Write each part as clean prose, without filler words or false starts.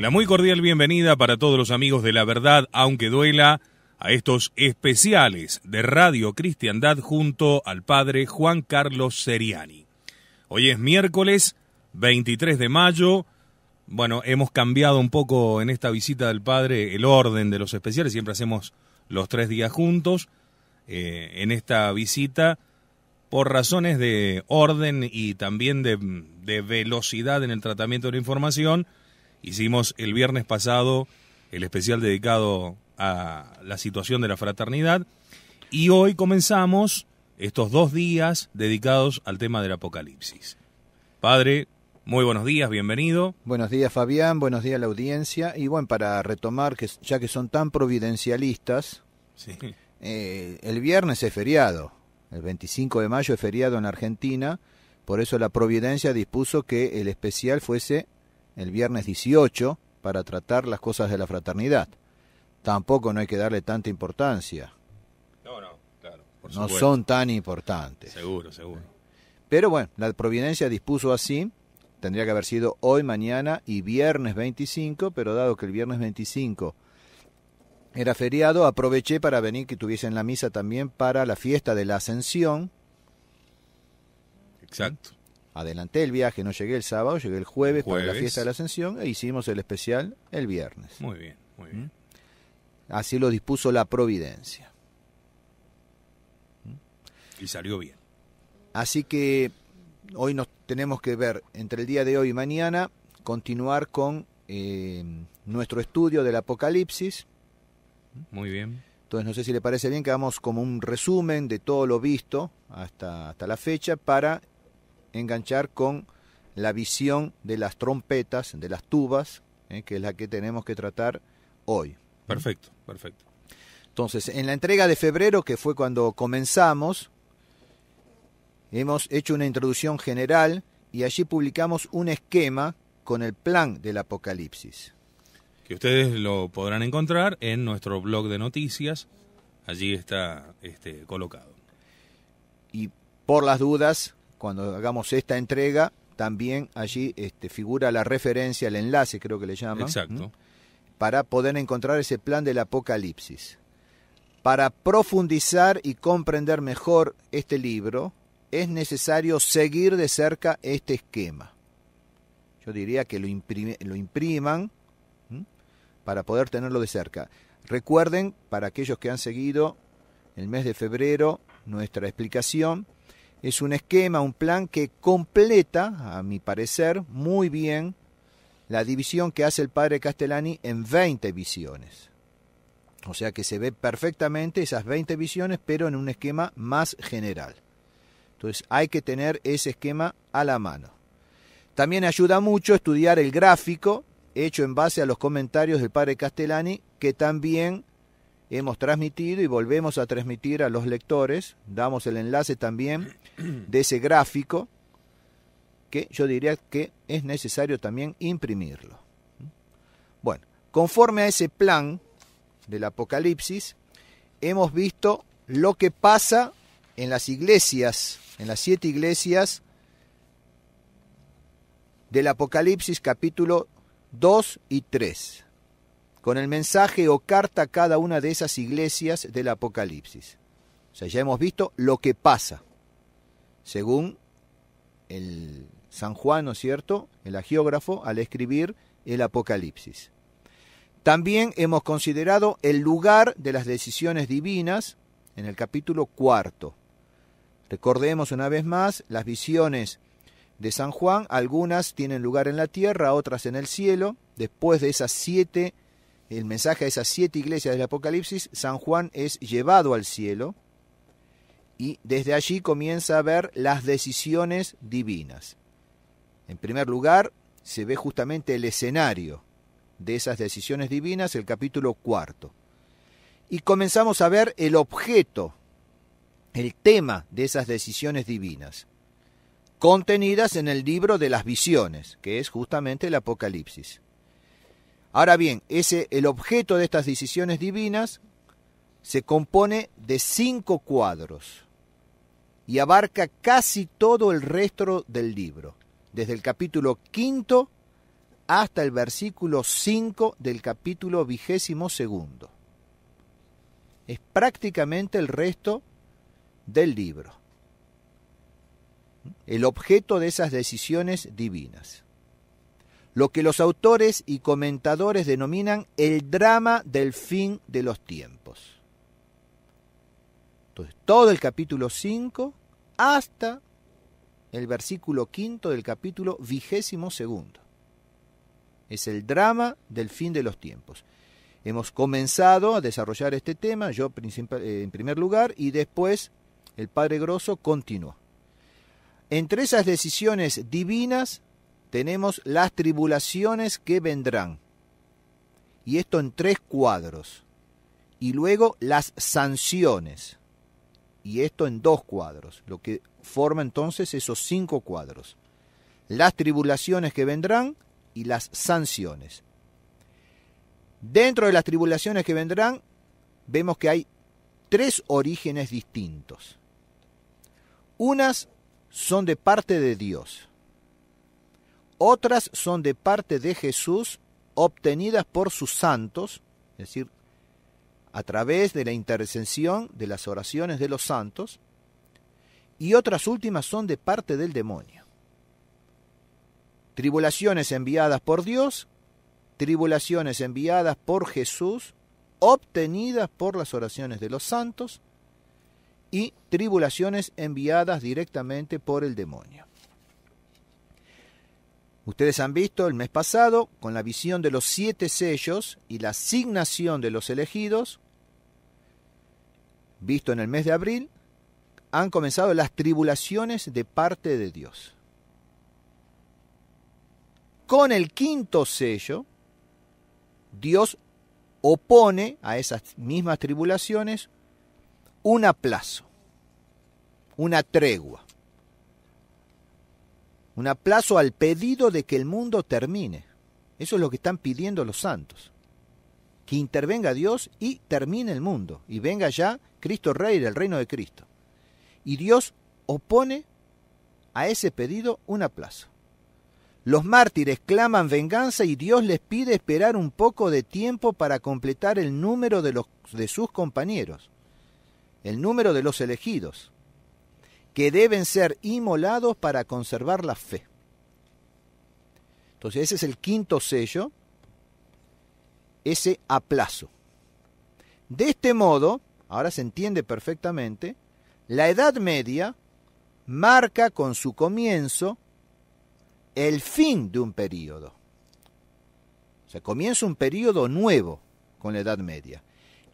La muy cordial bienvenida para todos los amigos de La Verdad, aunque duela, a estos especiales de Radio Cristiandad junto al Padre Juan Carlos Ceriani. Hoy es miércoles 23 de mayo. Bueno, hemos cambiado un poco en esta visita del Padre el orden de los especiales. Siempre hacemos los 3 días juntos. En esta visita, por razones de orden y también de velocidad en el tratamiento de la información, hicimos el viernes pasado el especial dedicado a la situación de la fraternidad, y hoy comenzamos estos 2 días dedicados al tema del Apocalipsis. Padre, muy buenos días, bienvenido. Buenos días, Fabián, buenos días a la audiencia. Y bueno, para retomar, que ya que son tan providencialistas, sí. El viernes es feriado, el 25 de mayo es feriado en Argentina, por eso la providencia dispuso que el especial fuese el viernes 18 para tratar las cosas de la fraternidad. Tampoco no hay que darle tanta importancia. No, no, claro. Por supuesto. No son tan importantes. Seguro, seguro. Pero bueno, la providencia dispuso así. Tendría que haber sido hoy, mañana y viernes 25, pero dado que el viernes 25 era feriado, aproveché para venir que tuviesen la misa también para la fiesta de la Ascensión. Exacto. Adelanté el viaje, no llegué el sábado, llegué el jueves para la fiesta de la Ascensión e hicimos el especial el viernes. Muy bien, muy bien. Así lo dispuso la providencia. Y salió bien. Así que hoy nos tenemos que ver, entre el día de hoy y mañana, continuar con nuestro estudio del Apocalipsis. Muy bien. Entonces no sé si le parece bien que hagamos como un resumen de todo lo visto hasta la fecha para enganchar con la visión de las trompetas, de las tubas, que es la que tenemos que tratar hoy. Perfecto, perfecto. Entonces, en la entrega de febrero, que fue cuando comenzamos, hemos hecho una introducción general y allí publicamos un esquema con el plan del Apocalipsis. Que ustedes lo podrán encontrar en nuestro blog de noticias, allí está colocado. Y por las dudas, cuando hagamos esta entrega, también allí figura la referencia, el enlace creo que le llaman. Exacto. Para poder encontrar ese plan del Apocalipsis. Para profundizar y comprender mejor este libro, es necesario seguir de cerca este esquema. Yo diría que lo impriman para poder tenerlo de cerca. Recuerden, para aquellos que han seguido el mes de febrero, nuestra explicación, es un esquema, un plan que completa, a mi parecer, muy bien la división que hace el Padre Castellani en 20 visiones. O sea que se ve perfectamente esas 20 visiones, pero en un esquema más general. Entonces hay que tener ese esquema a la mano. También ayuda mucho estudiar el gráfico hecho en base a los comentarios del Padre Castellani, que también hemos transmitido y volvemos a transmitir a los lectores. Damos el enlace también de ese gráfico, que yo diría que es necesario también imprimirlo. Bueno, conforme a ese plan del Apocalipsis, hemos visto lo que pasa en las iglesias, en las 7 iglesias del Apocalipsis capítulo 2 y 3, con el mensaje o carta a cada una de esas iglesias del Apocalipsis. O sea, ya hemos visto lo que pasa, según el San Juan, ¿no es cierto?, el hagiógrafo, al escribir el Apocalipsis. También hemos considerado el lugar de las decisiones divinas en el capítulo 4. Recordemos una vez más las visiones de San Juan. Algunas tienen lugar en la tierra, otras en el cielo. Después de esas 7, el mensaje de esas 7 iglesias del Apocalipsis, San Juan es llevado al cielo. Y desde allí comienza a ver las decisiones divinas. En primer lugar, se ve justamente el escenario de esas decisiones divinas, el capítulo 4. Y comenzamos a ver el objeto, el tema de esas decisiones divinas, contenidas en el libro de las visiones, que es justamente el Apocalipsis. Ahora bien, el objeto de estas decisiones divinas se compone de 5 cuadros. Y abarca casi todo el resto del libro, desde el capítulo 5 hasta el versículo 5 del capítulo 22. Es prácticamente el resto del libro, el objeto de esas decisiones divinas. Lo que los autores y comentadores denominan el drama del fin de los tiempos. Entonces, todo el capítulo 5 hasta el versículo 5 del capítulo 22. Es el drama del fin de los tiempos. Hemos comenzado a desarrollar este tema, yo en primer lugar, y después el Padre Grosso continuó. Entre esas decisiones divinas tenemos las tribulaciones que vendrán, y esto en 3 cuadros, y luego las sanciones, y esto en 2 cuadros, lo que forma entonces esos 5 cuadros. Las tribulaciones que vendrán y las sanciones. Dentro de las tribulaciones que vendrán, vemos que hay 3 orígenes distintos. Unas son de parte de Dios. Otras son de parte de Jesús, obtenidas por sus santos, es decir, a través de la intercesión de las oraciones de los santos. Y otras últimas son de parte del demonio. Tribulaciones enviadas por Dios, tribulaciones enviadas por Jesús, obtenidas por las oraciones de los santos, y tribulaciones enviadas directamente por el demonio. Ustedes han visto el mes pasado, con la visión de los 7 sellos y la asignación de los elegidos, visto en el mes de abril, han comenzado las tribulaciones de parte de Dios. Con el 5.º sello, Dios opone a esas mismas tribulaciones un aplazo, una tregua, un aplazo al pedido de que el mundo termine. Eso es lo que están pidiendo los santos, que intervenga Dios y termine el mundo, y venga ya Cristo Rey del reino de Cristo. Y Dios opone a ese pedido un aplazo. Los mártires claman venganza y Dios les pide esperar un poco de tiempo para completar el número de sus compañeros, el número de los elegidos, que deben ser inmolados para conservar la fe. Entonces ese es el 5.º sello, ese aplazo. De este modo, ahora se entiende perfectamente, la Edad Media marca con su comienzo el fin de un período. O sea, comienza un período nuevo con la Edad Media.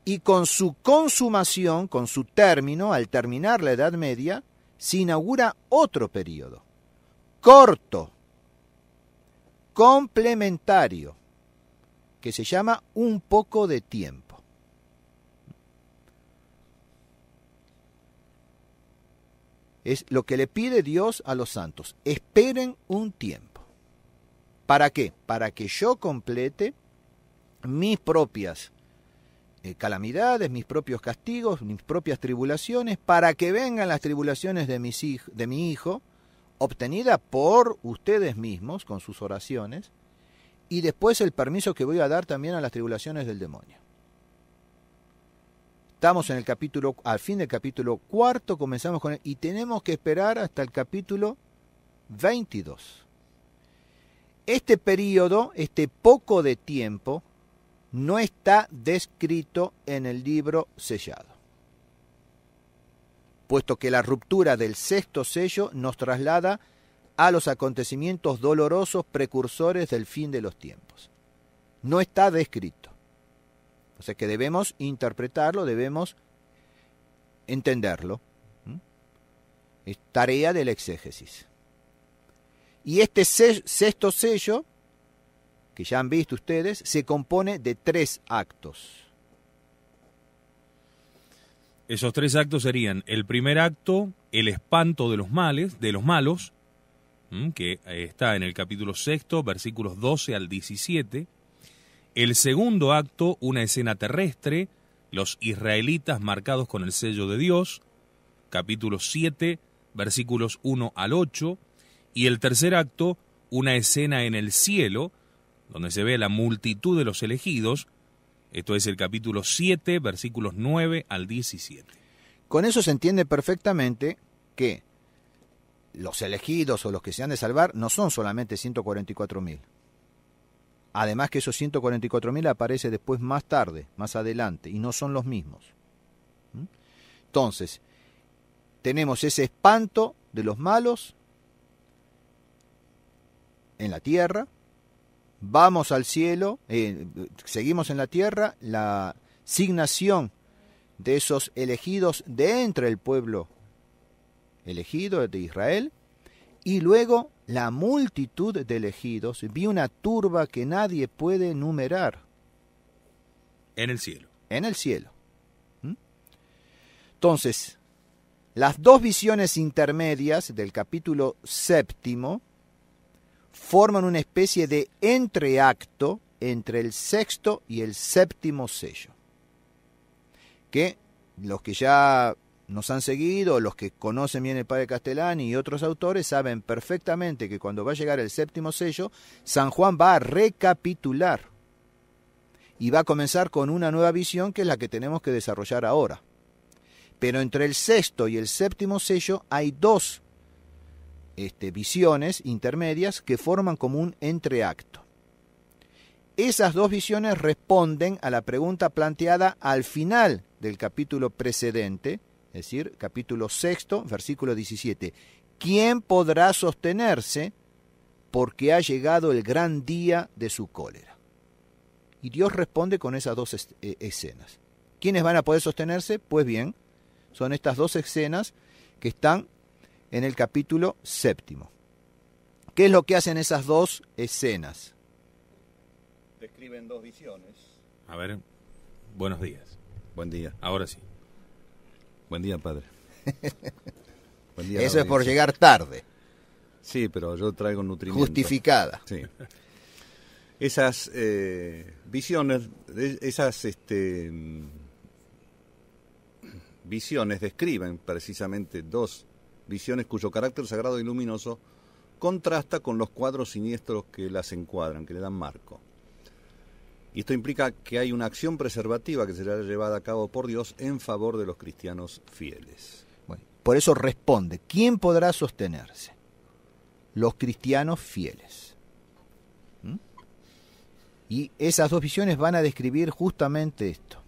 Y con su consumación, con su término, al terminar la Edad Media, se inaugura otro período, corto, complementario, que se llama un poco de tiempo. Es lo que le pide Dios a los santos. Esperen un tiempo. ¿Para qué? Para que yo complete mis propias calamidades, mis propios castigos, mis propias tribulaciones, para que vengan las tribulaciones de mi hijo, obtenida por ustedes mismos con sus oraciones, y después el permiso que voy a dar también a las tribulaciones del demonio. Estamos en el capítulo, al fin del capítulo 4, comenzamos con él, y tenemos que esperar hasta el capítulo 22. Este periodo, este poco de tiempo, no está descrito en el libro sellado, puesto que la ruptura del 6.º sello nos traslada a los acontecimientos dolorosos precursores del fin de los tiempos. No está descrito. O sea que debemos interpretarlo, debemos entenderlo. Es tarea de la exégesis. Y este 6.º sello, que ya han visto ustedes, se compone de 3 actos. Esos 3 actos serían el primer acto, el espanto de los males, de los malos, que está en el capítulo 6, versículos 12 al 17. El segundo acto, una escena terrestre, los israelitas marcados con el sello de Dios, capítulo 7, versículos 1 al 8. Y el tercer acto, una escena en el cielo, donde se ve la multitud de los elegidos. Esto es el capítulo 7, versículos 9 al 17. Con eso se entiende perfectamente que los elegidos o los que se han de salvar no son solamente 144.000. Además que esos 144.000 aparecen después más tarde, más adelante, y no son los mismos. Entonces, tenemos ese espanto de los malos en la tierra, vamos al cielo, seguimos en la tierra, la asignación de esos elegidos de entre el pueblo elegido de Israel, y luego la multitud de elegidos, vi una turba que nadie puede enumerar. En el cielo. En el cielo. Entonces, las dos visiones intermedias del capítulo 7 forman una especie de entreacto entre el 6 y el 7 sello. Que los que ya nos han seguido, los que conocen bien el Padre Castellani y otros autores saben perfectamente que cuando va a llegar el 7 sello, San Juan va a recapitular y va a comenzar con una nueva visión que es la que tenemos que desarrollar ahora. Pero entre el 6 y el 7 sello hay dos visiones intermedias que forman como un entreacto. Esas dos visiones responden a la pregunta planteada al final del capítulo precedente, es decir, capítulo 6, versículo 17. ¿Quién podrá sostenerse porque ha llegado el gran día de su cólera? Y Dios responde con esas dos escenas. ¿Quiénes van a poder sostenerse? Pues bien, son estas dos escenas que están en el capítulo 7. ¿Qué es lo que hacen esas dos escenas? Describen dos visiones. A ver, buenos días. Buen día. Ahora sí. Buen día, padre. Buen día. Eso es por llegar tarde. Sí, pero yo traigo nutrimento. Justificada. Sí. Esas visiones, visiones describen precisamente dos visiones cuyo carácter sagrado y luminoso contrasta con los cuadros siniestros que las encuadran, que le dan marco. Y esto implica que hay una acción preservativa que será llevada a cabo por Dios en favor de los cristianos fieles. Bueno, por eso responde, ¿quién podrá sostenerse? Los cristianos fieles. Y esas dos visiones van a describir justamente esto.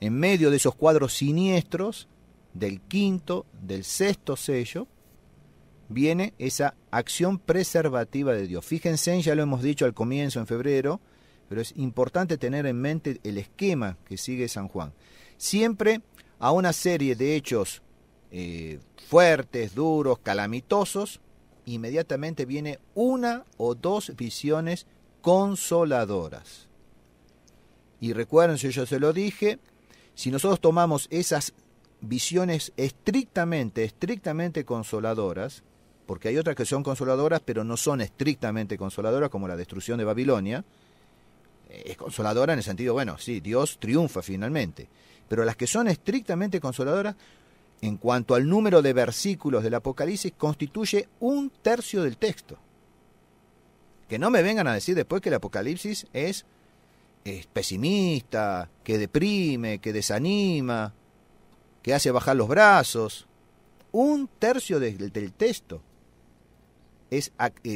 En medio de esos cuadros siniestros, del 5, del 6 sello, viene esa acción preservativa de Dios. Fíjense, ya lo hemos dicho al comienzo, en febrero, pero es importante tener en mente el esquema que sigue San Juan. Siempre a una serie de hechos fuertes, duros, calamitosos, inmediatamente viene una o dos visiones consoladoras. Y recuerden, si yo se lo dije, si nosotros tomamos esas visiones estrictamente consoladoras, porque hay otras que son consoladoras pero no son estrictamente consoladoras, como la destrucción de Babilonia, es consoladora en el sentido, bueno, sí, Dios triunfa finalmente, pero las que son estrictamente consoladoras, en cuanto al número de versículos del Apocalipsis, constituye 1/3 del texto. Que no me vengan a decir después que el Apocalipsis es pesimista, que deprime, que desanima, que hace bajar los brazos. 1/3 del texto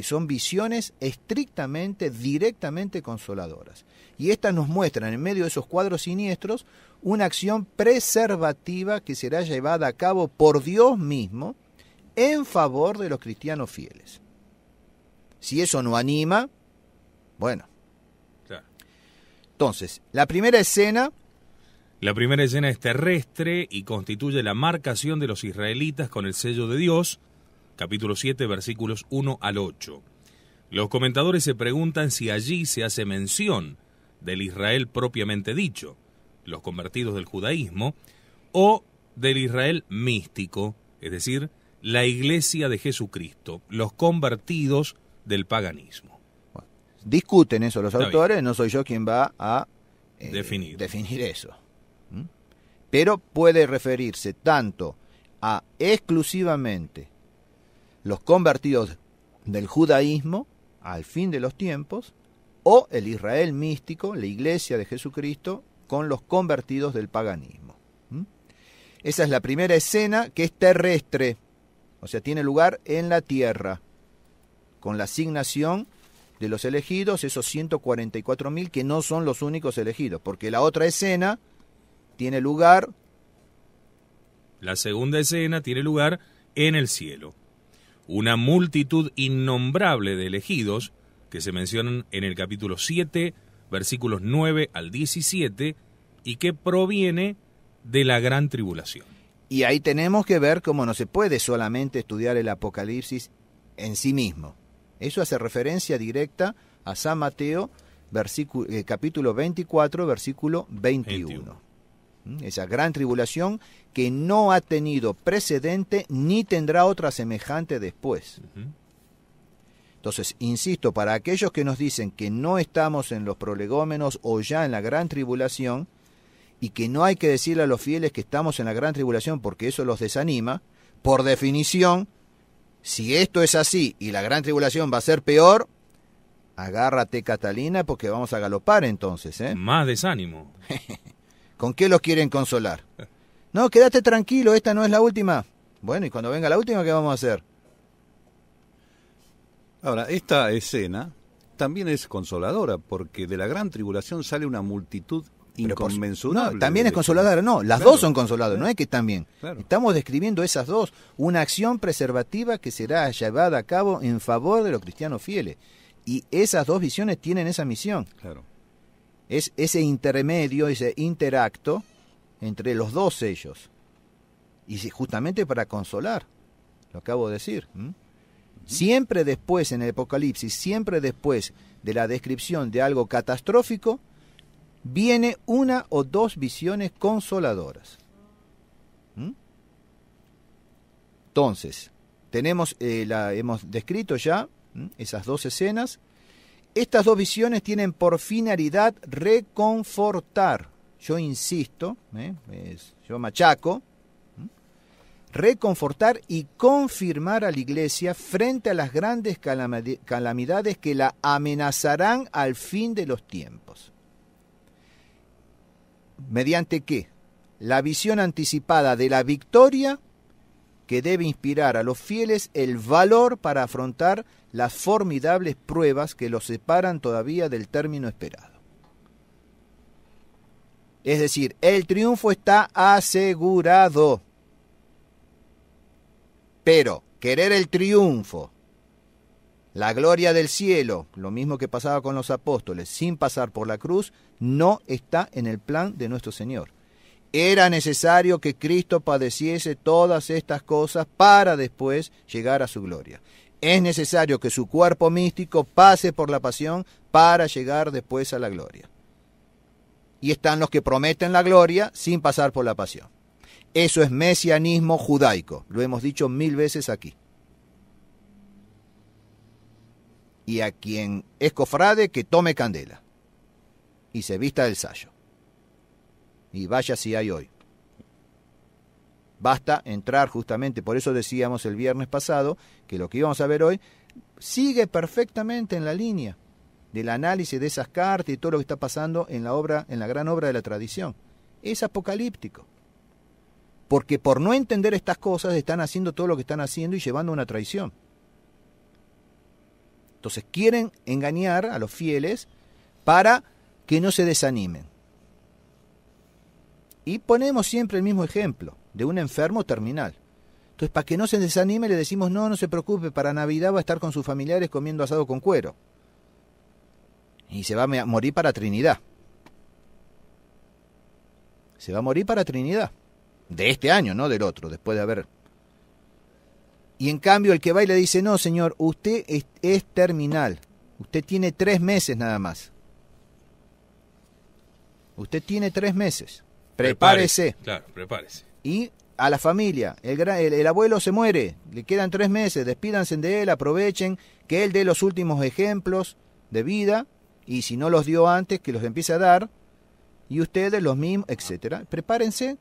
son visiones estrictamente, directamente consoladoras. Y estas nos muestran, en medio de esos cuadros siniestros, una acción preservativa que será llevada a cabo por Dios mismo en favor de los cristianos fieles. Si eso no anima, bueno. Entonces, la primera escena es terrestre y constituye la marcación de los israelitas con el sello de Dios, capítulo 7, versículos 1 al 8. Los comentadores se preguntan si allí se hace mención del Israel propiamente dicho, los convertidos del judaísmo, o del Israel místico, es decir, la iglesia de Jesucristo, los convertidos del paganismo. Bueno, discuten eso los autores, no soy yo quien va a definir eso. Pero puede referirse tanto a exclusivamente los convertidos del judaísmo, al fin de los tiempos, o el Israel místico, la Iglesia de Jesucristo, con los convertidos del paganismo. ¿Mm? Esa es la primera escena, que es terrestre, o sea, tiene lugar en la tierra, con la asignación de los elegidos, esos 144.000 que no son los únicos elegidos, porque la otra escena tiene lugar... La segunda escena tiene lugar en el cielo. Una multitud innombrable de elegidos que se mencionan en el capítulo 7, versículos 9 al 17, y que proviene de la gran tribulación. Y ahí tenemos que ver cómo no se puede solamente estudiar el Apocalipsis en sí mismo. Eso hace referencia directa a San Mateo, capítulo 24, versículo 21. Esa gran tribulación que no ha tenido precedente ni tendrá otra semejante después. Entonces, insisto, para aquellos que nos dicen que no estamos en los prolegómenos o ya en la gran tribulación, y que no hay que decirle a los fieles que estamos en la gran tribulación porque eso los desanima, por definición, si esto es así y la gran tribulación va a ser peor, agárrate, Catalina, porque vamos a galopar entonces, ¿eh? Más desánimo. ¿Con qué los quieren consolar? No, quédate tranquilo, esta no es la última. Bueno, y cuando venga la última, ¿qué vamos a hacer? Ahora, esta escena también es consoladora, porque de la gran tribulación sale una multitud inconmensurable. No, también es consoladora, no, las dos son consoladoras, no es que también. Claro. Estamos describiendo esas dos, una acción preservativa que será llevada a cabo en favor de los cristianos fieles. Y esas dos visiones tienen esa misión. Claro. Es ese intermedio, ese interacto entre los dos sellos. Y justamente para consolar, lo acabo de decir. ¿Mm? Siempre después, en el Apocalipsis, siempre después de la descripción de algo catastrófico, viene una o dos visiones consoladoras. ¿Mm? Entonces, tenemos, hemos descrito ya esas dos escenas. Estas dos visiones tienen por finalidad reconfortar, yo insisto, yo machaco, reconfortar y confirmar a la Iglesia frente a las grandes calamidades que la amenazarán al fin de los tiempos. ¿Mediante qué? La visión anticipada de la victoria que debe inspirar a los fieles el valor para afrontar las formidables pruebas que los separan todavía del término esperado. Es decir, el triunfo está asegurado. Pero querer el triunfo, la gloria del cielo, lo mismo que pasaba con los apóstoles, sin pasar por la cruz, no está en el plan de nuestro Señor. Era necesario que Cristo padeciese todas estas cosas para después llegar a su gloria. Es necesario que su cuerpo místico pase por la pasión para llegar después a la gloria. Y están los que prometen la gloria sin pasar por la pasión. Eso es mesianismo judaico, lo hemos dicho 1000 veces aquí. Y a quien es cofrade, que tome candela y se vista del sayo. Y vaya si hay hoy. Basta entrar justamente, por eso decíamos el viernes pasado, que lo que íbamos a ver hoy sigue perfectamente en la línea del análisis de esas cartas y todo lo que está pasando en la obra, en la gran obra de la tradición. Es apocalíptico. Porque por no entender estas cosas están haciendo todo lo que están haciendo y llevando una traición. Entonces quieren engañar a los fieles para que no se desanimen. Y ponemos siempre el mismo ejemplo de un enfermo terminal. Entonces, para que no se desanime, le decimos, no, no se preocupe, para Navidad va a estar con sus familiares comiendo asado con cuero. Y se va a morir para Trinidad. Se va a morir para Trinidad. De este año, no del otro, después de haber... Y en cambio el que va y le dice, no, señor, usted es terminal. Usted tiene 3 meses nada más. Usted tiene 3 meses. Prepárese. Claro, prepárese. Y a la familia, el abuelo se muere, le quedan 3 meses, despídanse de él, aprovechen, que él dé los últimos ejemplos de vida, y si no los dio antes, que los empiece a dar, y ustedes los mismos, etcétera. Prepárense,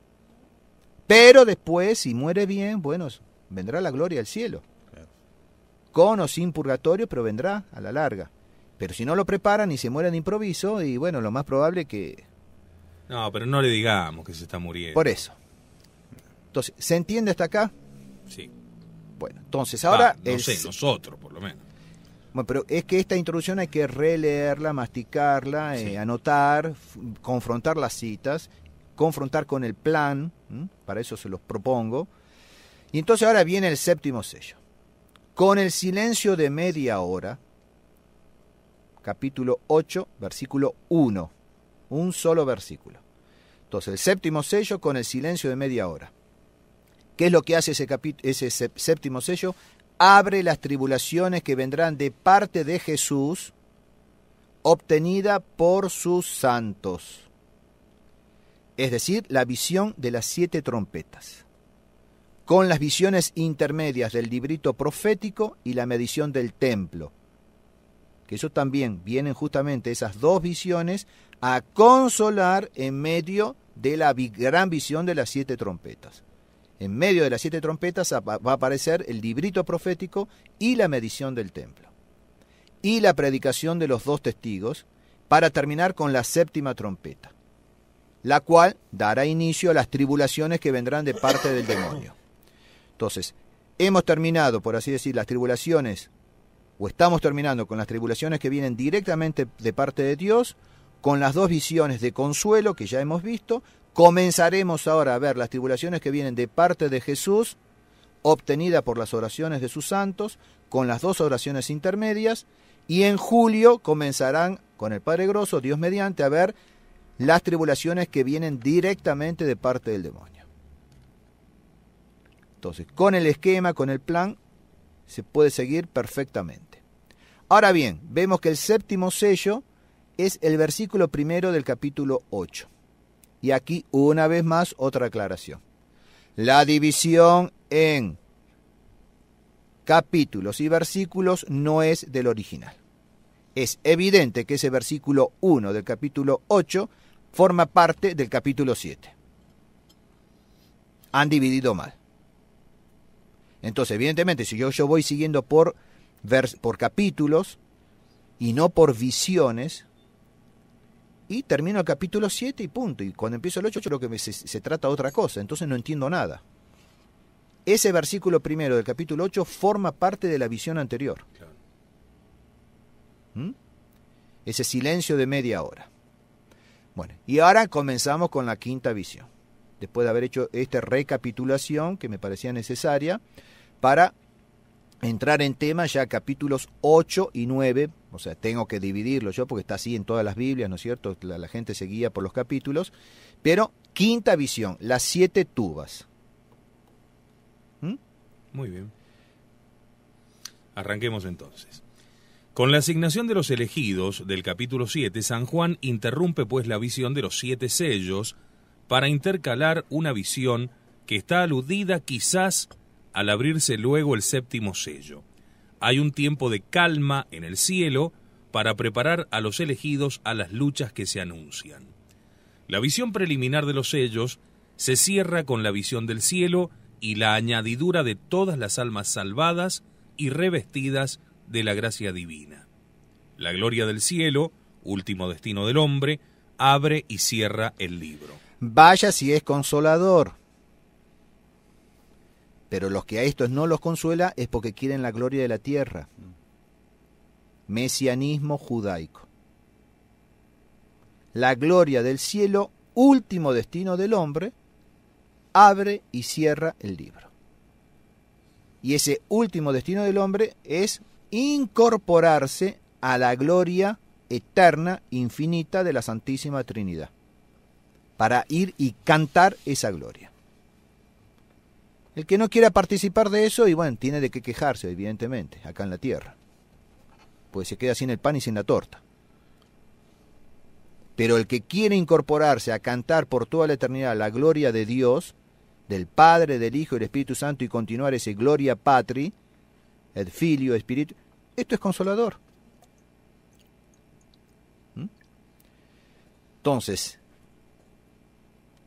pero después, si muere bien, bueno, vendrá la gloria al cielo. Claro. con o sin purgatorio, pero vendrá a la larga. Pero si no lo preparan y se mueren de improviso, y bueno, lo más probable que... No, pero no le digamos que se está muriendo. Por eso. Entonces, ¿se entiende hasta acá? Sí. Bueno, entonces ahora... no sé, nosotros por lo menos. Bueno, pero es que esta introducción hay que releerla, masticarla, sí, anotar, confrontar las citas, confrontar con el plan, ¿m? Para eso se los propongo. Y entonces ahora viene el séptimo sello. Con el silencio de media hora, capítulo 8, versículo 1. Un solo versículo. Entonces, el séptimo sello con el silencio de media hora. ¿Qué es lo que hace ese séptimo sello? Abre las tribulaciones que vendrán de parte de Jesús, obtenida por sus santos. Es decir, la visión de las 7 trompetas, con las visiones intermedias del librito profético y la medición del templo. Que eso también vienen justamente esas dos visiones a consolar en medio de la gran visión de las 7 trompetas. En medio de las 7 trompetas va a aparecer el librito profético y la medición del templo. Y la predicación de los 2 testigos, para terminar con la séptima trompeta, la cual dará inicio a las tribulaciones que vendrán de parte del demonio. Entonces, hemos terminado, por así decir, las tribulaciones, o estamos terminando con las tribulaciones que vienen directamente de parte de Dios, con las 2 visiones de consuelo que ya hemos visto. Comenzaremos ahora a ver las tribulaciones que vienen de parte de Jesús, obtenida por las oraciones de sus santos, con las 2 oraciones intermedias, y en julio comenzarán con el Padre Grosso, Dios mediante, a ver las tribulaciones que vienen directamente de parte del demonio. Entonces, con el esquema, con el plan, se puede seguir perfectamente. Ahora bien, vemos que el séptimo sello es el versículo primero del capítulo 8. Y aquí, una vez más, otra aclaración. La división en capítulos y versículos no es del original. Es evidente que ese versículo 1 del capítulo 8 forma parte del capítulo 7. Han dividido mal. Entonces, evidentemente, si yo voy siguiendo por capítulos y no por visiones... Y termino el capítulo 7 y punto. Y cuando empiezo el 8, creo que se trata de otra cosa. Entonces no entiendo nada. Ese versículo primero del capítulo 8 forma parte de la visión anterior. Claro. Ese silencio de media hora. Bueno, y ahora comenzamos con la quinta visión. Después de haber hecho esta recapitulación que me parecía necesaria para entrar en tema ya capítulos 8 y 9, o sea, tengo que dividirlo yo porque está así en todas las Biblias, ¿no es cierto? La gente se guía por los capítulos, pero quinta visión, las 7 tubas. Muy bien. Arranquemos entonces. Con la asignación de los elegidos del capítulo 7, San Juan interrumpe pues la visión de los 7 sellos para intercalar una visión que está aludida quizás al abrirse luego el séptimo sello. Hay un tiempo de calma en el cielo para preparar a los elegidos a las luchas que se anuncian. La visión preliminar de los sellos se cierra con la visión del cielo y la añadidura de todas las almas salvadas y revestidas de la gracia divina. La gloria del cielo, último destino del hombre, abre y cierra el libro. Vaya si es consolador. Pero los que a estos no los consuela es porque quieren la gloria de la tierra. Mesianismo judaico. La gloria del cielo, último destino del hombre, abre y cierra el libro. Y ese último destino del hombre es incorporarse a la gloria eterna, infinita de la Santísima Trinidad. Para ir y cantar esa gloria. El que no quiera participar de eso, y bueno, tiene de qué quejarse, evidentemente, acá en la tierra. Pues se queda sin el pan y sin la torta. Pero el que quiere incorporarse a cantar por toda la eternidad la gloria de Dios, del Padre, del Hijo y del Espíritu Santo, y continuar ese gloria patri, el Filio, Espíritu, esto es consolador. Entonces,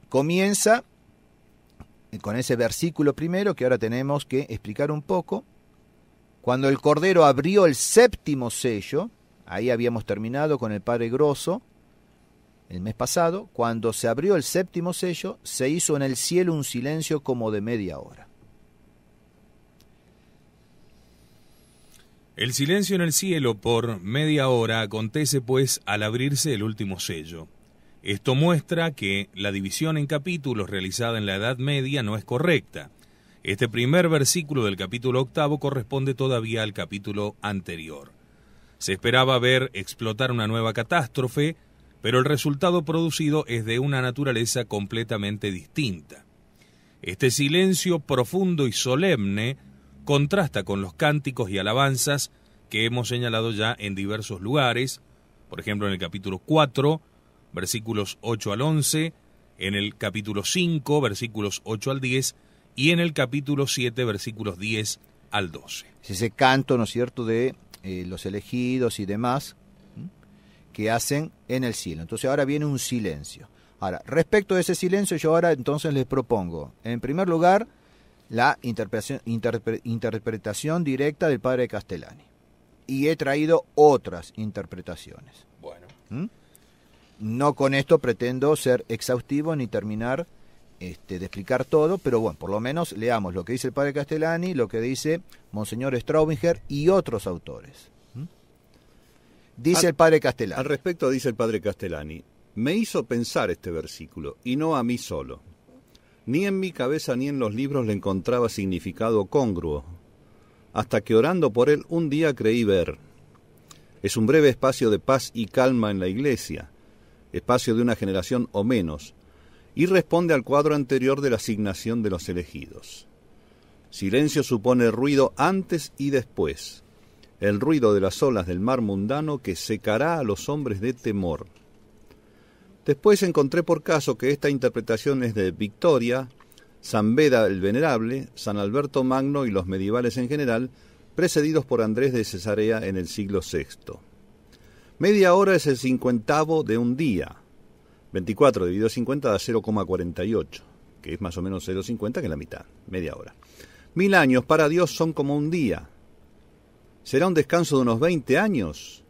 comienza... con ese versículo primero que ahora tenemos que explicar un poco, Cuando el Cordero abrió el séptimo sello, ahí habíamos terminado con el Padre Grosso el mes pasado, cuando se abrió el séptimo sello, se hizo en el cielo un silencio como de media hora. El silencio en el cielo por media hora acontece pues al abrirse el último sello. Esto muestra que la división en capítulos realizada en la Edad Media no es correcta. Este primer versículo del capítulo octavo corresponde todavía al capítulo anterior. Se esperaba ver explotar una nueva catástrofe, pero el resultado producido es de una naturaleza completamente distinta. Este silencio profundo y solemne contrasta con los cánticos y alabanzas que hemos señalado ya en diversos lugares, por ejemplo en el capítulo 4, versículos 8 al 11, en el capítulo 5, versículos 8 al 10, y en el capítulo 7, versículos 10 al 12. Ese canto, ¿no es cierto?, de los elegidos y demás, que hacen en el cielo. Entonces ahora viene un silencio. Ahora, respecto de ese silencio, yo ahora entonces les propongo, en primer lugar, la interpretación directa del Padre Castellani. Y he traído otras interpretaciones. Bueno. No con esto pretendo ser exhaustivo ni terminar de explicar todo, pero bueno, por lo menos leamos lo que dice el Padre Castellani, lo que dice Monseñor Straubinger y otros autores. Dice el Padre Castellani. Al respecto dice el Padre Castellani, me hizo pensar este versículo, y no a mí solo. Ni en mi cabeza ni en los libros le encontraba significado congruo, hasta que orando por él un día creí ver. Es un breve espacio de paz y calma en la iglesia, espacio de una generación o menos, y responde al cuadro anterior de la asignación de los elegidos. Silencio supone ruido antes y después, el ruido de las olas del mar mundano que secará a los hombres de temor. Después encontré por caso que esta interpretación es de Victoria, San Beda el Venerable, San Alberto Magno y los medievales en general, precedidos por Andrés de Cesarea en el siglo VI. Media hora es el 50avo de un día. 24 dividido a 50 da 0,48, que es más o menos 0,50, que es la mitad, media hora. 1000 años para Dios son como un día. ¿Será un descanso de unos 20 años?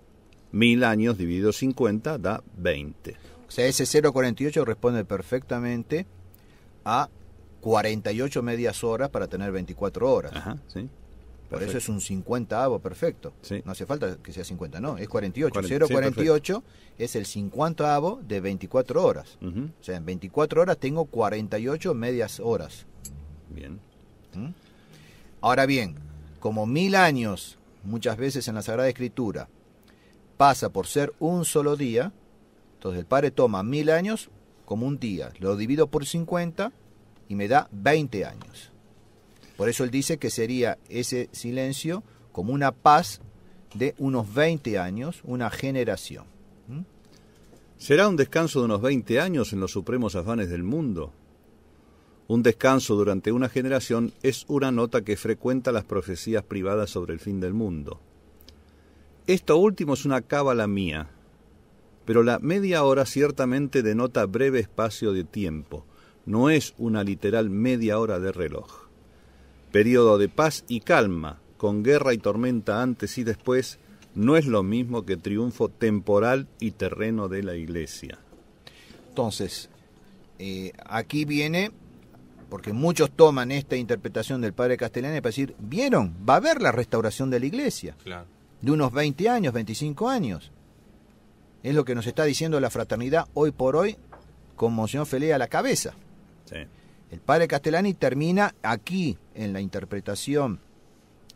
1000 años dividido 50 da 20. O sea, ese 0,48 responde perfectamente a 48 medias horas para tener 24 horas. Ajá, sí. Perfecto. Por eso es un 50avo perfecto. Sí. No hace falta que sea 50, no, es 48. 0,48 sí, es el 50avo de 24 horas. O sea, en 24 horas tengo 48 medias horas. Bien. Ahora bien, como 1000 años, muchas veces en la Sagrada Escritura, pasa por ser un solo día. Entonces el padre toma 1000 años como un día, lo divido por 50 y me da 20 años. Por eso él dice que sería ese silencio como una paz de unos 20 años, una generación. ¿Será un descanso de unos 20 años en los supremos afanes del mundo? Un descanso durante una generación es una nota que frecuenta las profecías privadas sobre el fin del mundo. Esto último es una cábala mía. Pero la media hora ciertamente denota breve espacio de tiempo. No es una literal media hora de reloj. Periodo de paz y calma, con guerra y tormenta antes y después, no es lo mismo que triunfo temporal y terreno de la iglesia. Entonces, aquí viene, porque muchos toman esta interpretación del Padre Castellani para decir, ¿vieron? Va a haber la restauración de la iglesia. Claro. De unos 20 años, 25 años. Es lo que nos está diciendo la fraternidad hoy por hoy, con Monseñor Felé a la cabeza. Sí. El padre Castellani termina aquí, en la interpretación,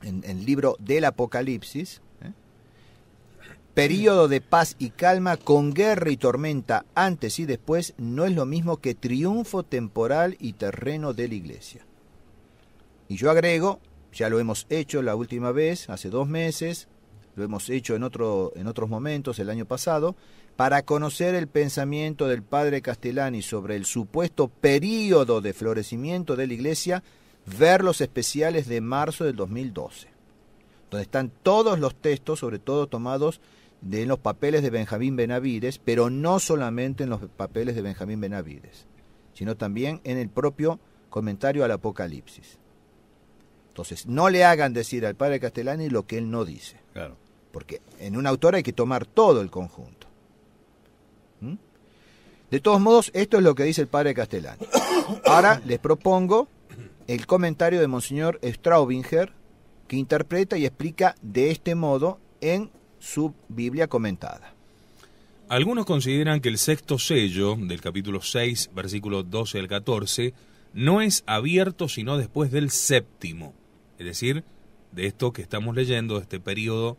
en el libro del Apocalipsis, Período de paz y calma, con guerra y tormenta antes y después, no es lo mismo que triunfo temporal y terreno de la iglesia. Y yo agrego, ya lo hemos hecho la última vez, hace 2 meses, lo hemos hecho en otros momentos, el año pasado, para conocer el pensamiento del Padre Castellani sobre el supuesto período de florecimiento de la Iglesia, ver los especiales de marzo del 2012, donde están todos los textos, sobre todo tomados de los papeles de Benjamín Benavides, pero no solamente en los papeles de Benjamín Benavides, sino también en el propio comentario al Apocalipsis. Entonces, no le hagan decir al padre Castellani lo que él no dice. Claro. Porque en un autor hay que tomar todo el conjunto. ¿Mm? De todos modos, esto es lo que dice el padre Castellani. Ahora les propongo el comentario de Monseñor Straubinger, que interpreta y explica de este modo en su Biblia comentada. Algunos consideran que el sexto sello del capítulo 6, versículos 12 al 14, no es abierto sino después del séptimo, es decir, de esto que estamos leyendo, de este periodo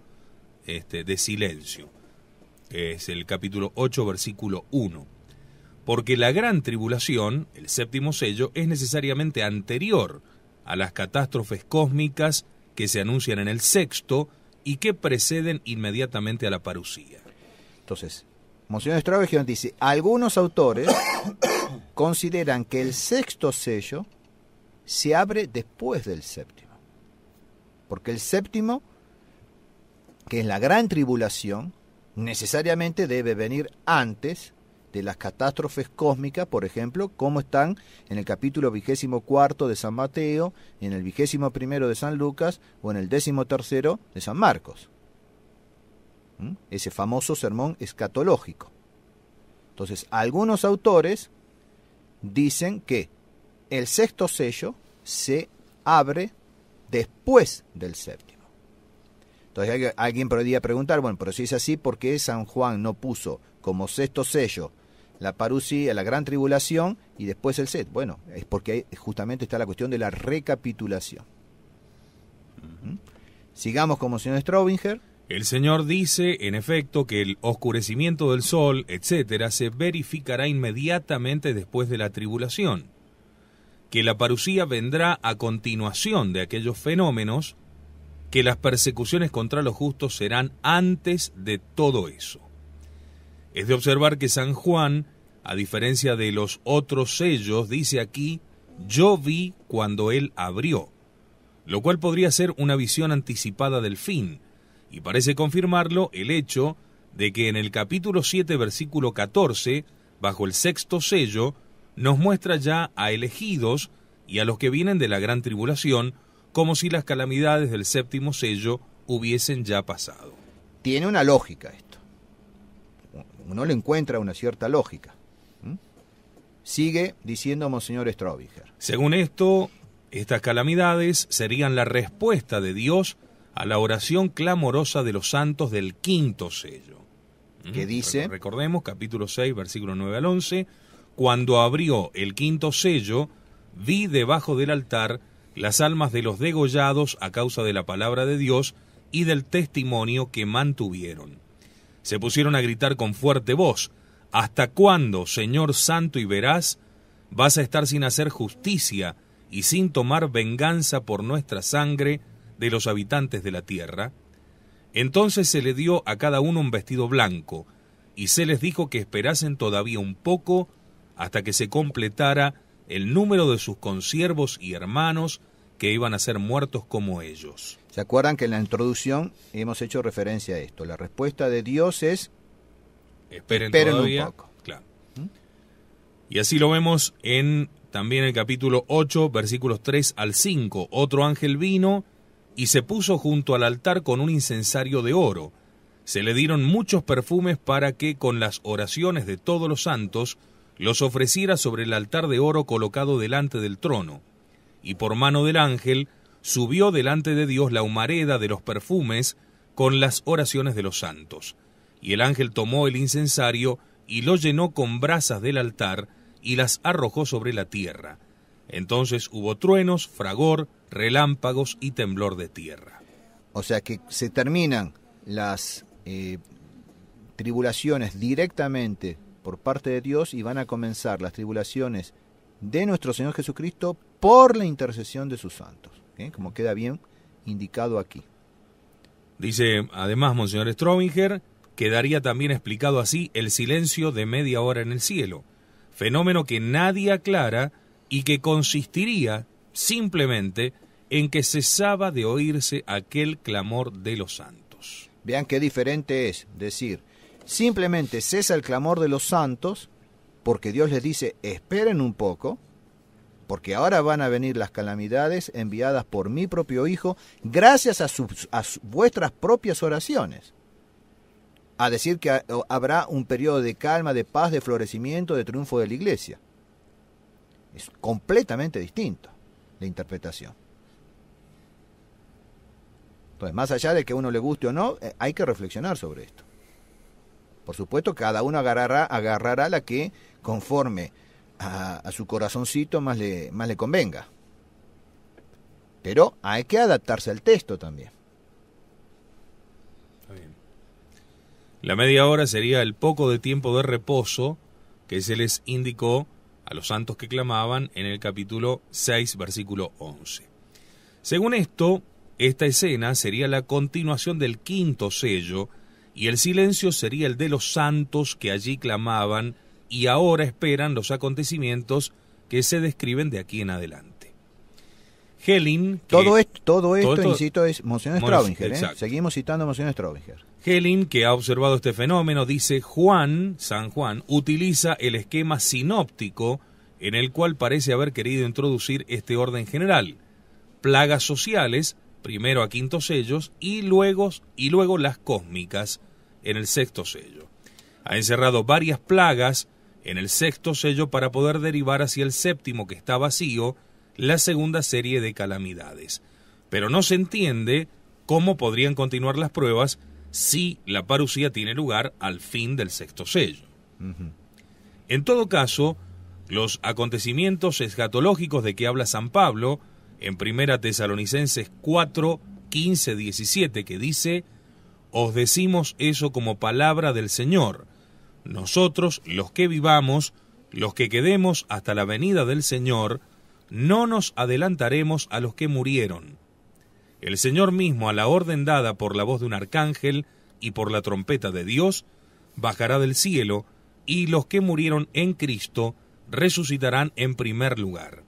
de silencio, que es el capítulo 8, versículo 1. Porque la gran tribulación, el séptimo sello, es necesariamente anterior a las catástrofes cósmicas que se anuncian en el sexto y que preceden inmediatamente a la parusía. Entonces, Monseñor Straubinger dice, algunos autores consideran que el sexto sello se abre después del séptimo. Porque el séptimo, que es la gran tribulación, necesariamente debe venir antes de las catástrofes cósmicas, por ejemplo, como están en el capítulo 24 de San Mateo, en el 21 de San Lucas o en el 13 de San Marcos. ¿Mm? Ese famoso sermón escatológico. Entonces, algunos autores dicen que el sexto sello se abre después del séptimo. Entonces, alguien podría preguntar, bueno, pero si es así, ¿por qué San Juan no puso como sexto sello la parusía, la gran tribulación y después el set? Bueno, es porque justamente está la cuestión de la recapitulación. Uh-huh. Sigamos con Monseñor Straubinger. El Señor dice, en efecto, que el oscurecimiento del sol, etcétera, se verificará inmediatamente después de la tribulación, que la parusía vendrá a continuación de aquellos fenómenos, que las persecuciones contra los justos serán antes de todo eso. Es de observar que San Juan, a diferencia de los otros sellos, dice aquí, yo vi cuando él abrió, lo cual podría ser una visión anticipada del fin, y parece confirmarlo el hecho de que en el capítulo 7, versículo 14, bajo el sexto sello, nos muestra ya a elegidos y a los que vienen de la gran tribulación, como si las calamidades del séptimo sello hubiesen ya pasado. Tiene una lógica esto. Uno le encuentra una cierta lógica. ¿Mm? Sigue diciendo Monseñor Straubinger. Según esto, estas calamidades serían la respuesta de Dios a la oración clamorosa de los santos del quinto sello. Que dice... Recordemos, capítulo 6, versículo 9 al 11. Cuando abrió el quinto sello, vi debajo del altar las almas de los degollados a causa de la palabra de Dios y del testimonio que mantuvieron. Se pusieron a gritar con fuerte voz, ¿hasta cuándo, Señor santo y veraz, vas a estar sin hacer justicia y sin tomar venganza por nuestra sangre de los habitantes de la tierra? Entonces se le dio a cada uno un vestido blanco, y se les dijo que esperasen todavía un poco hasta que se completara el número de sus consiervos y hermanos que iban a ser muertos como ellos. ¿Se acuerdan que en la introducción hemos hecho referencia a esto? La respuesta de Dios es, esperen un poco. Claro. ¿Mm? Y así lo vemos también en el capítulo 8, versículos 3 al 5. Otro ángel vino y se puso junto al altar con un incensario de oro. Se le dieron muchos perfumes para que con las oraciones de todos los santos los ofreciera sobre el altar de oro colocado delante del trono. Y por mano del ángel subió delante de Dios la humareda de los perfumes con las oraciones de los santos. Y el ángel tomó el incensario y lo llenó con brasas del altar y las arrojó sobre la tierra. Entonces hubo truenos, fragor, relámpagos y temblor de tierra. O sea que se terminan las tribulaciones directamente por parte de Dios y van a comenzar las tribulaciones de nuestro Señor Jesucristo por la intercesión de sus santos. Como queda bien indicado aquí. Dice además Monseñor Straubinger, quedaría también explicado así el silencio de media hora en el cielo, fenómeno que nadie aclara y que consistiría simplemente en que cesaba de oírse aquel clamor de los santos. Vean qué diferente es decir, simplemente cesa el clamor de los santos porque Dios les dice, esperen un poco, porque ahora van a venir las calamidades enviadas por mi propio Hijo, gracias a vuestras propias oraciones. A decir que habrá un periodo de calma, de paz, de florecimiento, de triunfo de la Iglesia. Es completamente distinto la interpretación. Entonces, más allá de que a uno le guste o no, hay que reflexionar sobre esto. Por supuesto, cada uno agarrará la que conforme a su corazoncito más le convenga. Pero hay que adaptarse al texto también. Está bien. La media hora sería el poco de tiempo de reposo que se les indicó a los santos que clamaban en el capítulo 6, versículo 11. Según esto, esta escena sería la continuación del quinto sello y el silencio sería el de los santos que allí clamaban y ahora esperan los acontecimientos que se describen de aquí en adelante. Gelin... Todo esto, insisto, es Monseñor Straubinger. Seguimos citando a Monseñor Straubinger. Gelin, que ha observado este fenómeno, dice: San Juan, utiliza el esquema sinóptico en el cual parece haber querido introducir este orden general. Plagas sociales, primero a quinto sellos, y luego las cósmicas en el sexto sello. Ha encerrado varias plagas en el sexto sello para poder derivar hacia el séptimo, que está vacío, la segunda serie de calamidades. Pero no se entiende cómo podrían continuar las pruebas si la parucía tiene lugar al fin del sexto sello. Uh-huh. En todo caso, los acontecimientos escatológicos de que habla San Pablo en 1 Tesalonicenses 4, 15, 17, que dice: «Os decimos eso como palabra del Señor. Nosotros, los que vivamos, los que quedemos hasta la venida del Señor, no nos adelantaremos a los que murieron. El Señor mismo, a la orden dada por la voz de un arcángel y por la trompeta de Dios, bajará del cielo, y los que murieron en Cristo resucitarán en primer lugar.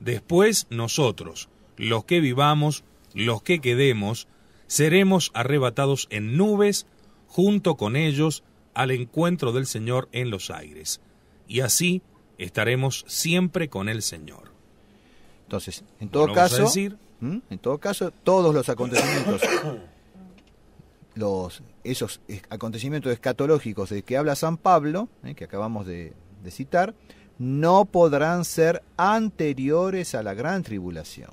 Después nosotros, los que vivamos, los que quedemos, seremos arrebatados en nubes, junto con ellos, al encuentro del Señor en los aires. Y así estaremos siempre con el Señor». Entonces, en todo caso, todos los acontecimientos, esos acontecimientos escatológicos de que habla San Pablo, que acabamos de citar, no podrán ser anteriores a la gran tribulación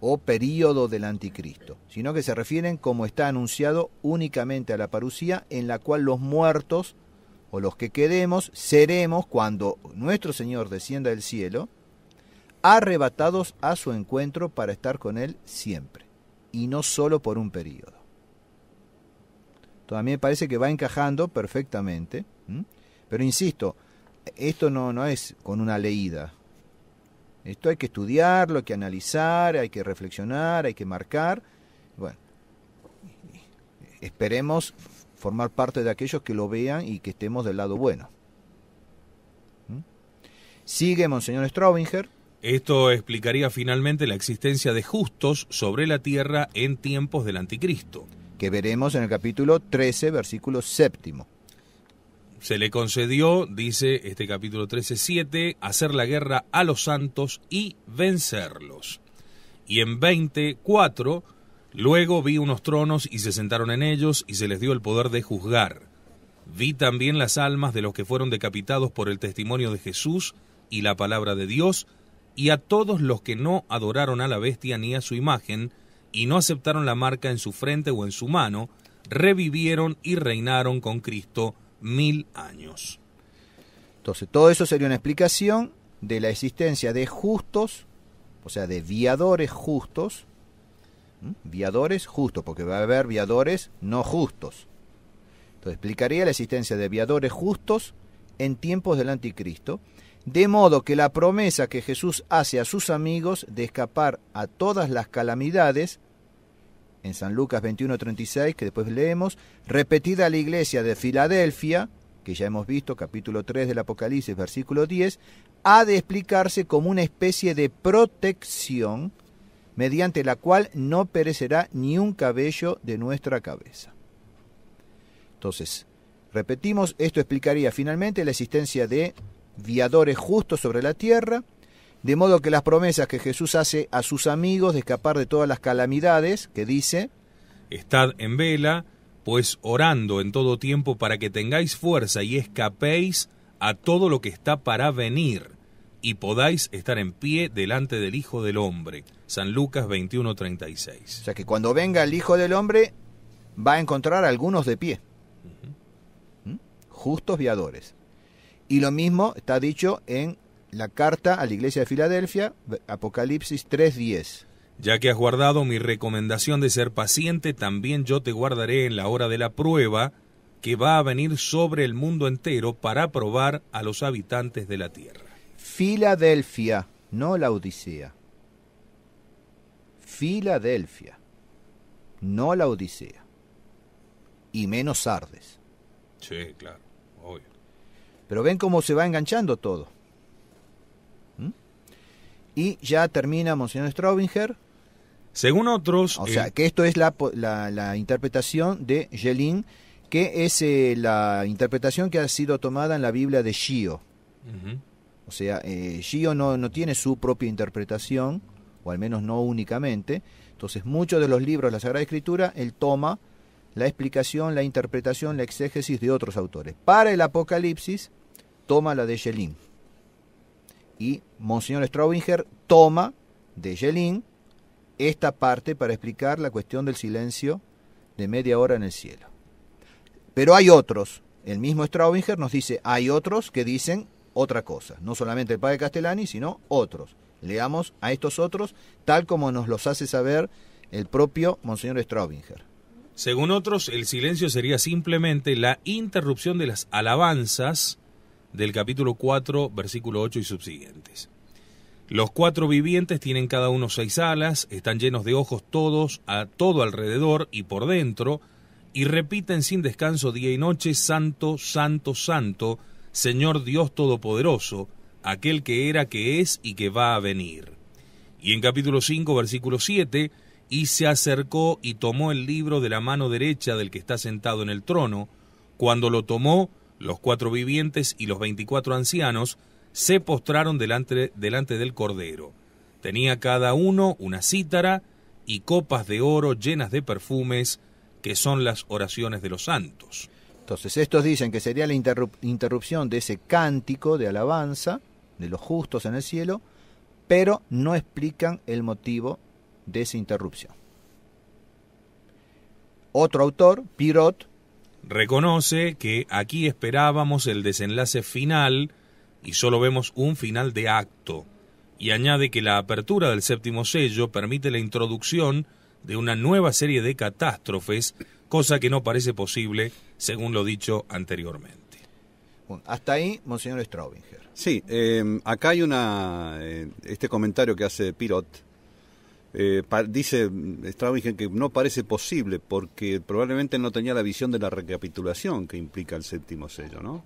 o período del anticristo, sino que se refieren, como está anunciado, únicamente a la parucía, en la cual los muertos o los que quedemos seremos, cuando nuestro Señor descienda del cielo, arrebatados a su encuentro para estar con Él siempre, y no solo por un período. Entonces, a mí me parece que va encajando perfectamente, pero insisto, esto no es con una leída. Esto hay que estudiarlo, hay que analizar, hay que reflexionar, hay que marcar. Bueno, esperemos formar parte de aquellos que lo vean y que estemos del lado bueno. Sigue Monseñor Straubinger. Esto explicaría finalmente la existencia de justos sobre la tierra en tiempos del anticristo, que veremos en el capítulo 13, versículo 7. Se le concedió, dice este capítulo 13:7, hacer la guerra a los santos y vencerlos. Y en 20:4, luego vi unos tronos y se sentaron en ellos y se les dio el poder de juzgar. Vi también las almas de los que fueron decapitados por el testimonio de Jesús y la palabra de Dios, y a todos los que no adoraron a la bestia ni a su imagen y no aceptaron la marca en su frente o en su mano, revivieron y reinaron con Cristo 1000 años. Entonces, todo eso sería una explicación de la existencia de justos, o sea, de viadores justos. Viadores justos, porque va a haber viadores no justos. Entonces, explicaría la existencia de viadores justos en tiempos del anticristo, de modo que la promesa que Jesús hace a sus amigos de escapar a todas las calamidades, en San Lucas 21:36, que después leemos, repetida a la iglesia de Filadelfia, que ya hemos visto, capítulo 3 del Apocalipsis, versículo 10, ha de explicarse como una especie de protección mediante la cual no perecerá ni un cabello de nuestra cabeza. Entonces, repetimos, esto explicaría finalmente la existencia de viadores justos sobre la tierra, De modo que las promesas que Jesús hace a sus amigos de escapar de todas las calamidades, que dice: «Estad en vela, pues orando en todo tiempo para que tengáis fuerza y escapéis a todo lo que está para venir, y podáis estar en pie delante del Hijo del Hombre». San Lucas 21:36. O sea que cuando venga el Hijo del Hombre va a encontrar a algunos de pie. Justos viadores. Y lo mismo está dicho en la carta a la iglesia de Filadelfia, Apocalipsis 3:10. Ya que has guardado mi recomendación de ser paciente, también yo te guardaré en la hora de la prueba que va a venir sobre el mundo entero para probar a los habitantes de la tierra. Filadelfia, no la Odisea. Filadelfia, no la Odisea. Y menos Sardes. Sí, claro, obvio. Pero ven cómo se va enganchando todo. Y ya termina Monseñor Straubinger. Según otros... O sea, que esto es la interpretación de Gelin, que es la interpretación que ha sido tomada en la Biblia de Gio. O sea, Gio no tiene su propia interpretación, o al menos no únicamente. Entonces, muchos de los libros de la Sagrada Escritura, él toma la explicación, la interpretación, la exégesis de otros autores. Para el Apocalipsis, toma la de Gelin. Y Monseñor Straubinger toma de Gelin esta parte para explicar la cuestión del silencio de media hora en el cielo. Pero hay otros, el mismo Straubinger nos dice, hay otros que dicen otra cosa. No solamente el Padre Castellani, sino otros. Leamos a estos otros tal como nos los hace saber el propio Monseñor Straubinger. Según otros, el silencio sería simplemente la interrupción de las alabanzas del capítulo 4, versículo 8 y subsiguientes. Los cuatro vivientes tienen cada uno 6 alas, están llenos de ojos todos, a todo alrededor y por dentro, y repiten sin descanso día y noche: Santo, Santo, Santo, Señor Dios Todopoderoso, aquel que era, que es y que va a venir. Y en capítulo 5, versículo 7, y se acercó y tomó el libro de la mano derecha del que está sentado en el trono. Cuando lo tomó, los 4 vivientes y los 24 ancianos se postraron delante del Cordero. Tenía cada uno una cítara y copas de oro llenas de perfumes, que son las oraciones de los santos. Entonces estos dicen que sería la interrupción de ese cántico de alabanza de los justos en el cielo, pero no explican el motivo de esa interrupción. Otro autor, Pirot, reconoce que aquí esperábamos el desenlace final y solo vemos un final de acto, y añade que la apertura del séptimo sello permite la introducción de una nueva serie de catástrofes, cosa que no parece posible según lo dicho anteriormente. Bueno, hasta ahí, Monseñor Straubinger. Sí, acá hay este comentario que hace Pirot. Dice Straubinger que no parece posible porque probablemente no tenía la visión de la recapitulación que implica el séptimo sello, ¿no?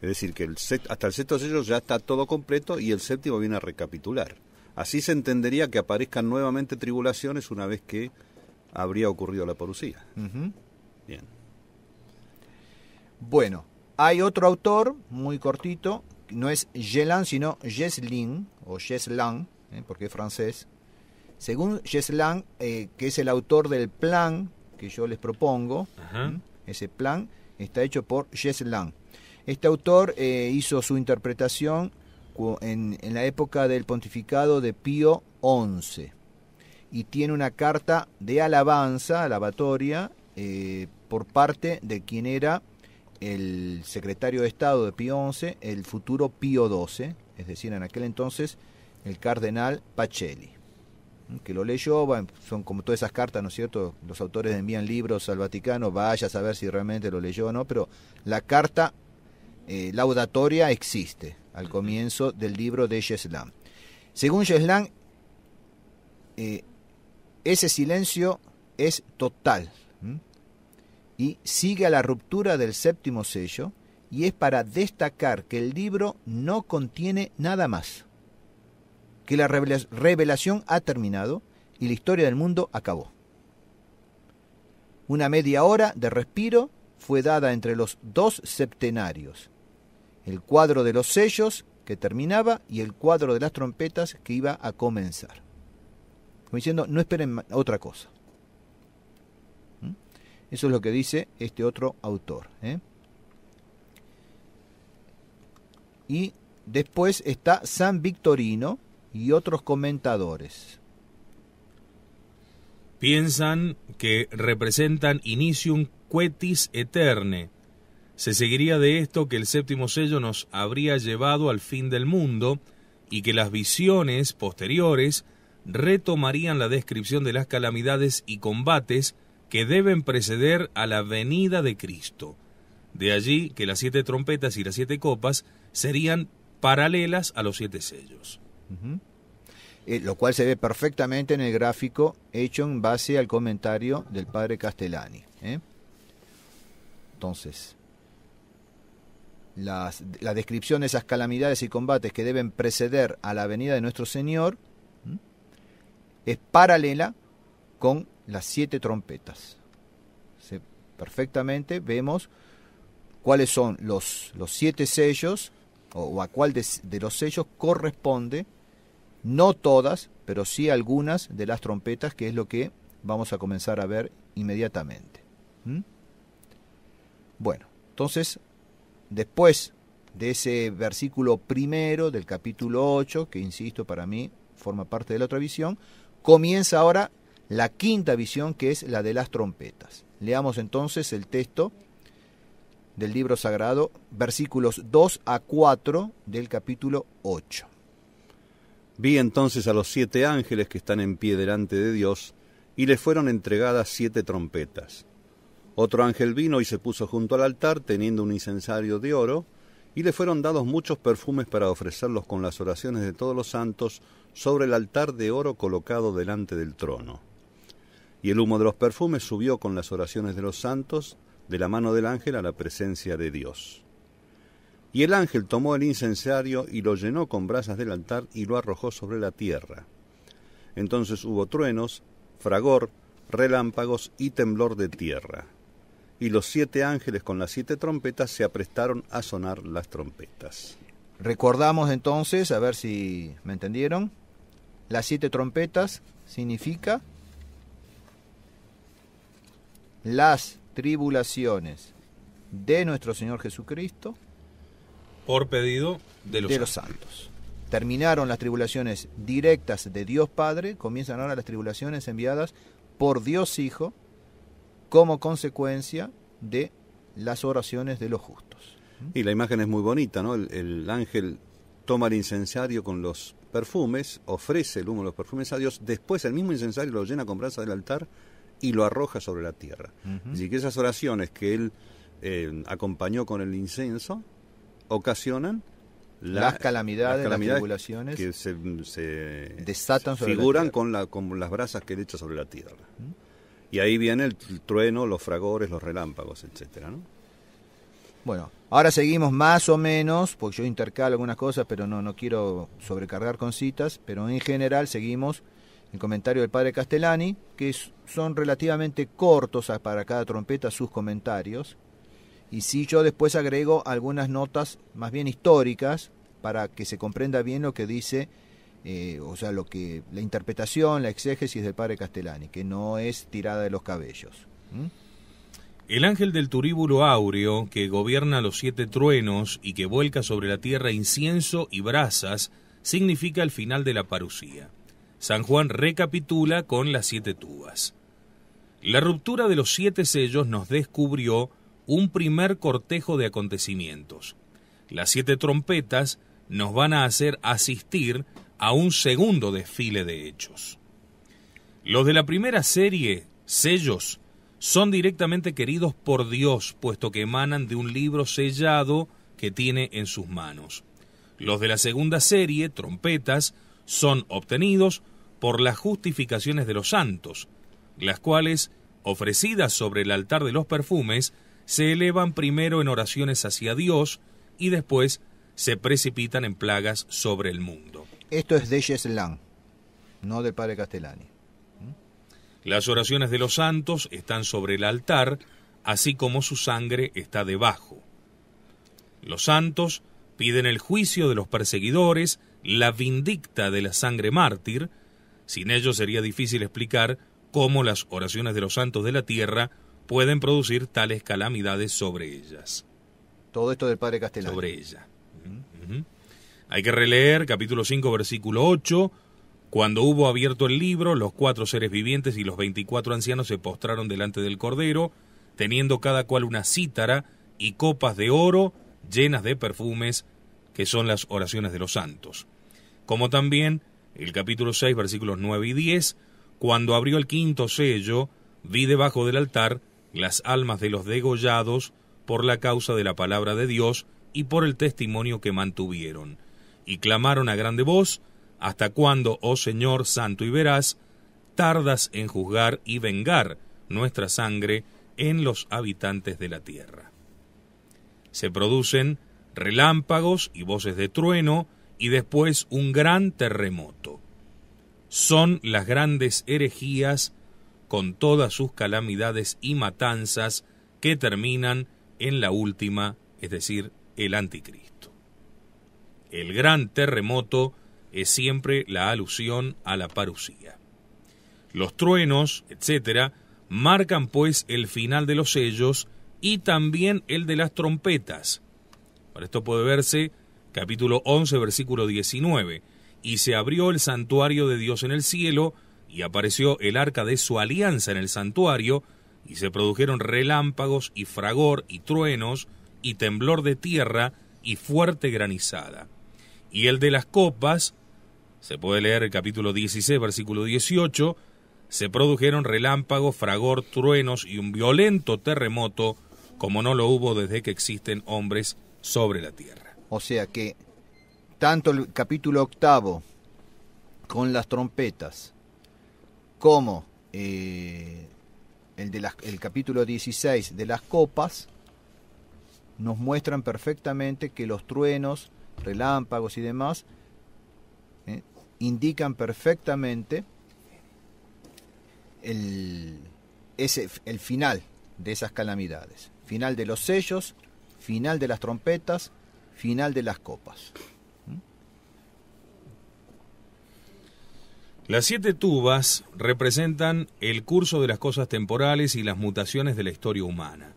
Es decir, que hasta el sexto sello ya está todo completo y el séptimo viene a recapitular. Así se entendería que aparezcan nuevamente tribulaciones una vez que habría ocurrido la parucía. Bien. Bueno, hay otro autor muy cortito, no es Gelin sino Yeslam o Yeslam, porque es francés. Según Yeslam, que es el autor del plan que yo les propongo, ese plan está hecho por Yeslam. Este autor hizo su interpretación en la época del pontificado de Pío XI y tiene una carta de alabanza, alabatoria, por parte de quien era el secretario de Estado de Pío XI, el futuro Pío XII, es decir, en aquel entonces el cardenal Pacelli, que lo leyó. Son como todas esas cartas, ¿no es cierto? Los autores envían libros al Vaticano, vaya a saber si realmente lo leyó o no, pero la carta laudatoria existe al comienzo del libro de Yeslam. Según Yeslam, ese silencio es total, y sigue a la ruptura del séptimo sello, y es para destacar que el libro no contiene nada más, que la revelación ha terminado y la historia del mundo acabó. Una media hora de respiro fue dada entre los 2 septenarios. El cuadro de los sellos que terminaba y el cuadro de las trompetas que iba a comenzar. Como diciendo, no esperen otra cosa. ¿Mm? Eso es lo que dice este otro autor. Y después está San Victorino y otros comentadores. Piensan que representan inicium coetis eterne. Se seguiría de esto que el séptimo sello nos habría llevado al fin del mundo y que las visiones posteriores retomarían la descripción de las calamidades y combates que deben preceder a la venida de Cristo. De allí que las 7 trompetas y las 7 copas serían paralelas a los 7 sellos. Lo cual se ve perfectamente en el gráfico hecho en base al comentario del padre Castellani. Entonces, la descripción de esas calamidades y combates que deben preceder a la venida de nuestro Señor es paralela con las 7 trompetas. Perfectamente vemos cuáles son los 7 sellos o a cuál de los sellos corresponde. No todas, pero sí algunas de las trompetas, que es lo que vamos a comenzar a ver inmediatamente. Bueno, entonces, después de ese versículo primero del capítulo 8, que insisto, para mí forma parte de la otra visión, comienza ahora la quinta visión, que es la de las trompetas. Leamos entonces el texto del libro sagrado, versículos 2 a 4 del capítulo 8. Vi entonces a los 7 ángeles que están en pie delante de Dios, y les fueron entregadas 7 trompetas. Otro ángel vino y se puso junto al altar, teniendo un incensario de oro, y le fueron dados muchos perfumes para ofrecerlos con las oraciones de todos los santos sobre el altar de oro colocado delante del trono. Y el humo de los perfumes subió con las oraciones de los santos de la mano del ángel a la presencia de Dios. Y el ángel tomó el incensario y lo llenó con brasas del altar y lo arrojó sobre la tierra. Entonces hubo truenos, fragor, relámpagos y temblor de tierra. Y los 7 ángeles con las 7 trompetas se aprestaron a sonar las trompetas. Recordamos entonces, a ver si me entendieron, las 7 trompetas significa las tribulaciones de nuestro Señor Jesucristo, por pedido de los santos. Terminaron las tribulaciones directas de Dios Padre, comienzan ahora las tribulaciones enviadas por Dios Hijo como consecuencia de las oraciones de los justos. Y la imagen es muy bonita, ¿no? El ángel toma el incensario con los perfumes, ofrece el humo de los perfumes a Dios, después el mismo incensario lo llena con brasa del altar y lo arroja sobre la tierra. Así que esas oraciones que él acompañó con el incenso ocasionan las calamidades, las tribulaciones que se desatan sobre la tierra. Con las brasas que él echa sobre la tierra. Y ahí viene el trueno, los fragores, los relámpagos, etcétera, ¿no? Bueno, ahora seguimos más o menos, porque yo intercalo algunas cosas, pero no quiero sobrecargar con citas, pero en general seguimos el comentario del padre Castellani, que son relativamente cortos para cada trompeta sus comentarios. Y sí, yo después agrego algunas notas más bien históricas para que se comprenda bien lo que dice, la interpretación, la exégesis del padre Castellani, que no es tirada de los cabellos. El ángel del turíbulo áureo, que gobierna los 7 truenos y que vuelca sobre la tierra incienso y brasas, significa el final de la parusía. San Juan recapitula con las 7 tubas. La ruptura de los 7 sellos nos descubrió un primer cortejo de acontecimientos. Las 7 trompetas nos van a hacer asistir a un segundo desfile de hechos. Los de la primera serie, sellos, son directamente queridos por Dios, puesto que emanan de un libro sellado que tiene en sus manos. Los de la segunda serie, trompetas, son obtenidos por las justificaciones de los santos, las cuales, ofrecidas sobre el altar de los perfumes, se elevan primero en oraciones hacia Dios y después se precipitan en plagas sobre el mundo. Esto es de Yeslam, no del padre Castellani. Las oraciones de los santos están sobre el altar, así como su sangre está debajo. Los santos piden el juicio de los perseguidores, la vindicta de la sangre mártir. Sin ello sería difícil explicar cómo las oraciones de los santos de la tierra pueden producir tales calamidades sobre ellas. Todo esto del Padre Castellani. Sobre ella. Hay que releer capítulo 5, versículo 8. Cuando hubo abierto el libro, los 4 seres vivientes y los 24 ancianos se postraron delante del Cordero, teniendo cada cual una cítara y copas de oro llenas de perfumes, que son las oraciones de los santos. Como también el capítulo 6, versículos 9 y 10, cuando abrió el quinto sello, vi debajo del altar las almas de los degollados por la causa de la palabra de Dios y por el testimonio que mantuvieron, y clamaron a grande voz: ¿hasta cuándo, oh Señor santo y veraz, tardas en juzgar y vengar nuestra sangre en los habitantes de la tierra? Se producen relámpagos y voces de trueno, y después un gran terremoto. Son las grandes herejías, con todas sus calamidades y matanzas, que terminan en la última, es decir, el anticristo. El gran terremoto es siempre la alusión a la parusía. Los truenos, etc., marcan pues el final de los sellos y también el de las trompetas. Para esto puede verse capítulo 11, versículo 19. Y se abrió el santuario de Dios en el cielo, y apareció el arca de su alianza en el santuario, y se produjeron relámpagos y fragor y truenos y temblor de tierra y fuerte granizada. Y el de las copas, se puede leer el capítulo 16, versículo 18, se produjeron relámpagos, fragor, truenos y un violento terremoto, como no lo hubo desde que existen hombres sobre la tierra. O sea que tanto el capítulo 8, con las trompetas, como el capítulo 16 de las copas, nos muestran perfectamente que los truenos, relámpagos y demás indican perfectamente el final de esas calamidades. Final de los sellos, final de las trompetas, final de las copas. Las 7 tubas representan el curso de las cosas temporales y las mutaciones de la historia humana.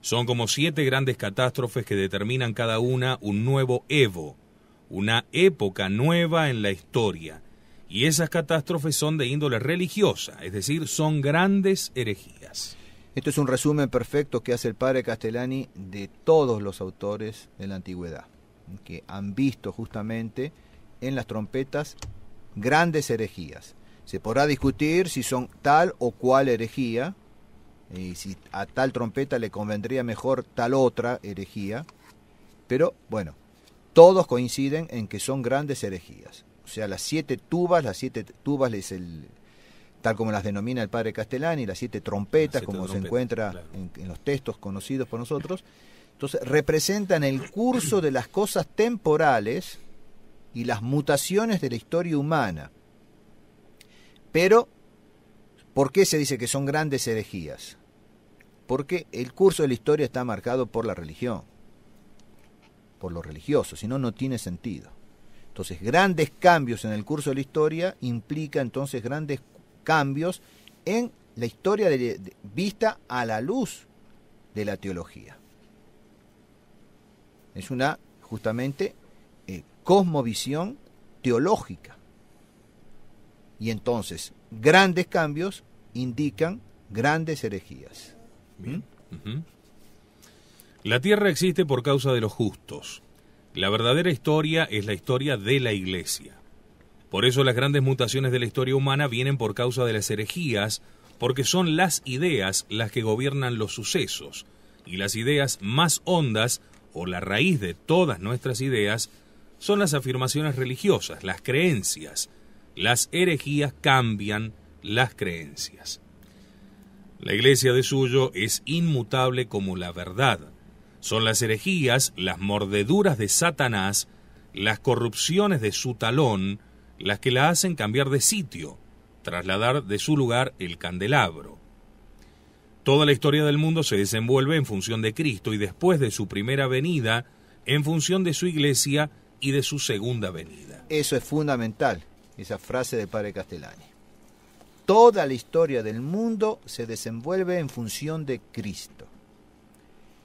Son como 7 grandes catástrofes que determinan cada una un nuevo evo, una época nueva en la historia. Y esas catástrofes son de índole religiosa, es decir, son grandes herejías. Esto es un resumen perfecto que hace el padre Castellani de todos los autores de la antigüedad, que han visto justamente en las trompetas grandes herejías. Se podrá discutir si son tal o cual herejía, y si a tal trompeta le convendría mejor tal otra herejía, pero bueno, todos coinciden en que son grandes herejías. O sea, las siete tubas es tal como las denomina el padre Castellani, las 7 trompetas, como se encuentra, claro, en los textos conocidos por nosotros. Entonces, representan el curso de las cosas temporales y las mutaciones de la historia humana. Pero, ¿por qué se dice que son grandes herejías? Porque el curso de la historia está marcado por la religión, por lo religioso, si no, no tiene sentido. Entonces, grandes cambios en el curso de la historia implica entonces grandes cambios en la historia vista a la luz de la teología. Es una, justamente, cosmovisión teológica. Y entonces, grandes cambios indican grandes herejías. Bien. La tierra existe por causa de los justos. La verdadera historia es la historia de la Iglesia. Por eso las grandes mutaciones de la historia humana vienen por causa de las herejías, porque son las ideas las que gobiernan los sucesos, y las ideas más hondas, o la raíz de todas nuestras ideas, son las afirmaciones religiosas, las creencias. Las herejías cambian las creencias. La Iglesia de suyo es inmutable como la verdad. Son las herejías, las mordeduras de Satanás, las corrupciones de su talón, las que la hacen cambiar de sitio, trasladar de su lugar el candelabro. Toda la historia del mundo se desenvuelve en función de Cristo y después de su primera venida, en función de su Iglesia y de su segunda venida. Eso es fundamental, esa frase de Padre Castellani. Toda la historia del mundo se desenvuelve en función de Cristo.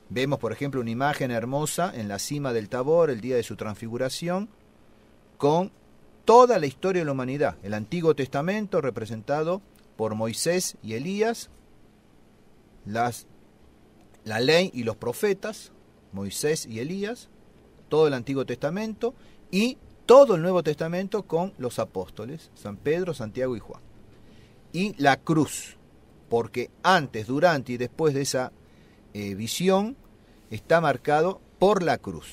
Vemos, por ejemplo, una imagen hermosa en la cima del Tabor, el día de su transfiguración, con toda la historia de la humanidad. El Antiguo Testamento, representado por Moisés y Elías, la ley y los profetas, Moisés y Elías, todo el Antiguo Testamento, y todo el Nuevo Testamento con los apóstoles, San Pedro, Santiago y Juan. Y la cruz, porque antes, durante y después de esa visión, está marcado por la cruz.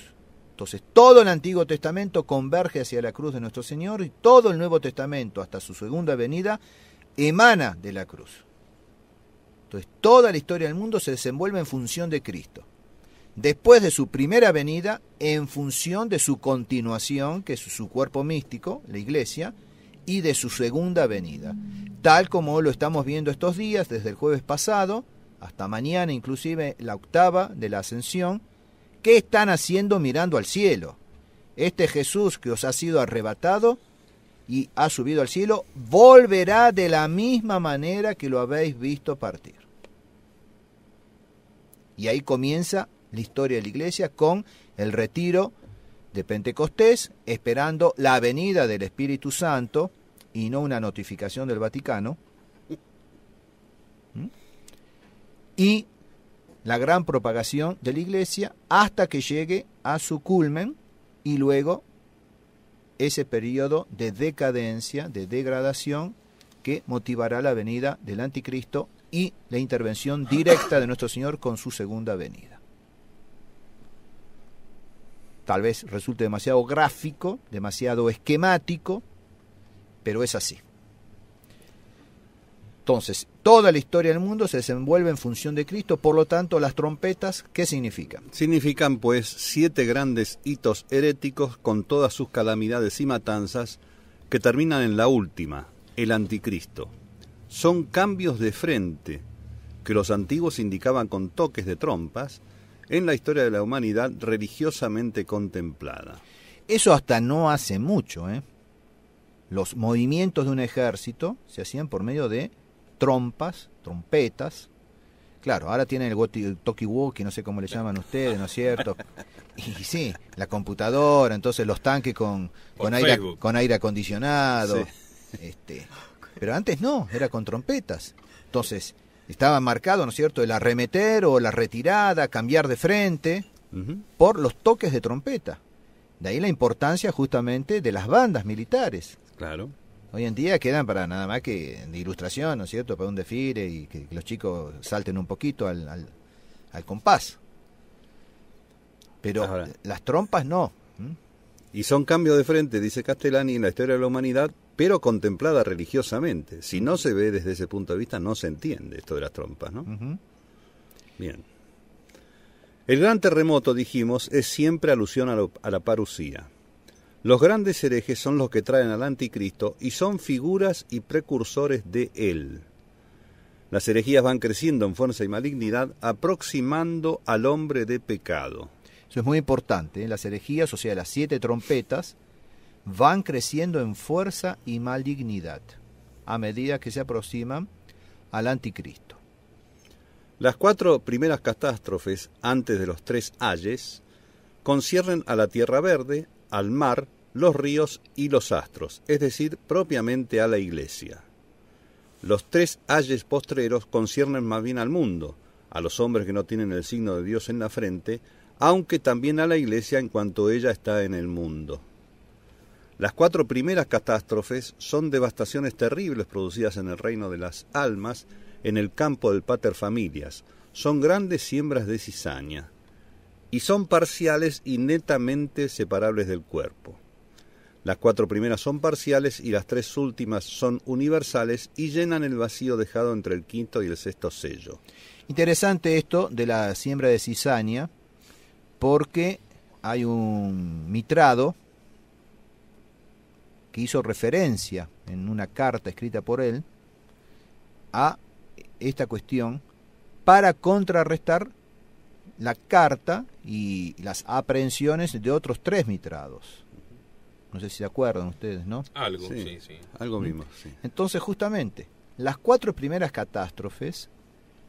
Entonces, todo el Antiguo Testamento converge hacia la cruz de nuestro Señor, y todo el Nuevo Testamento, hasta su segunda venida, emana de la cruz. Entonces, toda la historia del mundo se desenvuelve en función de Cristo. Después de su primera venida, en función de su continuación, que es su cuerpo místico, la Iglesia, y de su segunda venida. Tal como lo estamos viendo estos días, desde el jueves pasado hasta mañana, inclusive la octava de la Ascensión. ¿Qué están haciendo mirando al cielo? Este Jesús que os ha sido arrebatado y ha subido al cielo, volverá de la misma manera que lo habéis visto partir. Y ahí comienza la historia de la Iglesia con el retiro de Pentecostés, esperando la venida del Espíritu Santo y no una notificación del Vaticano. Y la gran propagación de la Iglesia hasta que llegue a su culmen y luego ese periodo de decadencia, de degradación, que motivará la venida del Anticristo y la intervención directa de nuestro Señor con su segunda venida. Tal vez resulte demasiado gráfico, demasiado esquemático, pero es así. Entonces, toda la historia del mundo se desenvuelve en función de Cristo, por lo tanto, las trompetas, ¿qué significan? Significan, pues, 7 grandes hitos heréticos con todas sus calamidades y matanzas que terminan en la última, el anticristo. Son cambios de frente que los antiguos indicaban con toques de trompas en la historia de la humanidad religiosamente contemplada. Eso hasta no hace mucho, ¿eh? Los movimientos de un ejército se hacían por medio de trompas, trompetas. Claro, ahora tienen el talkie-walkie, no sé cómo le llaman ustedes, ¿no es cierto? Y sí, la computadora, entonces los tanques con aire acondicionado. Sí. Pero antes no, era con trompetas. Entonces estaba marcado, ¿no es cierto?, el arremeter o la retirada, cambiar de frente, por los toques de trompeta. De ahí la importancia justamente de las bandas militares. Claro. Hoy en día quedan para nada más que de ilustración, ¿no es cierto?, para un desfile y que los chicos salten un poquito al compás. Pero ahora, las trompas no. Y son cambios de frente, dice Castellani, en la historia de la humanidad, pero contemplada religiosamente. Si no se ve desde ese punto de vista, no se entiende esto de las trompas, ¿no? Bien. El gran terremoto, dijimos, es siempre alusión a la parucía. Los grandes herejes son los que traen al anticristo y son figuras y precursores de él. Las herejías van creciendo en fuerza y malignidad, aproximando al hombre de pecado. Eso es muy importante, ¿eh? Las herejías, o sea, las 7 trompetas, van creciendo en fuerza y malignidad a medida que se aproximan al anticristo. Las 4 primeras catástrofes, antes de los 3 ayes, conciernen a la tierra verde, al mar, los ríos y los astros, es decir, propiamente a la Iglesia. Los 3 ayes postreros conciernen más bien al mundo, a los hombres que no tienen el signo de Dios en la frente, aunque también a la Iglesia en cuanto ella está en el mundo. Las 4 primeras catástrofes son devastaciones terribles producidas en el reino de las almas, en el campo del paterfamilias. Son grandes siembras de cizaña, y son parciales y netamente separables del cuerpo. Las 4 primeras son parciales y las 3 últimas son universales y llenan el vacío dejado entre el 5º y el 6º sello. Interesante esto de la siembra de cizaña, porque hay un mitrado que hizo referencia en una carta escrita por él a esta cuestión para contrarrestar la carta y las aprehensiones de otros tres mitrados. No sé si se acuerdan ustedes, ¿no? Algo, sí. Algo mismo, sí. Entonces, justamente, las cuatro primeras catástrofes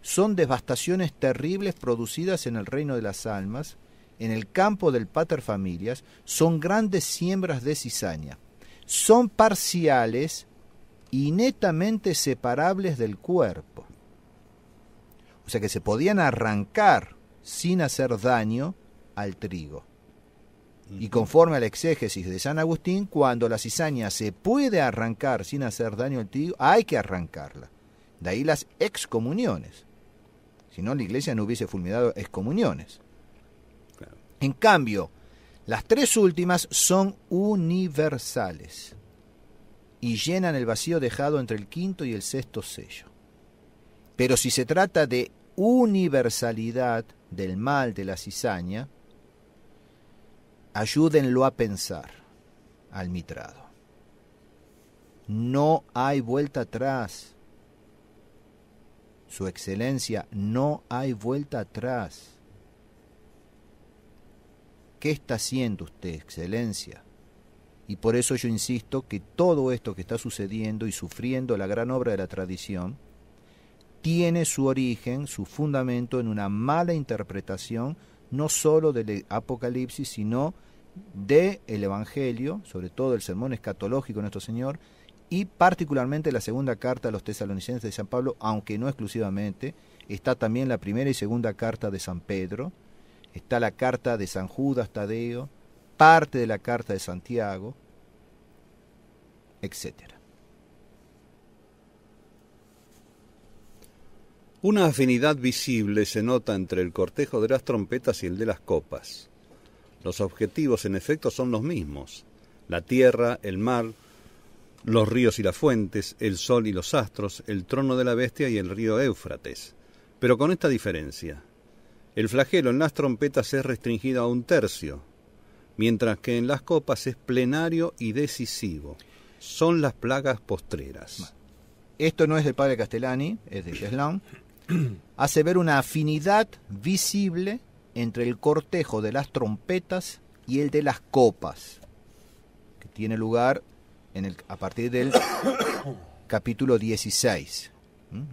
son devastaciones terribles producidas en el reino de las almas, en el campo del paterfamilias, son grandes siembras de cizaña. Son parciales y netamente separables del cuerpo. O sea que se podían arrancar sin hacer daño al trigo. Y conforme a la exégesis de San Agustín, cuando la cizaña se puede arrancar sin hacer daño al trigo, hay que arrancarla. De ahí las excomuniones. Si no, la Iglesia no hubiese fulminado excomuniones. Claro. En cambio, las tres últimas son universales y llenan el vacío dejado entre el quinto y el sexto sello. Pero si se trata de universalidad del mal de la cizaña, ayúdenlo a pensar al mitrado. No hay vuelta atrás. Su excelencia, no hay vuelta atrás. ¿Qué está haciendo usted, excelencia? Y por eso yo insisto que todo esto que está sucediendo y sufriendo la gran obra de la tradición tiene su origen, su fundamento en una mala interpretación no solo del Apocalipsis, sino del Evangelio, sobre todo el sermón escatológico de nuestro Señor, y particularmente la segunda carta a los tesalonicenses de San Pablo, aunque no exclusivamente, está también la primera y segunda carta de San Pedro, está la carta de San Judas Tadeo, parte de la carta de Santiago, etc. Una afinidad visible se nota entre el cortejo de las trompetas y el de las copas. Los objetivos, en efecto, son los mismos. La tierra, el mar, los ríos y las fuentes, el sol y los astros, el trono de la bestia y el río Éufrates. Pero con esta diferencia: el flagelo en las trompetas es restringido a un tercio, mientras que en las copas es plenario y decisivo. Son las plagas postreras. Esto no es del Padre Castellani, es de Yeslam. Hace ver una afinidad visible entre el cortejo de las trompetas y el de las copas, que tiene lugar a partir del capítulo 16.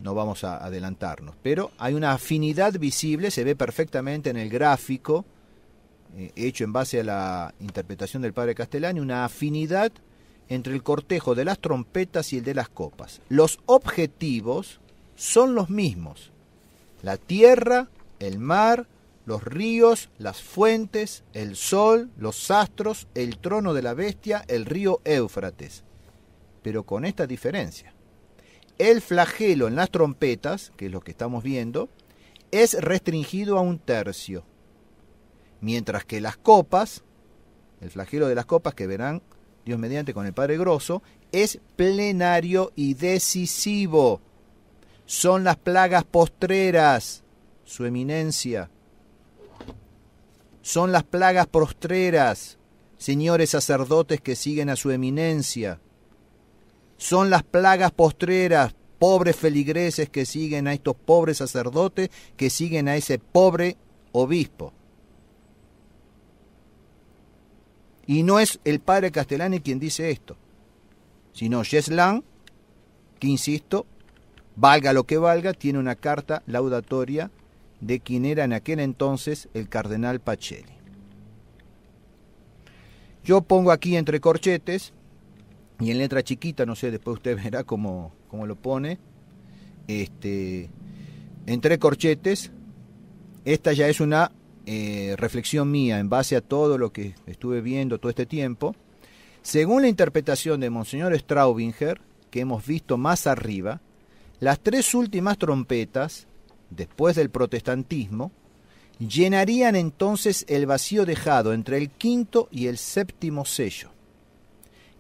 No vamos a adelantarnos, pero hay una afinidad visible, se ve perfectamente en el gráfico hecho en base a la interpretación del Padre Castellani, una afinidad entre el cortejo de las trompetas y el de las copas. Los objetivos son los mismos: la tierra, el mar, los ríos, las fuentes, el sol, los astros, el trono de la bestia, el río Éufrates. Pero con esta diferencia: el flagelo en las trompetas, que es lo que estamos viendo, es restringido a un tercio, mientras que las copas, el flagelo de las copas, que verán Dios mediante con el Padre Grosso, es plenario y decisivo. Son las plagas postreras, su eminencia. Son las plagas postreras, señores sacerdotes que siguen a su eminencia. Son las plagas postreras, pobres feligreses que siguen a estos pobres sacerdotes, que siguen a ese pobre obispo. Y no es el Padre Castellani quien dice esto, sino Yeslam, que, insisto, valga lo que valga, tiene una carta laudatoria de quien era en aquel entonces el Cardenal Pacelli. Yo pongo aquí entre corchetes, y en letra chiquita, no sé, después usted verá cómo lo pone, entre corchetes, esta ya es una reflexión mía en base a todo lo que estuve viendo todo este tiempo. Según la interpretación de Monseñor Straubinger, que hemos visto más arriba, las tres últimas trompetas, después del protestantismo, llenarían entonces el vacío dejado entre el quinto y el séptimo sello,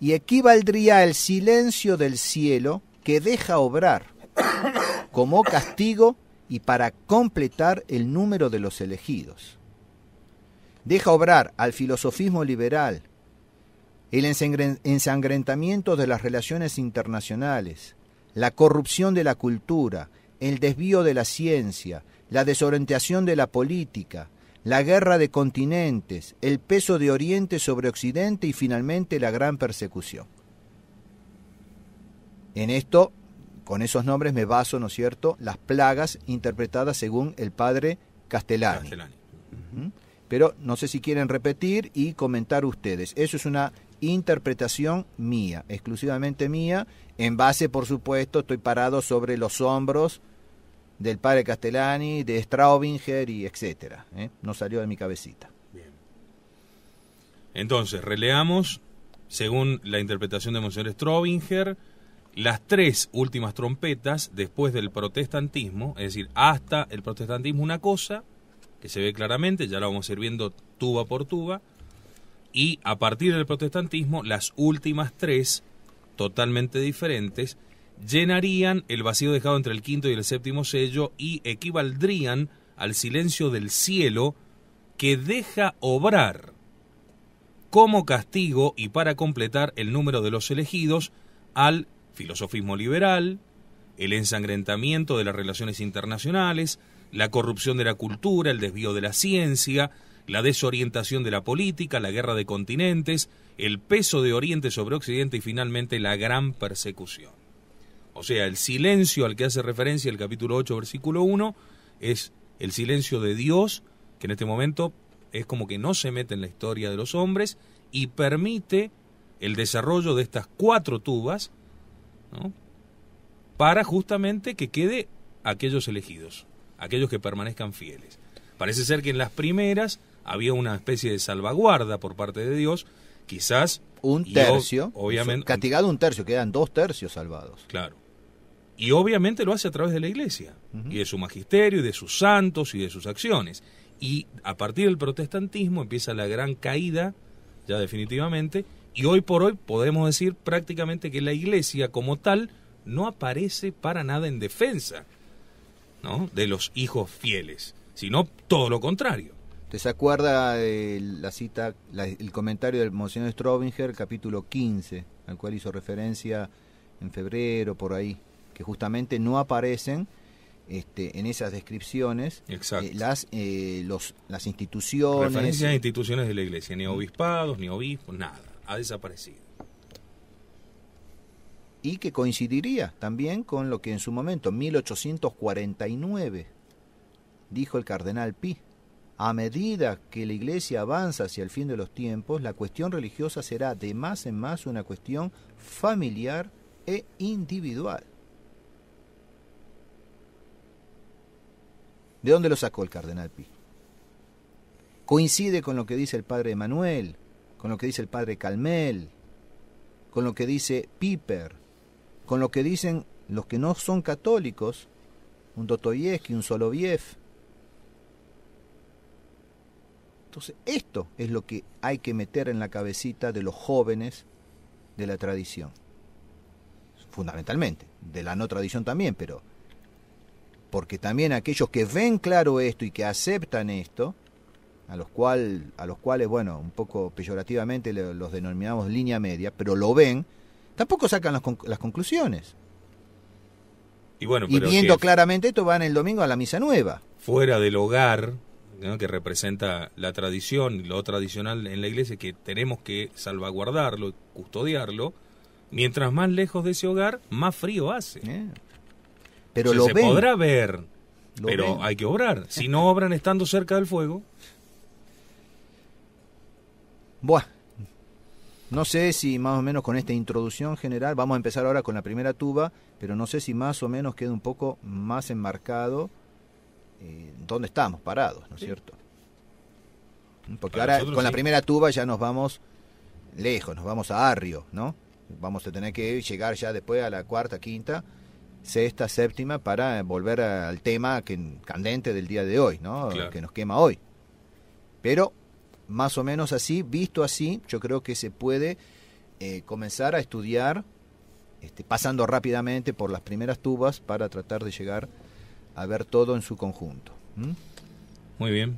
y equivaldría al silencio del cielo que deja obrar como castigo y para completar el número de los elegidos. Deja obrar al filosofismo liberal, el ensangrentamiento de las relaciones internacionales, la corrupción de la cultura, el desvío de la ciencia, la desorientación de la política, la guerra de continentes, el peso de Oriente sobre Occidente y finalmente la gran persecución. En esto, con esos nombres me baso, ¿no es cierto?, las plagas interpretadas según el padre Castellani. Pero no sé si quieren repetir y comentar ustedes. Eso es una interpretación mía, exclusivamente mía, en base, por supuesto, estoy parado sobre los hombros del padre Castellani, de Straubinger y etcétera. No salió de mi cabecita. Bien. Entonces, releamos, según la interpretación de Monseñor Straubinger, las tres últimas trompetas después del protestantismo, es decir, hasta el protestantismo una cosa, que se ve claramente, ya la vamos a ir viendo tuba por tuba, y a partir del protestantismo, las últimas tres, totalmente diferentes, llenarían el vacío dejado entre el quinto y el séptimo sello y equivaldrían al silencio del cielo que deja obrar como castigo y para completar el número de los elegidos al filosofismo liberal, el ensangrentamiento de las relaciones internacionales, la corrupción de la cultura, el desvío de la ciencia, la desorientación de la política, la guerra de continentes, el peso de Oriente sobre Occidente y finalmente la gran persecución. O sea, el silencio al que hace referencia el capítulo 8, versículo 1, es el silencio de Dios, que en este momento es como que no se mete en la historia de los hombres y permite el desarrollo de estas cuatro tubas, ¿no?, para justamente que quede aquellos elegidos, aquellos que permanezcan fieles. Parece ser que en las primeras había una especie de salvaguarda por parte de Dios, quizás un tercio, obviamente, castigado un tercio, quedan dos tercios salvados. Claro. Y obviamente lo hace a través de la Iglesia, y de su magisterio, y de sus santos, y de sus acciones. Y a partir del protestantismo empieza la gran caída, ya definitivamente, y hoy por hoy podemos decir prácticamente que la Iglesia como tal no aparece para nada en defensa, ¿no?, de los hijos fieles, sino todo lo contrario. ¿Usted se acuerda de la cita, el comentario del Monseñor Straubinger, capítulo 15, al cual hizo referencia en febrero, por ahí, que justamente no aparecen en esas descripciones las instituciones? Referencias a instituciones de la Iglesia, ni obispados, ni obispos, nada, ha desaparecido. Y que coincidiría también con lo que en su momento, en 1849, dijo el cardenal Pi: a medida que la Iglesia avanza hacia el fin de los tiempos, la cuestión religiosa será de más en más una cuestión familiar e individual. ¿De dónde lo sacó el cardenal Pi? Coincide con lo que dice el padre Emanuel, con lo que dice el padre Calmel, con lo que dice Piper, con lo que dicen los que no son católicos, un Dostoyevsky, un Soloviev. Entonces, esto es lo que hay que meter en la cabecita de los jóvenes de la tradición. Fundamentalmente, de la no tradición también, pero porque también aquellos que ven claro esto y que aceptan esto, a los cuales, bueno, un poco peyorativamente los denominamos línea media, pero lo ven, tampoco sacan las conclusiones. Y, bueno, pero viendo claramente esto, van el domingo a la misa nueva. Fuera del hogar, ¿no?, que representa la tradición, lo tradicional en la Iglesia, que tenemos que salvaguardarlo, custodiarlo, mientras más lejos de ese hogar, más frío hace. Pero o sea, se podrá ver, pero hay que obrar. Si no obran estando cerca del fuego... Buah. No sé si más o menos con esta introducción general, vamos a empezar ahora con la primera tuba, pero no sé si más o menos queda un poco más enmarcado dónde estamos parados, ¿no es cierto? Porque ahora con la primera tuba ya nos vamos lejos, nos vamos a Arrio, ¿no? Vamos a tener que llegar ya después a la cuarta, quinta, sexta, séptima, para volver al tema candente del día de hoy, ¿no? Claro. Que nos quema hoy. Pero... más o menos así, visto así, yo creo que se puede comenzar a estudiar, pasando rápidamente por las primeras tubas para tratar de llegar a ver todo en su conjunto. Muy bien,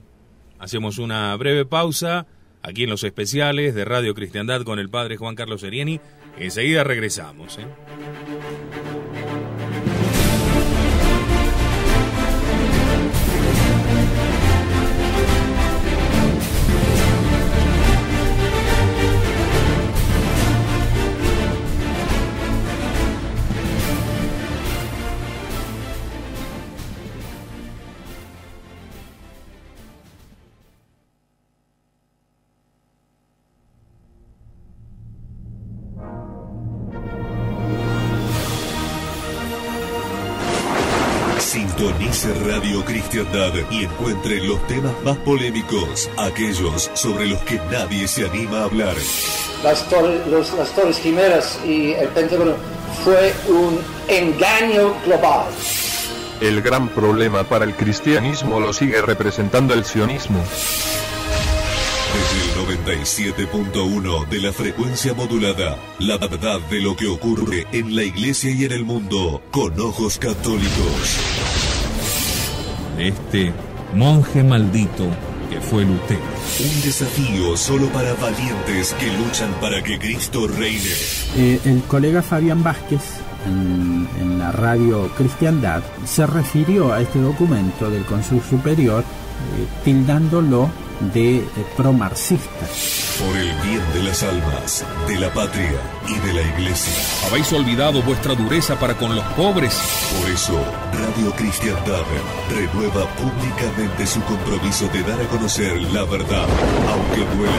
hacemos una breve pausa aquí en los especiales de Radio Cristiandad con el padre Juan Carlos Ceriani. Enseguida regresamos. Sintonice Radio Cristiandad y encuentre los temas más polémicos, aquellos sobre los que nadie se anima a hablar. Las Torres Gemelas y el Pentágono fue un engaño global. El gran problema para el cristianismo lo sigue representando el sionismo. Desde el 97.1 de la frecuencia modulada, la verdad de lo que ocurre en la iglesia y en el mundo, con ojos católicos. Este monje maldito que fue Lutero. Un desafío solo para valientes que luchan para que Cristo reine. El colega Fabián Vázquez, en la radio Cristiandad, se refirió a este documento del Concilio Superior, tildándolo de promarxistas. Por el bien de las almas, de la patria y de la iglesia. Habéis olvidado vuestra dureza para con los pobres. Por eso, Radio Cristiandad renueva públicamente su compromiso de dar a conocer la verdad, aunque duela.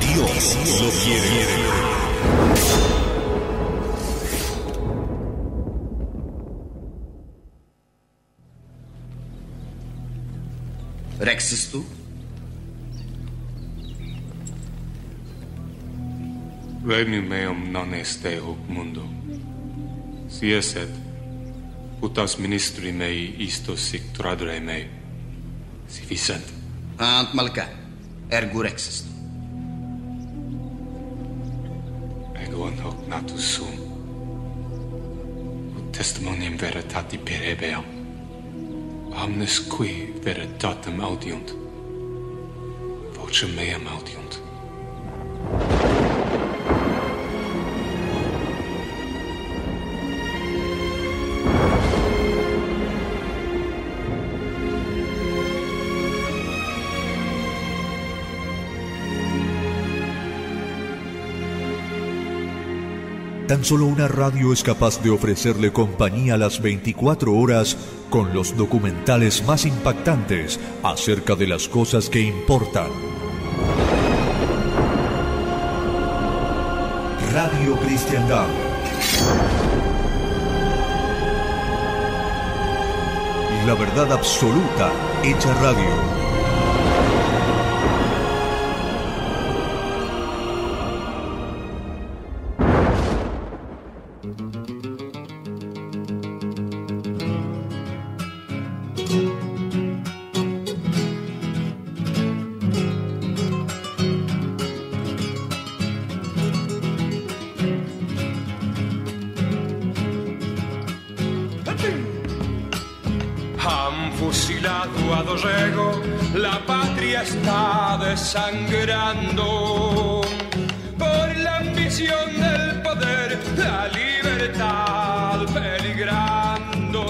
Dios lo quiere. ¿Rexes tú? Regnum meum non est hoc mundo. Si eset, putas ministri mei istos sic tradere mei. Si vicent. Ant malca, ergo rexes tú. Egoan hoc natus sum. Ut testimonium veritati per ebeam. Omnes qui veritatem audiunt, vocem meam audiunt. Tan solo una radio es capaz de ofrecerle compañía las 24 horas con los documentales más impactantes acerca de las cosas que importan. Radio Cristiandad. La verdad absoluta hecha radio. Sangrando por la ambición del poder, la libertad peligrando.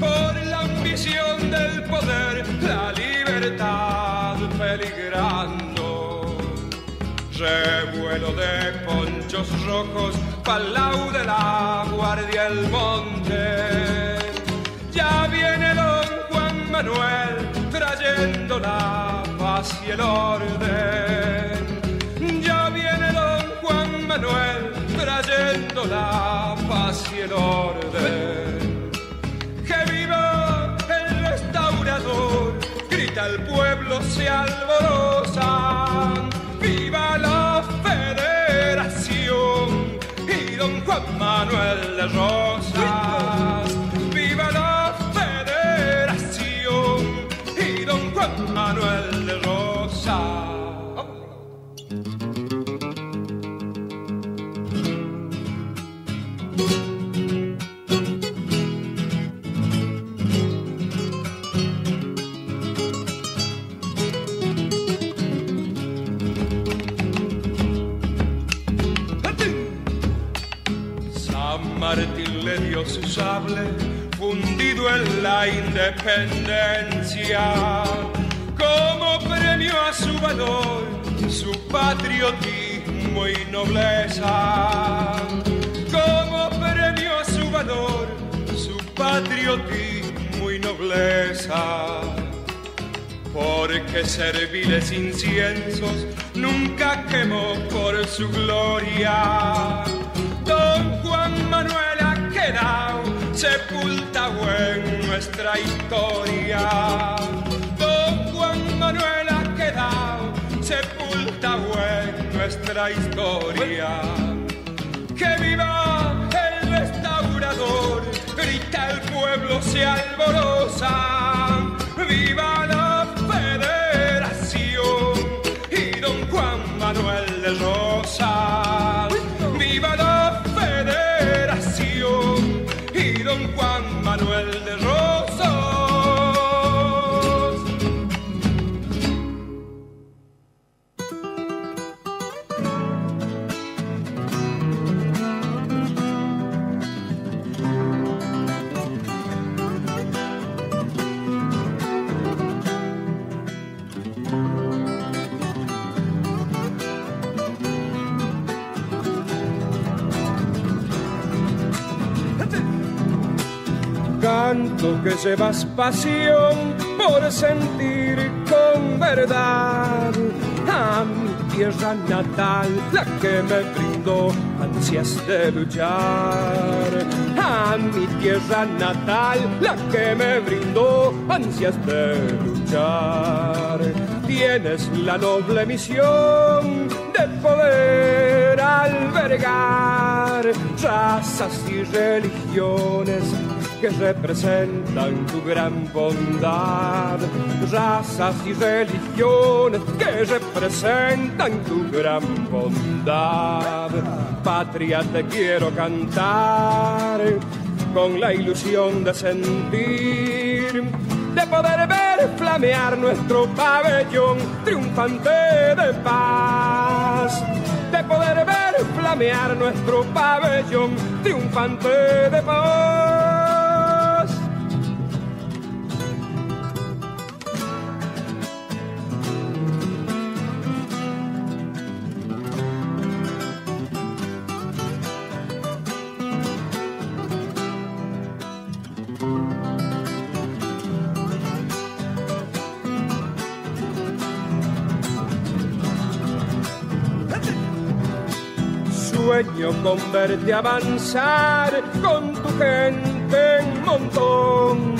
Por la ambición del poder, la libertad peligrando. Revuelo de ponchos rojos, palau de la guardia el monte. Ya viene don Juan Manuel trayendo la paz y el orden. Ya viene don Juan Manuel trayendo la paz y el orden. ¡Que viva el restaurador! Grita el pueblo, se alborosa. ¡Viva la federación! Y don Juan Manuel de Rosas. ¡Viva la federación! Y don Juan Manuel de Rosa. San Martín le dio su sable fundido en la independencia. Como premio a su valor, su patriotismo y nobleza. Como premio a su valor, su patriotismo y nobleza. Porque serviles inciensos nunca quemó por su gloria. Don Juan Manuel ha quedado sepulta en nuestra historia. Don Juan Manuel ha quedado sepultado en nuestra historia. ¡Que viva el restaurador! Grita el pueblo, se alborosa. ¡Viva la federación! Y don Juan Manuel del Rosal. ¡Viva la federación! Y don Juan Manuel del Rosal. Canto que llevas pasión por sentir con verdad a mi tierra natal, la que me brindó ansias de luchar. A mi tierra natal, la que me brindó ansias de luchar. Tienes la noble misión de poder albergar razas y religiones que representan tu gran bondad, razas y religiones que representan tu gran bondad. Patria, te quiero cantar con la ilusión de sentir, de poder ver flamear nuestro pabellón triunfante de paz, de poder ver flamear nuestro pabellón triunfante de paz. Sueño con verte avanzar con tu gente en montón,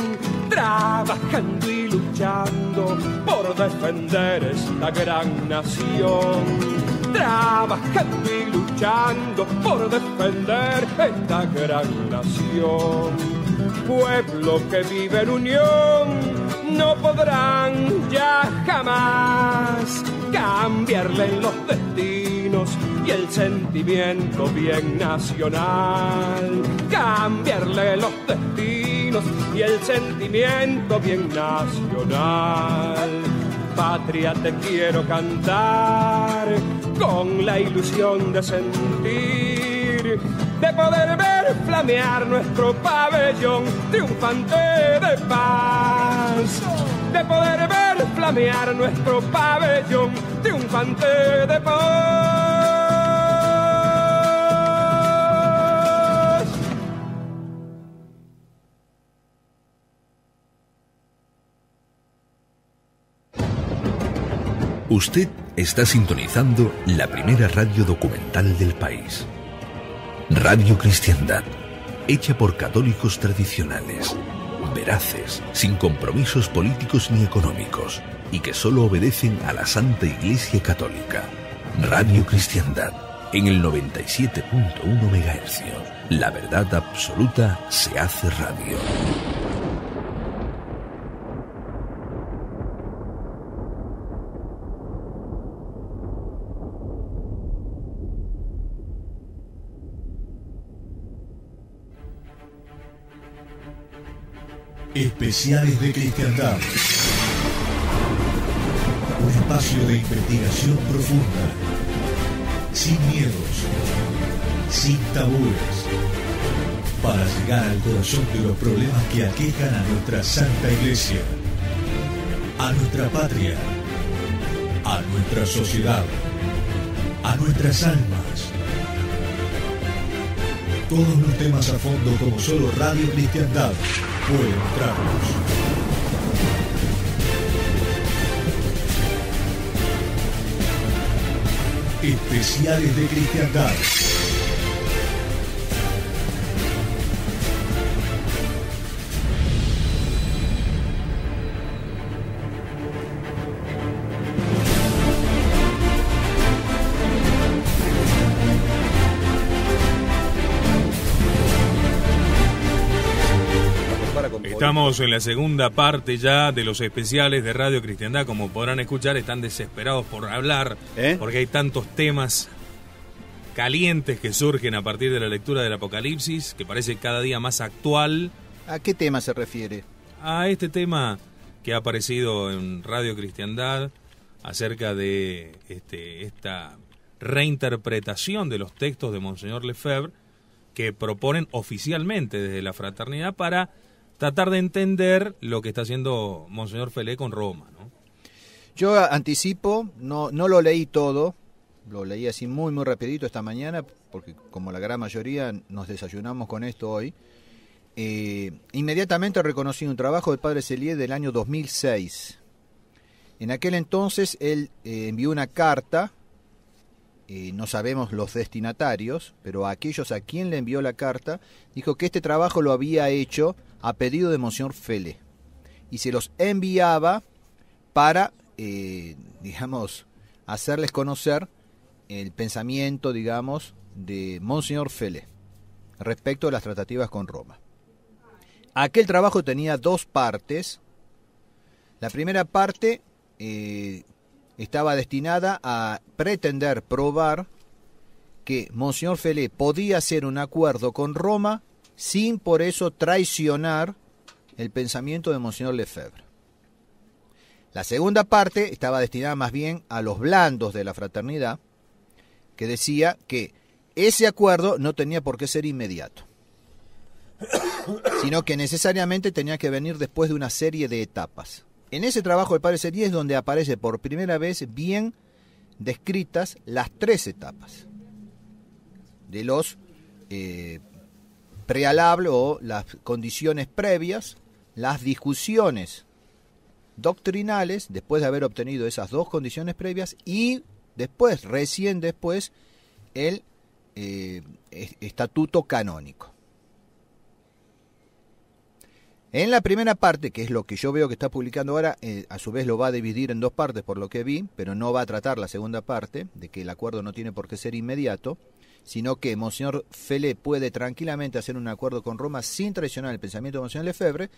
trabajando y luchando por defender esta gran nación, trabajando y luchando por defender esta gran nación. Pueblo que vive en unión, no podrán ya jamás cambiarle los destinos y el sentimiento bien nacional, cambiarle los destinos y el sentimiento bien nacional. Patria, te quiero cantar con la ilusión de sentir, de poder ver flamear nuestro pabellón triunfante de paz, de poder ver flamear nuestro pabellón triunfante de paz. Usted está sintonizando la primera radio documental del país. Radio Cristiandad, hecha por católicos tradicionales, veraces, sin compromisos políticos ni económicos, y que solo obedecen a la Santa Iglesia Católica. Radio Cristiandad, en el 97.1 MHz. La verdad absoluta se hace radio. Especiales de Cristiandad. Un espacio de investigación profunda. Sin miedos. Sin tabúes. Para llegar al corazón de los problemas que aquejan a nuestra Santa Iglesia, a nuestra patria, a nuestra sociedad, a nuestras almas. Todos los temas a fondo como solo Radio Cristiandad puede mostrarnos. Especiales de Cristiandad. Estamos en la segunda parte ya de los especiales de Radio Cristiandad. Como podrán escuchar, están desesperados por hablar, porque hay tantos temas calientes que surgen a partir de la lectura del Apocalipsis, que parece cada día más actual. ¿A qué tema se refiere? A este tema que ha aparecido en Radio Cristiandad acerca de esta reinterpretación de los textos de Monseñor Lefebvre que proponen oficialmente desde la fraternidad para tratar de entender lo que está haciendo Monseñor Felé con Roma, ¿no? Yo anticipo, no lo leí todo, lo leí así muy rapidito esta mañana, porque como la gran mayoría nos desayunamos con esto hoy. Inmediatamente reconocí un trabajo del Padre Celier del año 2006. En aquel entonces él envió una carta, no sabemos los destinatarios, pero a aquellos a quien le envió la carta, dijo que este trabajo lo había hecho a pedido de Monseñor Felé y se los enviaba para, hacerles conocer el pensamiento, de Monseñor Felé respecto a las tratativas con Roma. Aquel trabajo tenía dos partes. La primera parte estaba destinada a pretender probar que Monseñor Felé podía hacer un acuerdo con Roma sin por eso traicionar el pensamiento de Monseñor Lefebvre. La segunda parte estaba destinada más bien a los blandos de la fraternidad, que decía que ese acuerdo no tenía por qué ser inmediato, sino que necesariamente tenía que venir después de una serie de etapas. En ese trabajo del Padre Celier es donde aparece por primera vez bien descritas las tres etapas de los prealables o las condiciones previas, las discusiones doctrinales después de haber obtenido esas dos condiciones previas y después, recién después, el estatuto canónico. En la primera parte, que es lo que yo veo que está publicando ahora, a su vez lo va a dividir en dos partes por lo que vi, pero no va a tratar la segunda parte, de que el acuerdo no tiene por qué ser inmediato, sino que Monseñor Felé puede tranquilamente hacer un acuerdo con Roma sin traicionar el pensamiento de Monseñor Lefebvre.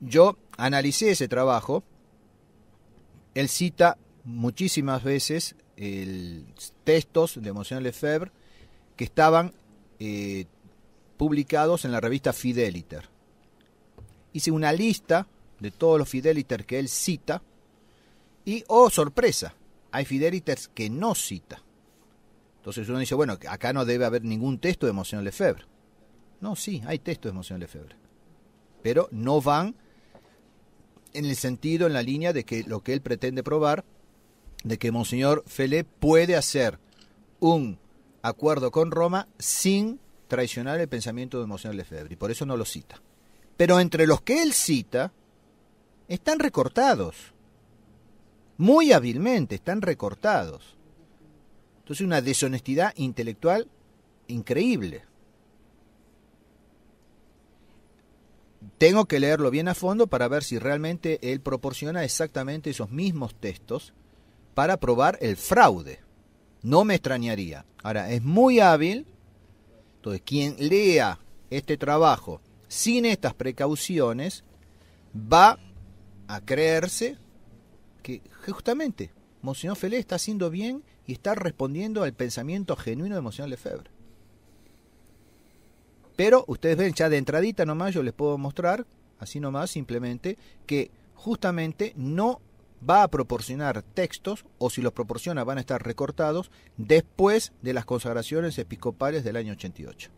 Yo analicé ese trabajo. Él cita muchísimas veces textos de Monseñor Lefebvre que estaban publicados en la revista Fideliter. Hice una lista de todos los fideliters que él cita y, oh sorpresa, hay fideliters que no cita. Entonces uno dice, bueno, acá no debe haber ningún texto de Monseñor Lefebvre. No, sí, hay textos de Monseñor Lefebvre, pero no van en el sentido, en la línea de que lo que él pretende probar, de que Monseñor Felé puede hacer un acuerdo con Roma sin traicionar el pensamiento de Monseñor Lefebvre, y por eso no lo cita. Pero entre los que él cita, están recortados. Muy hábilmente están recortados. Entonces una deshonestidad intelectual increíble. Tengo que leerlo bien a fondo para ver si realmente él proporciona exactamente esos mismos textos para probar el fraude. No me extrañaría. Ahora, es muy hábil. Entonces, quien lea este trabajo sin estas precauciones, va a creerse que justamente Monseñor Felé está haciendo bien y está respondiendo al pensamiento genuino de Monseñor Lefebvre. Pero ustedes ven, ya de entradita nomás yo les puedo mostrar, así nomás simplemente, que justamente no va a proporcionar textos, o si los proporciona van a estar recortados, después de las consagraciones episcopales del año 88.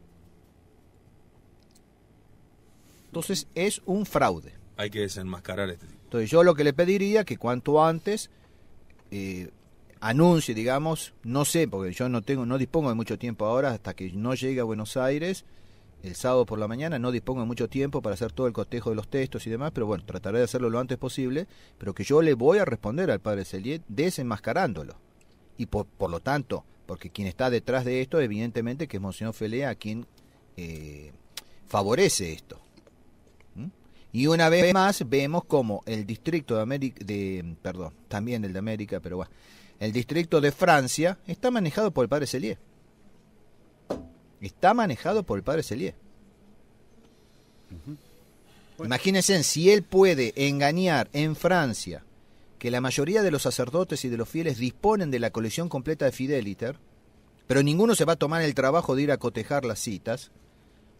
Entonces es un fraude. Hay que desenmascarar este tipo. Entonces yo lo que le pediría que cuanto antes anuncie, no sé, porque yo no dispongo de mucho tiempo ahora, hasta que no llegue a Buenos Aires el sábado por la mañana, no dispongo de mucho tiempo para hacer todo el cotejo de los textos y demás, pero bueno, trataré de hacerlo lo antes posible, pero que yo le voy a responder al Padre Celier desenmascarándolo. Y por lo tanto, porque quien está detrás de esto, evidentemente que es Monseñor Felé a quien favorece esto. Y una vez más vemos como el distrito de América, también el de América, pero bueno, el distrito de Francia está manejado por el Padre Celier. Está manejado por el Padre Celier. Imagínense, si él puede engañar en Francia, que la mayoría de los sacerdotes y de los fieles disponen de la colección completa de Fideliter, pero ninguno se va a tomar el trabajo de ir a cotejar las citas,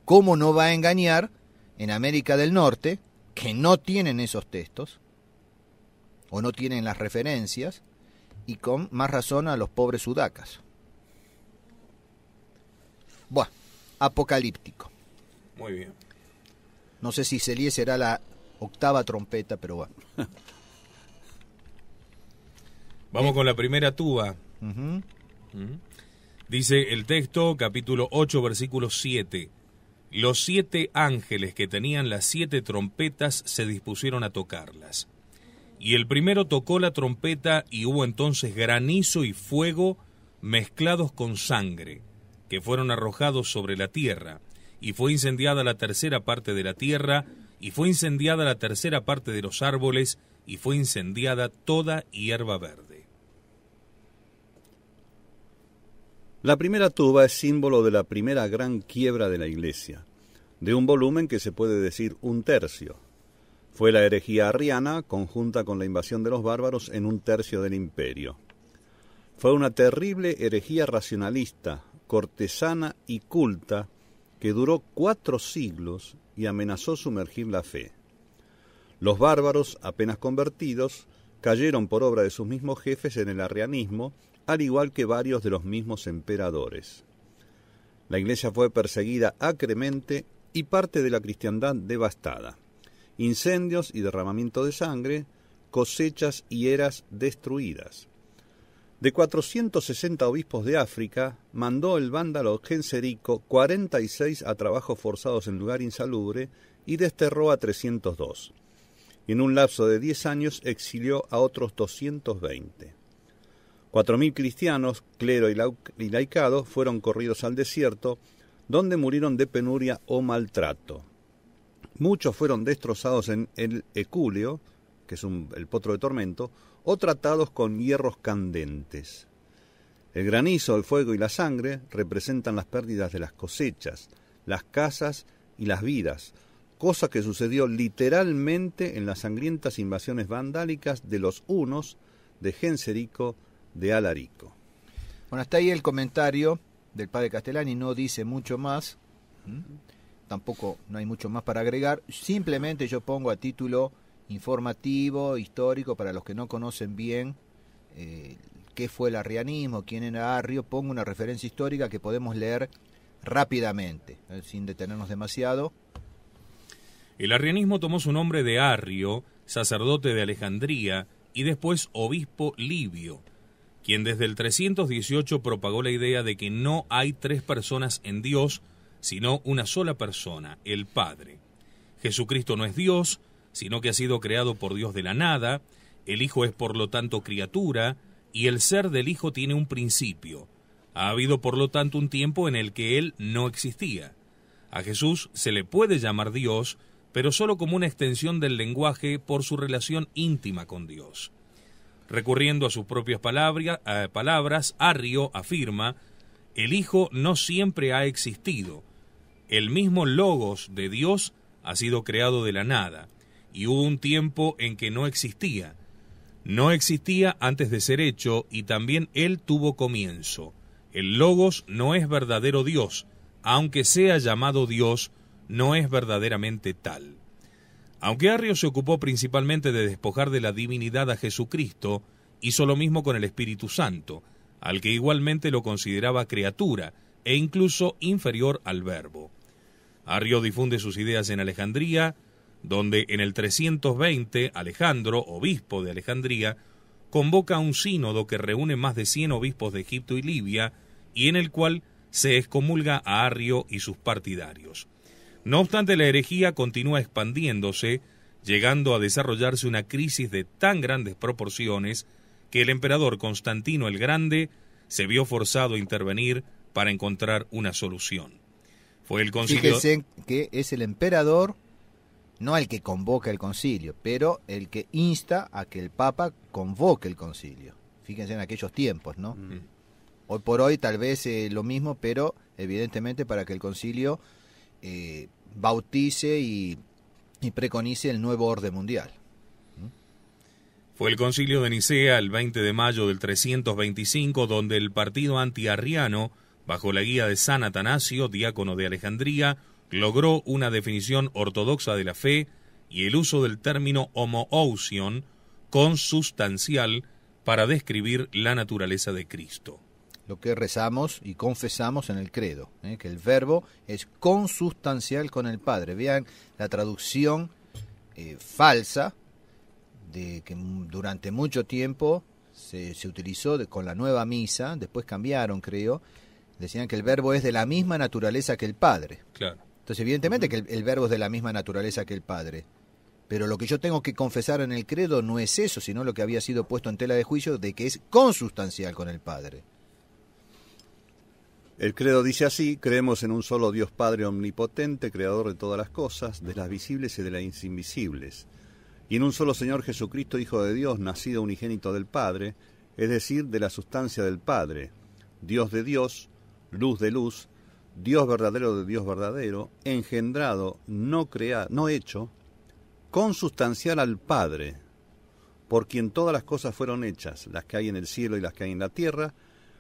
¿cómo no va a engañar en América del Norte, que no tienen esos textos, o no tienen las referencias, y con más razón a los pobres sudacas? Bueno, apocalíptico. Muy bien. No sé si Celier será la octava trompeta, pero bueno. Vamos con la primera tuba. Dice el texto, capítulo 8, versículo 7. Los 7 ángeles que tenían las 7 trompetas se dispusieron a tocarlas. Y el primero tocó la trompeta y hubo entonces granizo y fuego mezclados con sangre, que fueron arrojados sobre la tierra. Y fue incendiada la tercera parte de la tierra, y fue incendiada la tercera parte de los árboles, y fue incendiada toda hierba verde. La primera tuba es símbolo de la primera gran quiebra de la Iglesia, de un volumen que se puede decir un tercio. Fue la herejía arriana, conjunta con la invasión de los bárbaros en un tercio del imperio. Fue una terrible herejía racionalista, cortesana y culta, que duró 4 siglos y amenazó sumergir la fe. Los bárbaros, apenas convertidos, cayeron por obra de sus mismos jefes en el arrianismo, al igual que varios de los mismos emperadores. La Iglesia fue perseguida acremente y parte de la cristiandad devastada. Incendios y derramamiento de sangre, cosechas y eras destruidas. De 460 obispos de África, mandó el vándalo Genserico 46 a trabajos forzados en lugar insalubre y desterró a 302. En un lapso de 10 años exilió a otros 220. 4.000 cristianos, clero y laicado, fueron corridos al desierto, donde murieron de penuria o maltrato. Muchos fueron destrozados en el eculeo, que es el potro de tormento, o tratados con hierros candentes. El granizo, el fuego y la sangre representan las pérdidas de las cosechas, las casas y las vidas, cosa que sucedió literalmente en las sangrientas invasiones vandálicas de los hunos, de Genserico, de Alarico. Bueno, hasta ahí el comentario del padre Castellani, no dice mucho más, tampoco no hay mucho más para agregar, simplemente yo pongo a título informativo, histórico, para los que no conocen bien qué fue el arrianismo, quién era Arrio, pongo una referencia histórica que podemos leer rápidamente, sin detenernos demasiado. El arrianismo tomó su nombre de Arrio, sacerdote de Alejandría y después obispo libio, quien desde el 318 propagó la idea de que no hay 3 personas en Dios, sino una sola persona, el Padre. Jesucristo no es Dios, sino que ha sido creado por Dios de la nada, el Hijo es por lo tanto criatura, y el ser del Hijo tiene un principio. Ha habido por lo tanto un tiempo en el que Él no existía. A Jesús se le puede llamar Dios, pero solo como una extensión del lenguaje por su relación íntima con Dios. Recurriendo a sus propias palabras, Arrio afirma, el Hijo no siempre ha existido. El mismo Logos de Dios ha sido creado de la nada. Y hubo un tiempo en que no existía. No existía antes de ser hecho, y también Él tuvo comienzo. El Logos no es verdadero Dios, aunque sea llamado Dios, no es verdaderamente tal. Aunque Arrio se ocupó principalmente de despojar de la divinidad a Jesucristo, hizo lo mismo con el Espíritu Santo, al que igualmente lo consideraba criatura, e incluso inferior al Verbo. Arrio difunde sus ideas en Alejandría, donde en el 320 Alejandro, obispo de Alejandría, convoca un sínodo que reúne más de 100 obispos de Egipto y Libia, y en el cual se excomulga a Arrio y sus partidarios. No obstante, la herejía continúa expandiéndose, llegando a desarrollarse una crisis de tan grandes proporciones que el emperador Constantino el Grande se vio forzado a intervenir para encontrar una solución. Fue el concilio... Fíjense que es el emperador, no el que convoca el concilio, pero el que insta a que el Papa convoque el concilio. Fíjense en aquellos tiempos, ¿no? Hoy por hoy tal vez lo mismo, pero evidentemente para que el concilio bautice y y preconice el nuevo orden mundial. Fue el Concilio de Nicea el 20 de mayo del 325 donde el partido antiarriano, bajo la guía de San Atanasio, diácono de Alejandría, logró una definición ortodoxa de la fe y el uso del término homoousion, consustancial, para describir la naturaleza de Cristo. Lo que rezamos y confesamos en el credo, que el verbo es consustancial con el Padre. Vean la traducción falsa de que durante mucho tiempo se utilizó con la nueva misa, después cambiaron, creo, decían que el verbo es de la misma naturaleza que el Padre. Claro. Entonces, evidentemente que el verbo es de la misma naturaleza que el Padre. Pero lo que yo tengo que confesar en el credo no es eso, sino lo que había sido puesto en tela de juicio de que es consustancial con el Padre. El credo dice así: creemos en un solo Dios Padre omnipotente, creador de todas las cosas, de las visibles y de las invisibles, y en un solo Señor Jesucristo, Hijo de Dios, nacido unigénito del Padre, es decir, de la sustancia del Padre, Dios de Dios, luz de luz, Dios verdadero de Dios verdadero, engendrado, no hecho, consustancial al Padre, por quien todas las cosas fueron hechas, las que hay en el cielo y las que hay en la tierra,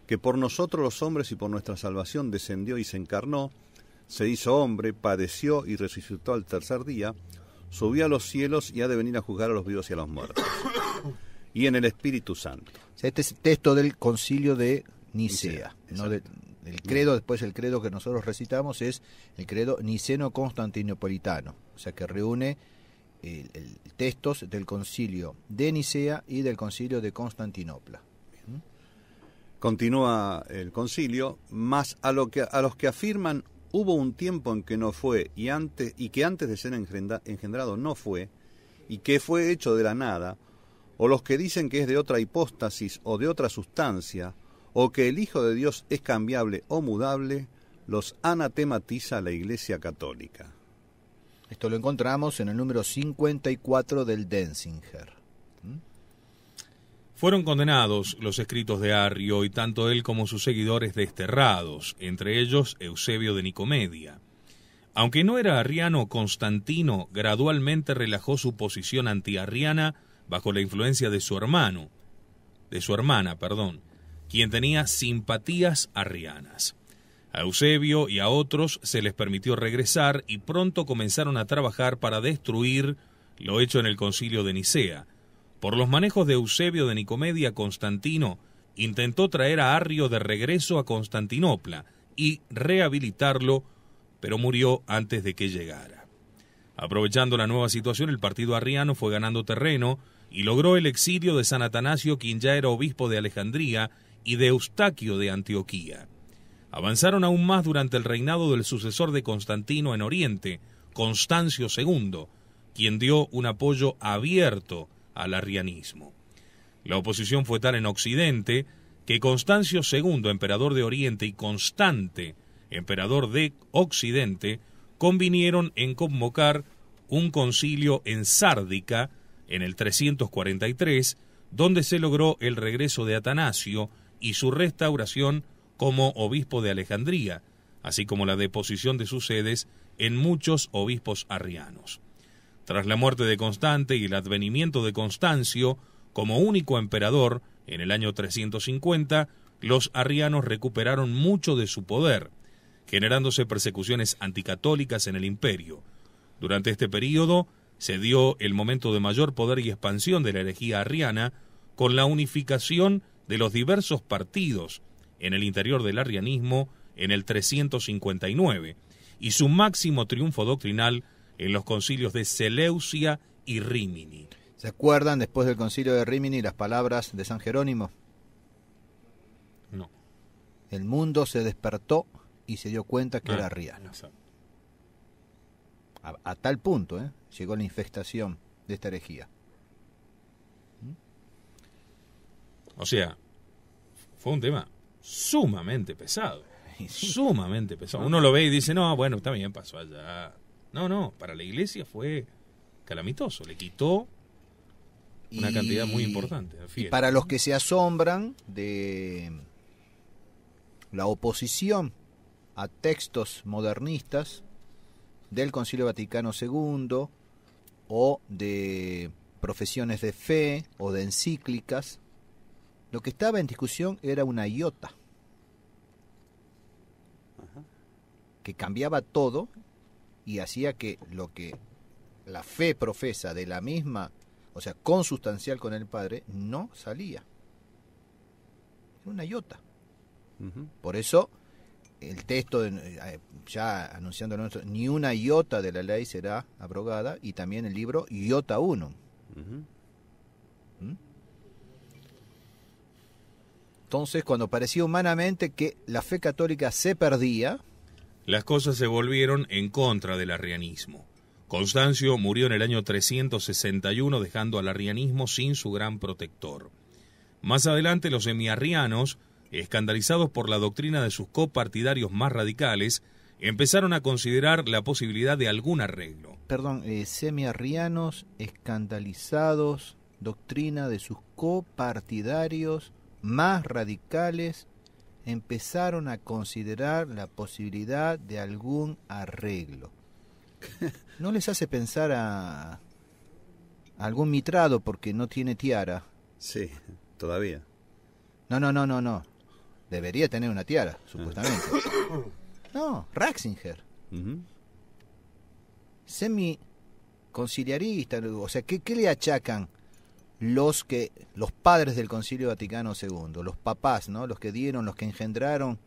que por nosotros los hombres y por nuestra salvación descendió y se encarnó, se hizo hombre, padeció y resucitó al tercer día, subió a los cielos y ha de venir a juzgar a los vivos y a los muertos. Y en el Espíritu Santo. Este es el texto del Concilio de Nicea. ¿No? El credo, después el credo que nosotros recitamos es el credo niceno-constantinopolitano, o sea que reúne textos del Concilio de Nicea y del Concilio de Constantinopla. Continúa el concilio, más a los que afirman hubo un tiempo en que no fue y que antes de ser engendrado no fue y que fue hecho de la nada, o los que dicen que es de otra hipóstasis o de otra sustancia, o que el Hijo de Dios es cambiable o mudable, los anatematiza la Iglesia Católica. Esto lo encontramos en el número 54 del Denzinger. Fueron condenados los escritos de Arrio y tanto él como sus seguidores desterrados, entre ellos Eusebio de Nicomedia. Aunque no era arriano, Constantino gradualmente relajó su posición antiarriana bajo la influencia de su hermana, quien tenía simpatías arrianas. A Eusebio y a otros se les permitió regresar y pronto comenzaron a trabajar para destruir lo hecho en el Concilio de Nicea. Por los manejos de Eusebio de Nicomedia, Constantino intentó traer a Arrio de regreso a Constantinopla y rehabilitarlo, pero murió antes de que llegara. Aprovechando la nueva situación, el partido arriano fue ganando terreno y logró el exilio de San Atanasio, quien ya era obispo de Alejandría, y de Eustaquio de Antioquía. Avanzaron aún más durante el reinado del sucesor de Constantino en Oriente, Constancio II, quien dio un apoyo abierto al arrianismo. La oposición fue tal en Occidente que Constancio II, emperador de Oriente, y Constante, emperador de Occidente, convinieron en convocar un concilio en Sárdica en el 343, donde se logró el regreso de Atanasio y su restauración como obispo de Alejandría, así como la deposición de sus sedes en muchos obispos arrianos. Tras la muerte de Constante y el advenimiento de Constancio como único emperador en el año 350, los arrianos recuperaron mucho de su poder, generándose persecuciones anticatólicas en el imperio. Durante este período se dio el momento de mayor poder y expansión de la herejía arriana con la unificación de los diversos partidos en el interior del arrianismo en el 359 y su máximo triunfo doctrinal en los concilios de Seleucia y Rímini. ¿Se acuerdan después del concilio de Rímini las palabras de San Jerónimo? No. El mundo se despertó y se dio cuenta que era arriano. A tal punto llegó la infestación de esta herejía. O sea, fue un tema sumamente pesado. Sumamente pesado. Uno lo ve y dice, no, bueno, está bien, pasó allá. No, para la Iglesia fue calamitoso, le quitó una cantidad muy importante. Y para los que se asombran de la oposición a textos modernistas del Concilio Vaticano II, o de profesiones de fe o de encíclicas. Lo que estaba en discusión era una iota que cambiaba todo y hacía que lo que la fe profesa de la misma, o sea, consustancial con el Padre, no salía. Era una iota. Por eso el texto, ya anunciando nuestro, ni una iota de la ley será abrogada, y también el libro Iota 1. Entonces, cuando parecía humanamente que la fe católica se perdía, las cosas se volvieron en contra del arrianismo. Constancio murió en el año 361, dejando al arrianismo sin su gran protector. Más adelante, los semiarrianos, escandalizados por la doctrina de sus copartidarios más radicales, empezaron a considerar la posibilidad de algún arreglo. Perdón, semiarrianos, escandalizados, doctrina de sus copartidarios más radicales, empezaron a considerar la posibilidad de algún arreglo. ¿No les hace pensar a algún mitrado porque no tiene tiara? Sí, todavía. No. Debería tener una tiara, supuestamente. No, Ratzinger. Semi-conciliarista, o sea, ¿qué le achacan los padres del Concilio Vaticano II, los papás, ¿no? Los que engendraron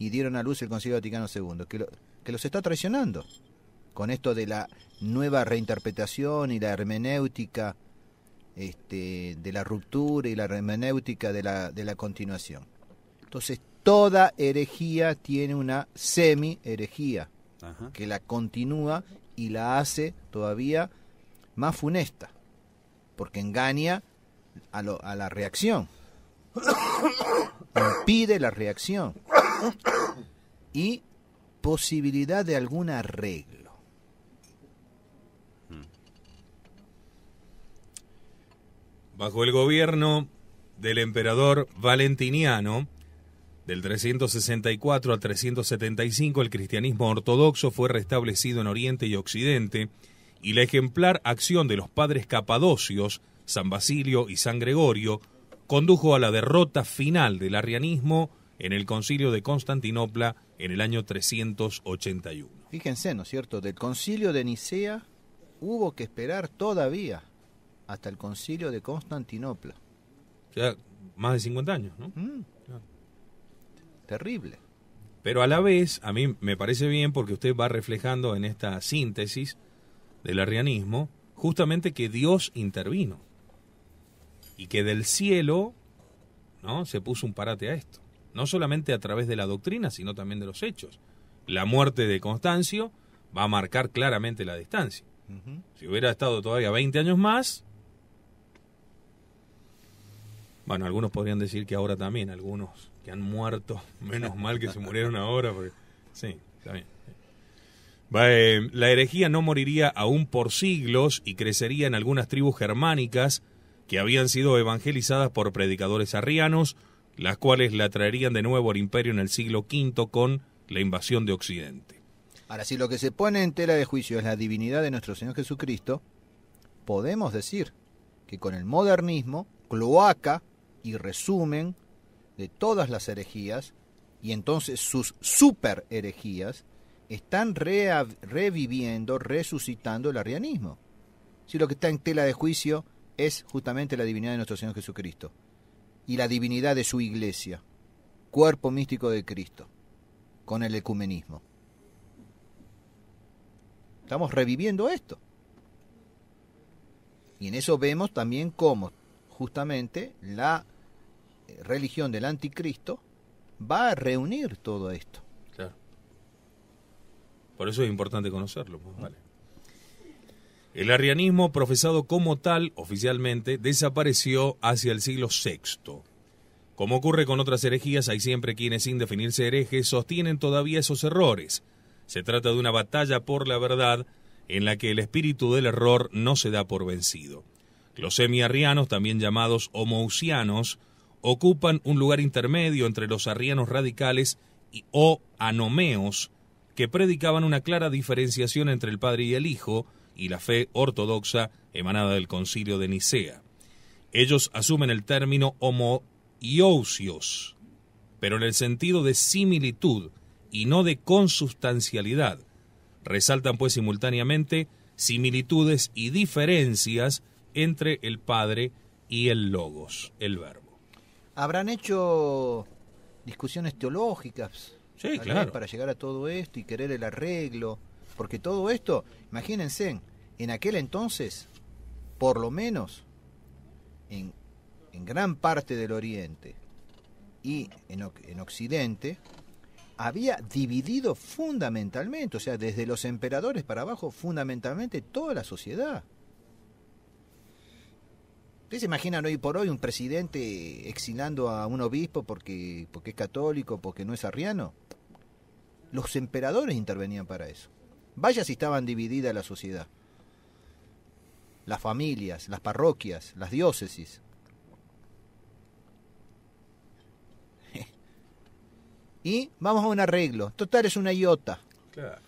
y dieron a luz el Concilio Vaticano II, que los está traicionando con esto de la nueva reinterpretación y la hermenéutica de la ruptura y la hermenéutica de la continuación. Entonces, toda herejía tiene una semi-herejía que la continúa y la hace todavía más funesta, porque engaña a la reacción, impide la reacción y posibilidad de algún arreglo. Bajo el gobierno del emperador Valentiniano, del 364 al 375, el cristianismo ortodoxo fue restablecido en Oriente y Occidente, y la ejemplar acción de los padres capadocios, San Basilio y San Gregorio, condujo a la derrota final del arrianismo en el Concilio de Constantinopla en el año 381. Fíjense, ¿no es cierto? Del Concilio de Nicea hubo que esperar todavía hasta el Concilio de Constantinopla. O sea, más de 50 años, ¿no? Claro. Terrible. Pero a la vez, a mí me parece bien porque usted va reflejando en esta síntesis del arrianismo, justamente que Dios intervino y que del cielo, ¿no?, se puso un parate a esto. No solamente a través de la doctrina, sino también de los hechos. La muerte de Constancio va a marcar claramente la distancia. Si hubiera estado todavía 20 años más, bueno, algunos podrían decir que ahora también, algunos que han muerto, menos mal que se murieron ahora, porque sí, está bien. La herejía no moriría aún por siglos y crecería en algunas tribus germánicas que habían sido evangelizadas por predicadores arrianos, las cuales la traerían de nuevo al imperio en el siglo V con la invasión de Occidente. Ahora, si lo que se pone en tela de juicio es la divinidad de nuestro Señor Jesucristo, podemos decir que con el modernismo, cloaca y resumen de todas las herejías, y entonces sus super herejías, están reviviendo, resucitando el arrianismo. Si lo que está en tela de juicio es justamente la divinidad de nuestro Señor Jesucristo y la divinidad de su iglesia, cuerpo místico de Cristo, con el ecumenismo. Estamos reviviendo esto. Y en eso vemos también cómo justamente la religión del anticristo va a reunir todo esto. Por eso es importante conocerlo. Vale. El arrianismo, profesado como tal oficialmente, desapareció hacia el siglo VI. Como ocurre con otras herejías, hay siempre quienes, sin definirse herejes, sostienen todavía esos errores. Se trata de una batalla por la verdad en la que el espíritu del error no se da por vencido. Los semiarrianos, también llamados homousianos, ocupan un lugar intermedio entre los arrianos radicales o anomeos, que predicaban una clara diferenciación entre el Padre y el Hijo y la fe ortodoxa emanada del Concilio de Nicea. Ellos asumen el término homoiousios, pero en el sentido de similitud y no de consustancialidad. Resaltan pues simultáneamente similitudes y diferencias entre el Padre y el Logos, el Verbo. ¿Habrán hecho discusiones teológicas? Sí, claro. Para llegar a todo esto y querer el arreglo. Porque todo esto, imagínense, en aquel entonces, por lo menos en gran parte del Oriente y en Occidente, había dividido fundamentalmente, o sea, desde los emperadores para abajo, fundamentalmente toda la sociedad. ¿Ustedes se imaginan hoy por hoy un presidente exilando a un obispo porque es católico, porque no es arriano? Los emperadores intervenían para eso. Vaya si estaban divididas la sociedad. Las familias, las parroquias, las diócesis. Y vamos a un arreglo. Total es una iota. Claro.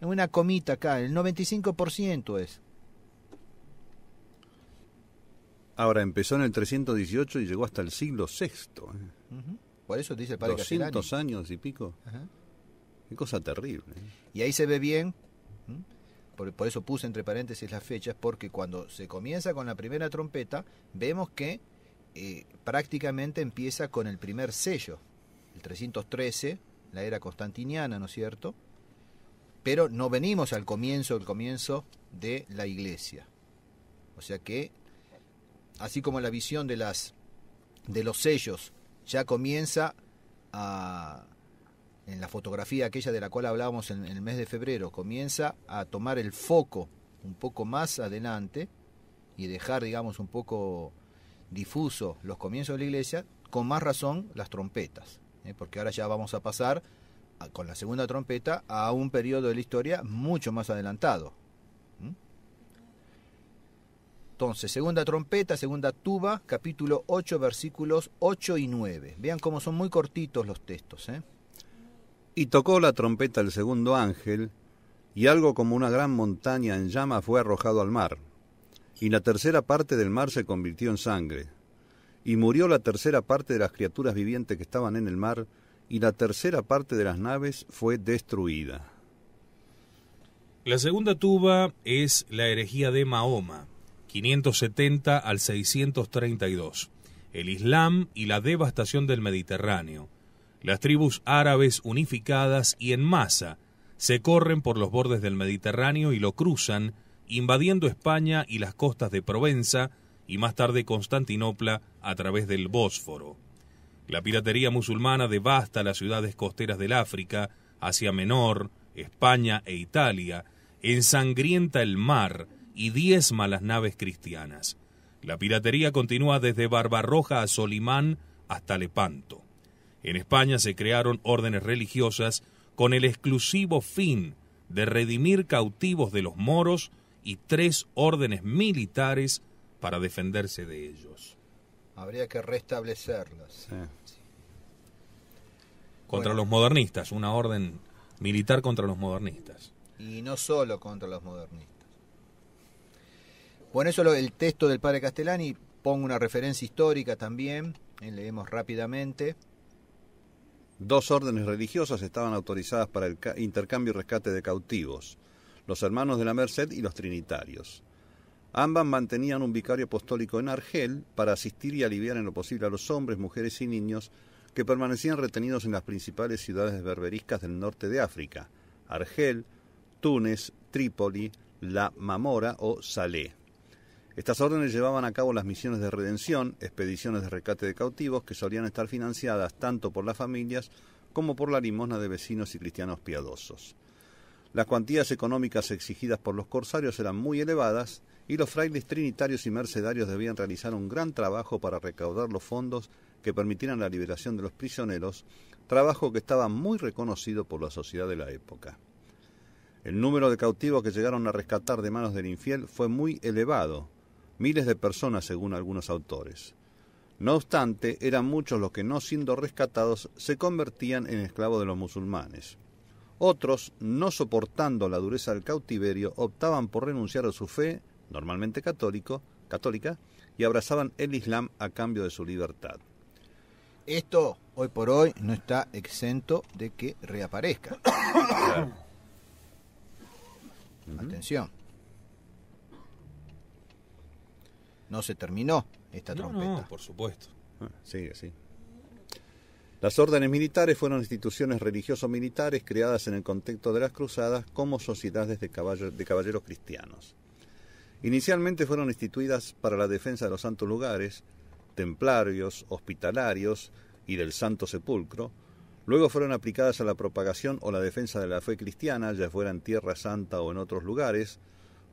Una comita acá, el 95% es. Ahora, empezó en el 318 y llegó hasta el siglo VI. Por eso dice el padre Castellani. 200 años y pico. Ajá. Qué cosa terrible. Y ahí se ve bien, por eso puse entre paréntesis las fechas, porque cuando se comienza con la primera trompeta, vemos que prácticamente empieza con el primer sello, el 313, la era constantiniana, ¿no es cierto? Pero no venimos al comienzo, el comienzo de la Iglesia. O sea que, así como la visión de los sellos ya comienza en la fotografía aquella de la cual hablábamos en el mes de febrero, comienza a tomar el foco un poco más adelante y dejar, digamos, un poco difuso los comienzos de la Iglesia, con más razón las trompetas, porque ahora ya vamos a pasar con la segunda trompeta a un periodo de la historia mucho más adelantado. Entonces, segunda trompeta, segunda tuba, capítulo 8, versículos 8 y 9. Vean cómo son muy cortitos los textos. Y tocó la trompeta el segundo ángel, y algo como una gran montaña en llama fue arrojado al mar, y la tercera parte del mar se convirtió en sangre, y murió la tercera parte de las criaturas vivientes que estaban en el mar, y la tercera parte de las naves fue destruida. La segunda tuba es la herejía de Mahoma, 570 al 632, el Islam y la devastación del Mediterráneo. Las tribus árabes unificadas y en masa se corren por los bordes del Mediterráneo y lo cruzan, invadiendo España y las costas de Provenza y más tarde Constantinopla a través del Bósforo. La piratería musulmana devasta las ciudades costeras del África, Asia Menor, España e Italia, ensangrienta el mar y diezma las naves cristianas. La piratería continúa desde Barbarroja a Solimán hasta Lepanto. En España se crearon órdenes religiosas con el exclusivo fin de redimir cautivos de los moros y 3 órdenes militares para defenderse de ellos. Habría que restablecerlas. Sí. Contra los modernistas, una orden militar contra los modernistas. Y no solo contra los modernistas. Bueno, eso es el texto del padre Castellani. Pongo una referencia histórica también, leemos rápidamente. 2 órdenes religiosas estaban autorizadas para el intercambio y rescate de cautivos, los hermanos de la Merced y los trinitarios. Ambas mantenían un vicario apostólico en Argel para asistir y aliviar en lo posible a los hombres, mujeres y niños que permanecían retenidos en las principales ciudades berberiscas del norte de África, Argel, Túnez, Trípoli, La Mamora o Salé. Estas órdenes llevaban a cabo las misiones de redención, expediciones de rescate de cautivos que solían estar financiadas tanto por las familias como por la limosna de vecinos y cristianos piadosos. Las cuantías económicas exigidas por los corsarios eran muy elevadas y los frailes trinitarios y mercedarios debían realizar un gran trabajo para recaudar los fondos que permitieran la liberación de los prisioneros, trabajo que estaba muy reconocido por la sociedad de la época. El número de cautivos que llegaron a rescatar de manos del infiel fue muy elevado, miles de personas según algunos autores. No obstante, eran muchos los que no siendo rescatados se convertían en esclavos de los musulmanes. Otros, no soportando la dureza del cautiverio, optaban por renunciar a su fe, normalmente católica, y abrazaban el Islam a cambio de su libertad. Esto, hoy por hoy, no está exento de que reaparezca. Claro. Atención. No se terminó esta trompeta. No, por supuesto. Sigue así. Las órdenes militares fueron instituciones religioso-militares creadas en el contexto de las cruzadas como sociedades de caballeros cristianos. Inicialmente fueron instituidas para la defensa de los santos lugares, templarios, hospitalarios y del Santo Sepulcro. Luego fueron aplicadas a la propagación o la defensa de la fe cristiana, ya fuera en Tierra Santa o en otros lugares,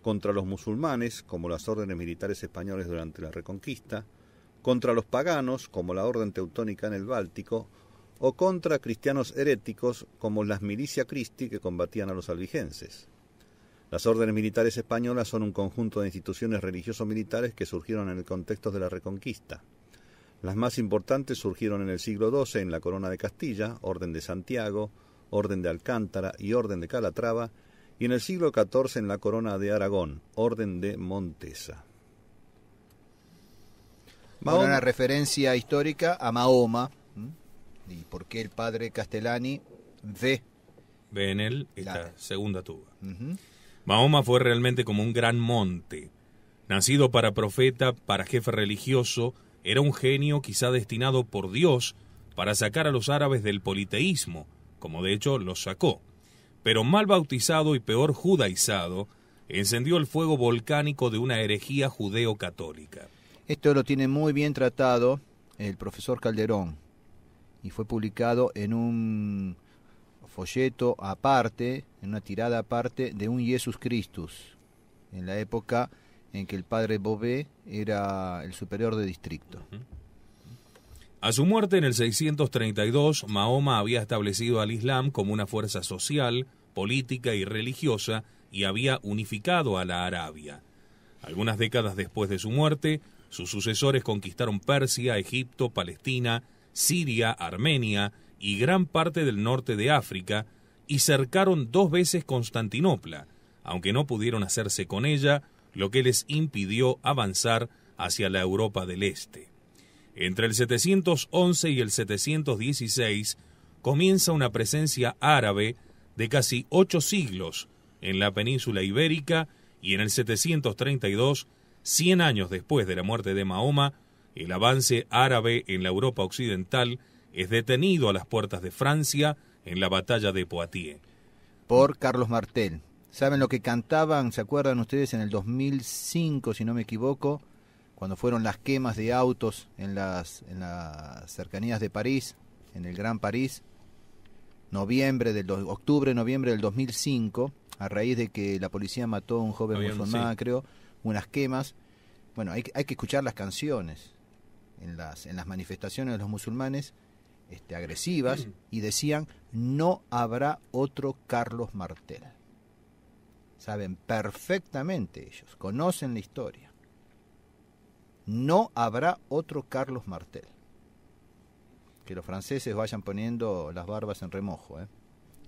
contra los musulmanes, como las órdenes militares españoles durante la Reconquista, contra los paganos, como la Orden Teutónica en el Báltico, o contra cristianos heréticos, como las Milicia Christi que combatían a los albigenses. Las órdenes militares españolas son un conjunto de instituciones religioso-militares que surgieron en el contexto de la Reconquista. Las más importantes surgieron en el siglo XII en la Corona de Castilla, Orden de Santiago, Orden de Alcántara y Orden de Calatrava, y en el siglo XIV en la Corona de Aragón, Orden de Montesa. Bueno, una referencia histórica a Mahoma, y por qué el padre Castellani ve en él esta segunda tuba. Mahoma fue realmente como un gran monte, nacido para profeta, para jefe religioso. Era un genio quizá destinado por Dios para sacar a los árabes del politeísmo, como de hecho los sacó. Pero mal bautizado y peor judaizado, encendió el fuego volcánico de una herejía judeo-católica. Esto lo tiene muy bien tratado el profesor Calderón, y fue publicado en un folleto aparte, en una tirada aparte, de un Jesus Christus, en la época en que el padre Bové era el superior de distrito. A su muerte en el 632, Mahoma había establecido al Islam como una fuerza social, política y religiosa, y había unificado a la Arabia. Algunas décadas después de su muerte, sus sucesores conquistaron Persia, Egipto, Palestina, Siria, Armenia y gran parte del norte de África, y cercaron 2 veces Constantinopla, aunque no pudieron hacerse con ella, lo que les impidió avanzar hacia la Europa del Este. Entre el 711 y el 716 comienza una presencia árabe de casi 8 siglos en la península ibérica, y en el 732, 100 años después de la muerte de Mahoma, el avance árabe en la Europa occidental es detenido a las puertas de Francia en la batalla de Poitiers. Por Carlos Martel. ¿Saben lo que cantaban? ¿Se acuerdan ustedes en el 2005, si no me equivoco, cuando fueron las quemas de autos en las cercanías de París, en el Gran París, octubre, noviembre del 2005, a raíz de que la policía mató a un joven musulmán, creo, unas quemas? Bueno, hay que escuchar las canciones en las manifestaciones de los musulmanes agresivas, y decían: no habrá otro Carlos Martel. Saben perfectamente ellos, conocen la historia. No habrá otro Carlos Martel. Que los franceses vayan poniendo las barbas en remojo, ¿eh?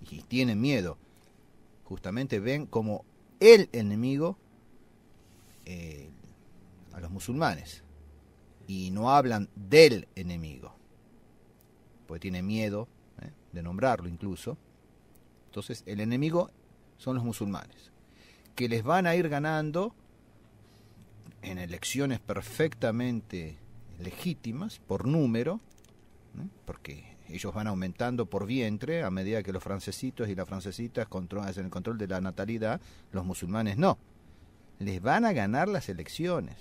Y tienen miedo. Justamente ven como el enemigo a los musulmanes. Y no hablan del enemigo. Porque tienen miedo de nombrarlo incluso. Entonces el enemigo son los musulmanes, que les van a ir ganando en elecciones perfectamente legítimas por número, porque ellos van aumentando por vientre a medida que los francesitos y las francesitas hacen el control de la natalidad. Los musulmanes no, les van a ganar las elecciones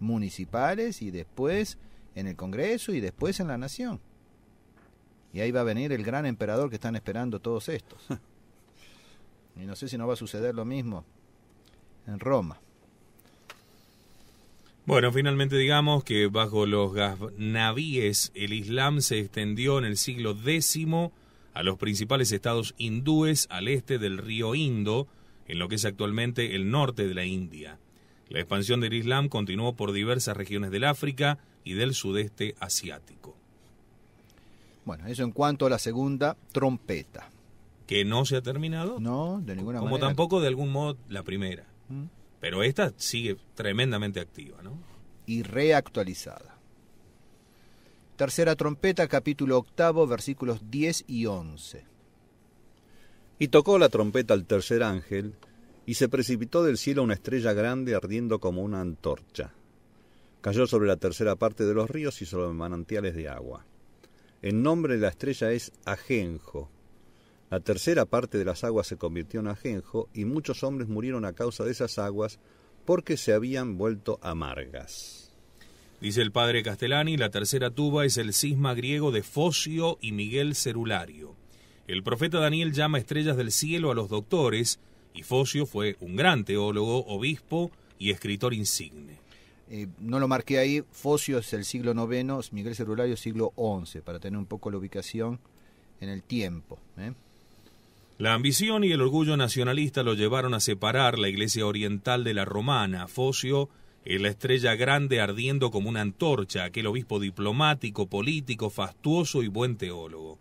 municipales y después en el Congreso y después en la nación, y ahí va a venir el gran emperador que están esperando todos estos. Y no sé si no va a suceder lo mismo en Roma. Bueno, finalmente digamos que bajo los gaznavíes el Islam se extendió en el siglo X a los principales estados hindúes al este del río Indo, en lo que es actualmente el norte de la India. La expansión del Islam continuó por diversas regiones del África y del sudeste asiático. Bueno, eso en cuanto a la segunda trompeta. que no se ha terminado. No, de ninguna manera. Como tampoco, de algún modo, la primera. ¿Mm? Pero esta sigue tremendamente activa, ¿no? Y reactualizada. Tercera trompeta, capítulo 8, versículos 10 y 11. Y tocó la trompeta al tercer ángel, y se precipitó del cielo una estrella grande ardiendo como una antorcha. Cayó sobre la tercera parte de los ríos y sobre los manantiales de agua. El nombre de la estrella es Ajenjo. La tercera parte de las aguas se convirtió en ajenjo, y muchos hombres murieron a causa de esas aguas, porque se habían vuelto amargas. Dice el padre Castellani, la tercera tuba es el cisma griego de Focio y Miguel Cerulario. El profeta Daniel llama estrellas del cielo a los doctores, y Focio fue un gran teólogo, obispo y escritor insigne. No lo marqué ahí, Focio es el siglo IX, Miguel Cerulario siglo XI, para tener un poco la ubicación en el tiempo. La ambición y el orgullo nacionalista lo llevaron a separar la iglesia oriental de la romana. Focio es la estrella grande ardiendo como una antorcha, aquel obispo diplomático, político, fastuoso y buen teólogo.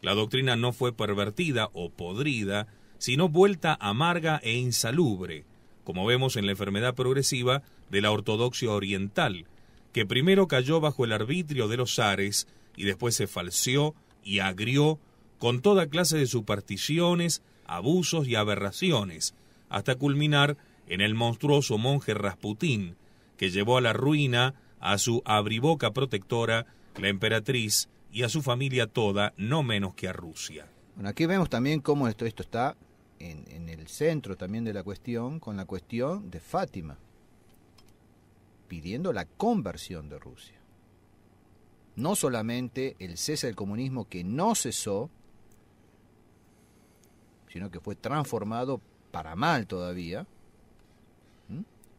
La doctrina no fue pervertida o podrida, sino vuelta amarga e insalubre, como vemos en la enfermedad progresiva de la ortodoxia oriental, que primero cayó bajo el arbitrio de los zares y después se falseó y agrió con toda clase de supersticiones, abusos y aberraciones, hasta culminar en el monstruoso monje Rasputín, que llevó a la ruina a su abriboca protectora, la emperatriz, y a su familia toda, no menos que a Rusia. Bueno, aquí vemos también cómo esto está en el centro también de la cuestión, con la cuestión de Fátima, pidiendo la conversión de Rusia. No solamente el cese del comunismo, que no cesó, sino que fue transformado para mal todavía.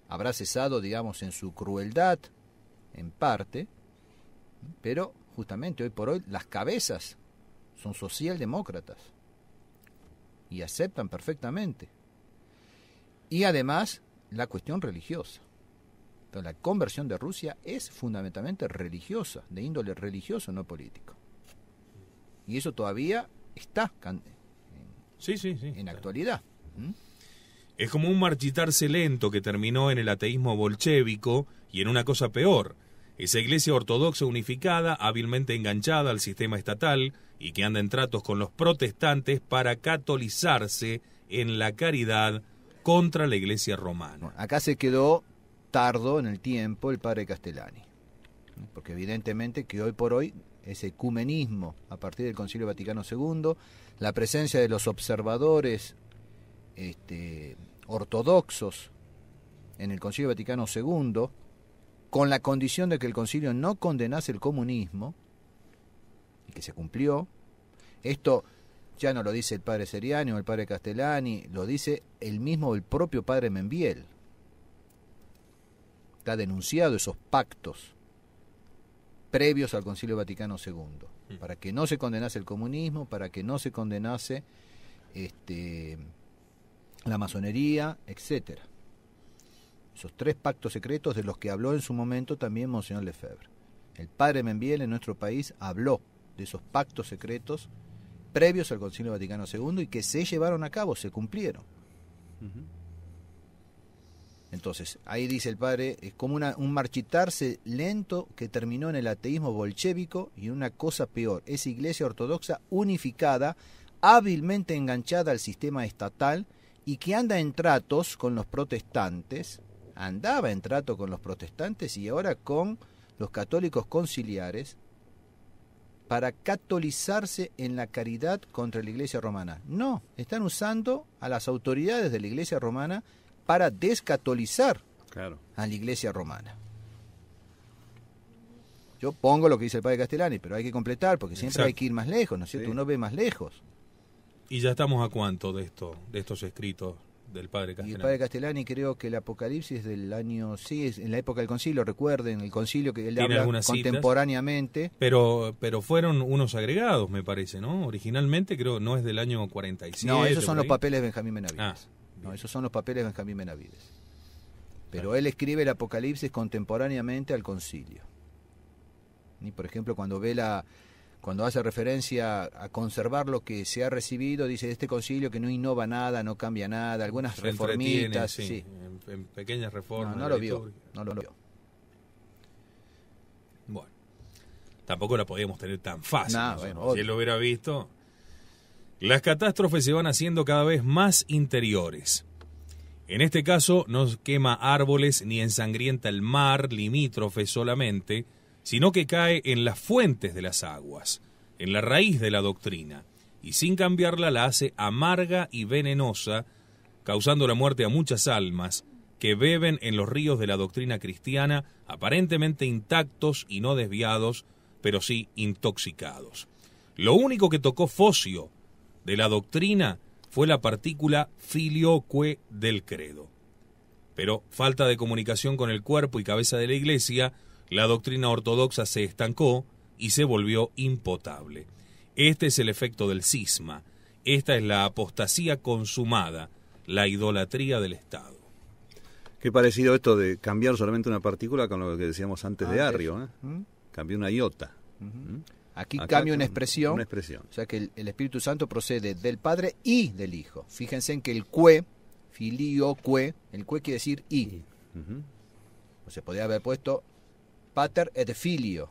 Habrá cesado, digamos, en su crueldad, en parte, pero justamente hoy por hoy las cabezas son socialdemócratas y aceptan perfectamente. Y además, la cuestión religiosa. Entonces, la conversión de Rusia es fundamentalmente religiosa, de índole religioso, no político. Y eso todavía está en actualidad. Es como un marchitarse lento que terminó en el ateísmo bolchevico y en una cosa peor. Esa iglesia ortodoxa unificada, hábilmente enganchada al sistema estatal y que anda en tratos con los protestantes para catolizarse en la caridad contra la iglesia romana. Bueno, acá se quedó tardó en el tiempo el padre Castellani, porque evidentemente que hoy por hoy ese ecumenismo a partir del Concilio Vaticano II, la presencia de los observadores ortodoxos en el Concilio Vaticano II, con la condición de que el concilio no condenase el comunismo, y que se cumplió. Esto ya no lo dice el padre Ceriani o el padre Castellani, lo dice el propio padre Membiel. Ha denunciado esos pactos previos al Concilio Vaticano II, para que no se condenase el comunismo, para que no se condenase la masonería, etc. Esos tres pactos secretos de los que habló en su momento también Monseñor Lefebvre. El padre Membiel en nuestro país habló de esos pactos secretos previos al Concilio Vaticano II y que se llevaron a cabo, se cumplieron. Entonces, ahí dice el padre, es como un marchitarse lento que terminó en el ateísmo bolchevico y una cosa peor, esa iglesia ortodoxa unificada, hábilmente enganchada al sistema estatal y que andaba en trato con los protestantes y ahora con los católicos conciliares para catolizarse en la caridad contra la iglesia romana. No, están usando a las autoridades de la iglesia romana para descatolizar a la iglesia romana. Yo pongo lo que dice el padre Castellani, pero hay que completar, porque siempre hay que ir más lejos, ¿no es cierto? Sí. Uno ve más lejos. ¿Y ya estamos a cuánto de estos escritos del padre Castellani? Y el padre Castellani, creo que el Apocalipsis del año... Sí, es en la época del concilio, recuerden, el concilio que él habla contemporáneamente. Citas, pero fueron unos agregados, me parece, ¿no? Originalmente creo no es del año 47. No, esos son los papeles de Benjamín Benavides. No, esos son los papeles de Benjamín Benavides. Pero él escribe el Apocalipsis contemporáneamente al concilio. Y por ejemplo, cuando ve cuando hace referencia a conservar lo que se ha recibido, dice este concilio que no innova nada, no cambia nada, algunas se reformitas, sí. En pequeñas reformas. No, no lo vio, no lo vio. Bueno, tampoco la podíamos tener tan fácil. No, bueno, si él lo hubiera visto, las catástrofes se van haciendo cada vez más interiores. En este caso, no quema árboles ni ensangrienta el mar limítrofe solamente, sino que cae en las fuentes de las aguas, en la raíz de la doctrina, y sin cambiarla la hace amarga y venenosa, causando la muerte a muchas almas que beben en los ríos de la doctrina cristiana, aparentemente intactos y no desviados, pero sí intoxicados. Lo único que tocó Focio de la doctrina fue la partícula filioque del credo. Pero falta de comunicación con el cuerpo y cabeza de la Iglesia, la doctrina ortodoxa se estancó y se volvió impotable. Este es el efecto del cisma. Esta es la apostasía consumada, la idolatría del Estado. Qué parecido esto de cambiar solamente una partícula con lo que decíamos antes de Arrio, ¿eh? ¿Mm? Cambió una iota. Uh-huh. Aquí cambia una expresión. Una expresión. O sea que el Espíritu Santo procede del Padre y del Hijo. Fíjense en que el cue, filioque, el cue quiere decir y. Uh-huh. O se podría haber puesto pater et filio,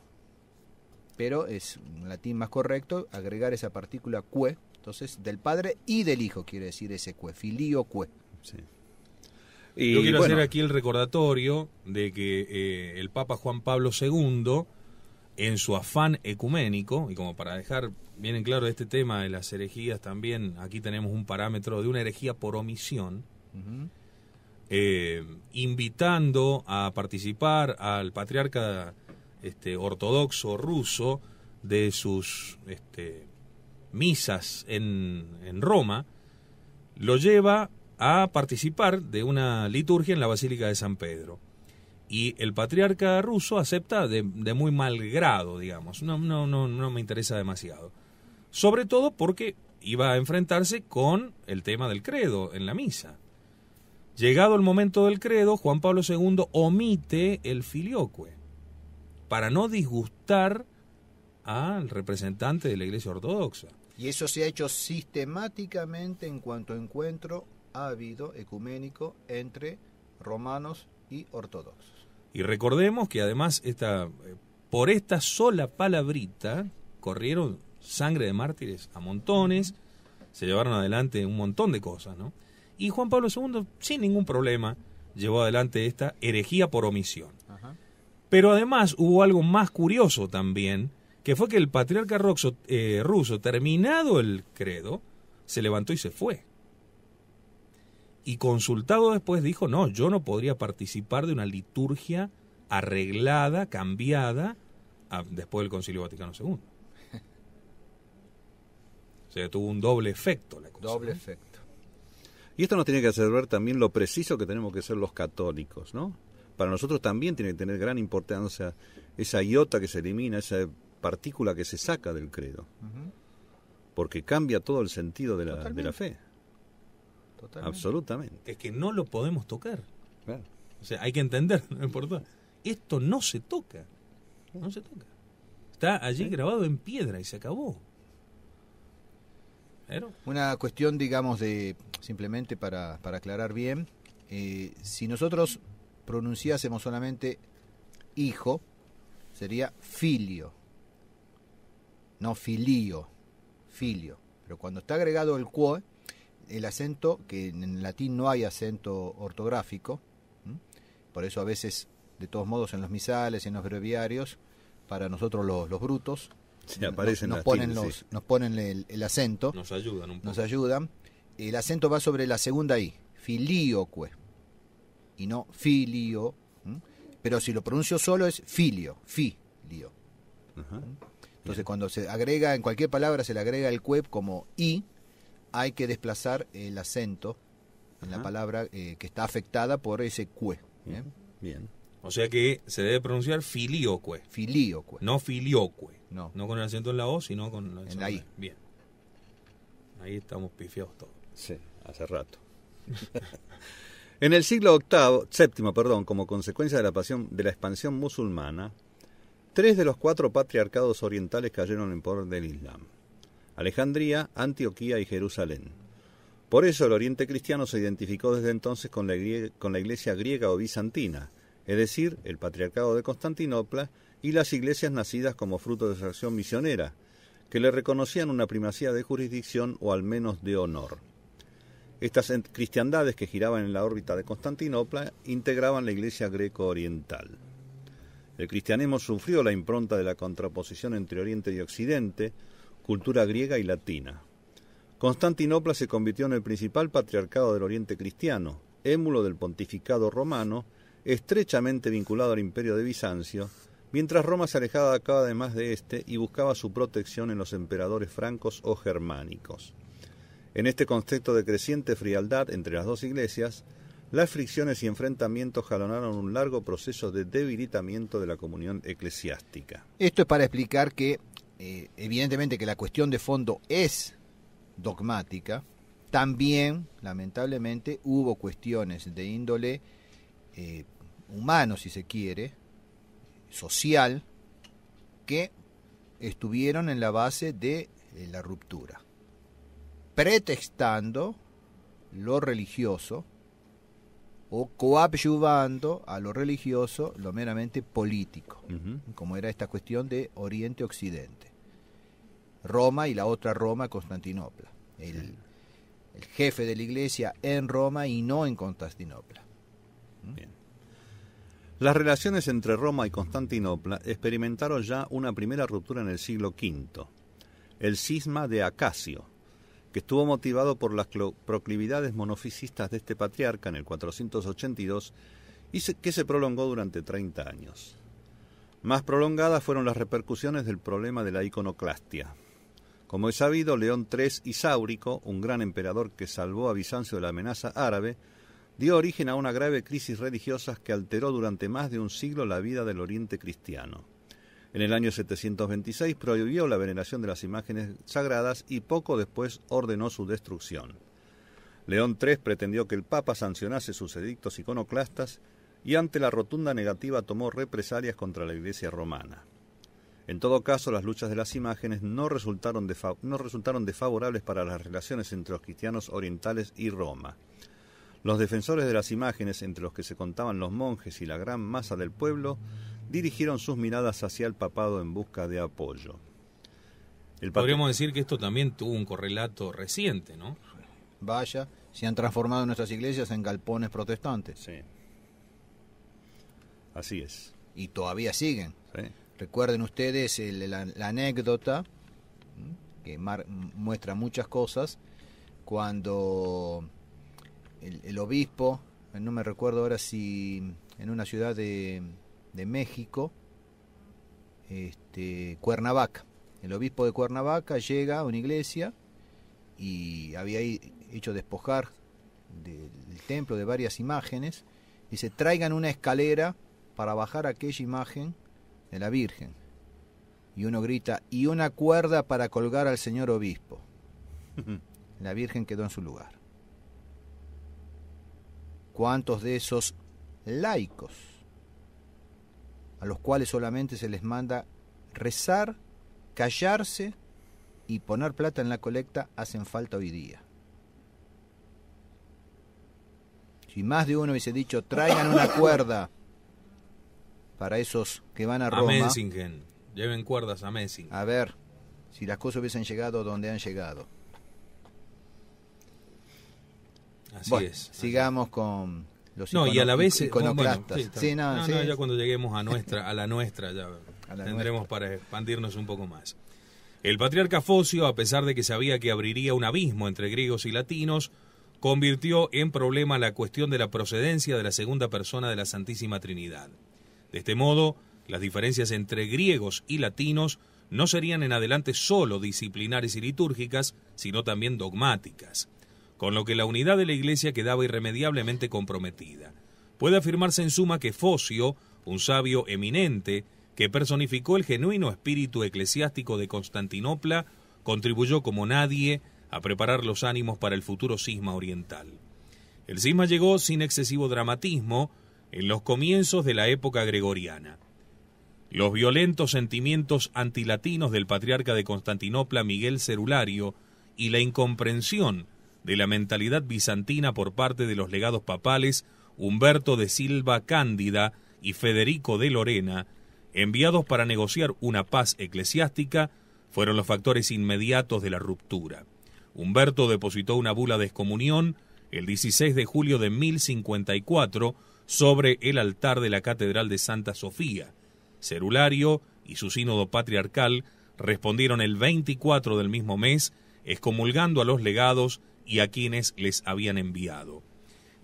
pero es un latín más correcto agregar esa partícula que, entonces del Padre y del Hijo quiere decir ese que, filio que. Sí. Y yo quiero hacer aquí el recordatorio de que el Papa Juan Pablo II, en su afán ecuménico, y como para dejar bien en claro este tema de las herejías también, aquí tenemos un parámetro de una herejía por omisión, uh-huh. Invitando a participar al patriarca ortodoxo ruso de sus misas en Roma, lo lleva a participar de una liturgia en la Basílica de San Pedro. Y el patriarca ruso acepta de muy mal grado, digamos. No me interesa demasiado. Sobre todo porque iba a enfrentarse con el tema del credo en la misa. Llegado el momento del credo, Juan Pablo II omite el filioque para no disgustar al representante de la Iglesia ortodoxa. Y eso se ha hecho sistemáticamente en cuanto encuentro ha habido ecuménico entre romanos y ortodoxos. Y recordemos que además por esta sola palabrita corrieron sangre de mártires a montones, se llevaron adelante un montón de cosas, ¿no? Y Juan Pablo II, sin ningún problema, llevó adelante esta herejía por omisión. Ajá. Pero además hubo algo más curioso también, que fue que el patriarca ruso, terminado el credo, se levantó y se fue. Y consultado después dijo, no, yo no podría participar de una liturgia arreglada, cambiada, después del Concilio Vaticano II. O sea, tuvo un doble efecto la cosa. Doble efecto. Y esto nos tiene que hacer ver también lo preciso que tenemos que ser los católicos, ¿no? Para nosotros también tiene que tener gran importancia esa iota que se elimina, esa partícula que se saca del credo. Uh-huh. Porque cambia todo el sentido de la fe. Totalmente. Absolutamente. Es que no lo podemos tocar. Claro. O sea, hay que entender, no importa. Esto no se toca. No se toca. Está allí grabado en piedra y se acabó. Una cuestión, digamos, de simplemente para aclarar bien, si nosotros pronunciásemos solamente hijo, sería filio, no filio, filio. Pero cuando está agregado el quo, el acento, que en latín no hay acento ortográfico, ¿m? Por eso a veces, de todos modos, en los misales, en los breviarios, para nosotros los brutos, sí, nos ponen el acento. Nos ayudan un poco. Nos ayudan. El acento va sobre la segunda I, filioque, y no filio. ¿M? Pero si lo pronuncio solo es filio, filio. Ajá. Entonces, cuando se agrega, en cualquier palabra se le agrega el que como I, hay que desplazar el acento en la palabra que está afectada por ese que. Bien. Bien. O sea que se debe pronunciar filioque. Filioque. No filioque. No. No con el acento en la O, sino con el acento en la I. Bien. Ahí estamos pifiados todos. Sí, hace rato. En el siglo VII, como consecuencia de la expansión musulmana, 3 de los 4 patriarcados orientales cayeron en poder del Islam: Alejandría, Antioquía y Jerusalén. Por eso el Oriente cristiano se identificó desde entonces con la Iglesia griega o bizantina, es decir, el Patriarcado de Constantinopla y las iglesias nacidas como fruto de su acción misionera, que le reconocían una primacía de jurisdicción o al menos de honor. Estas cristiandades que giraban en la órbita de Constantinopla integraban la Iglesia greco-oriental. El cristianismo sufrió la impronta de la contraposición entre Oriente y Occidente, cultura griega y latina. Constantinopla se convirtió en el principal patriarcado del Oriente cristiano, émulo del pontificado romano, estrechamente vinculado al imperio de Bizancio, mientras Roma se alejaba cada vez más de este y buscaba su protección en los emperadores francos o germánicos. En este contexto de creciente frialdad entre las dos iglesias, las fricciones y enfrentamientos jalonaron un largo proceso de debilitamiento de la comunión eclesiástica. Esto es para explicar que, evidentemente que la cuestión de fondo es dogmática. También, lamentablemente, hubo cuestiones de índole humano, si se quiere, social, que estuvieron en la base de la ruptura, pretextando lo religioso o coadyuvando a lo religioso lo meramente político, como era esta cuestión de Oriente-Occidente, Roma y la otra Roma, Constantinopla, el jefe de la iglesia en Roma y no en Constantinopla. Bien. Las relaciones entre Roma y Constantinopla experimentaron ya una primera ruptura en el siglo V, el cisma de Acacio, que estuvo motivado por las proclividades monofisistas de este patriarca en el 482 y que se prolongó durante 30 años. Más prolongadas fueron las repercusiones del problema de la iconoclastia. Como es sabido, León III Isáurico, un gran emperador que salvó a Bizancio de la amenaza árabe, dio origen a una grave crisis religiosa que alteró durante más de un siglo la vida del Oriente cristiano. En el año 726 prohibió la veneración de las imágenes sagradas y poco después ordenó su destrucción. León III pretendió que el Papa sancionase sus edictos iconoclastas y ante la rotunda negativa tomó represalias contra la Iglesia romana. En todo caso, las luchas de las imágenes no resultaron desfavorables para las relaciones entre los cristianos orientales y Roma. Los defensores de las imágenes, entre los que se contaban los monjes y la gran masa del pueblo, dirigieron sus miradas hacia el papado en busca de apoyo. Podríamos decir que esto también tuvo un correlato reciente, ¿no? Vaya, se han transformado nuestras iglesias en galpones protestantes. Sí. Así es. Y todavía siguen. Sí. Recuerden ustedes la anécdota, que muestra muchas cosas, cuando el obispo, no me recuerdo ahora si en una ciudad de México, Cuernavaca, el obispo de Cuernavaca llega a una iglesia y había hecho despojar del templo de varias imágenes, y se traigan una escalera para bajar aquella imagen de la Virgen, y uno grita, y una cuerda para colgar al señor obispo. La Virgen quedó en su lugar. ¿Cuántos de esos laicos a los cuales solamente se les manda rezar, callarse y poner plata en la colecta hacen falta hoy día? Si más de uno hubiese dicho, traigan una cuerda para esos que van a Roma. A Messingen, lleven cuerdas a Messingen. A ver, si las cosas hubiesen llegado donde han llegado. Así es. Sigamos con los iconoclastas. No, y a la vez iconoclastas. Bueno, sí, no, ya cuando lleguemos a la nuestra ya tendremos para expandirnos un poco más. El patriarca Focio, a pesar de que sabía que abriría un abismo entre griegos y latinos, convirtió en problema la cuestión de la procedencia de la segunda persona de la Santísima Trinidad. De este modo, las diferencias entre griegos y latinos no serían en adelante solo disciplinares y litúrgicas, sino también dogmáticas, con lo que la unidad de la Iglesia quedaba irremediablemente comprometida. Puede afirmarse en suma que Focio, un sabio eminente que personificó el genuino espíritu eclesiástico de Constantinopla, contribuyó como nadie a preparar los ánimos para el futuro cisma oriental. El cisma llegó sin excesivo dramatismo en los comienzos de la época gregoriana. Los violentos sentimientos antilatinos del patriarca de Constantinopla, Miguel Cerulario, y la incomprensión de la mentalidad bizantina por parte de los legados papales Humberto de Silva Cándida y Federico de Lorena, enviados para negociar una paz eclesiástica, fueron los factores inmediatos de la ruptura. Humberto depositó una bula de excomunión el 16 de julio de 1054 sobre el altar de la Catedral de Santa Sofía. Cerulario y su sínodo patriarcal respondieron el 24 del mismo mes, excomulgando a los legados y a quienes les habían enviado.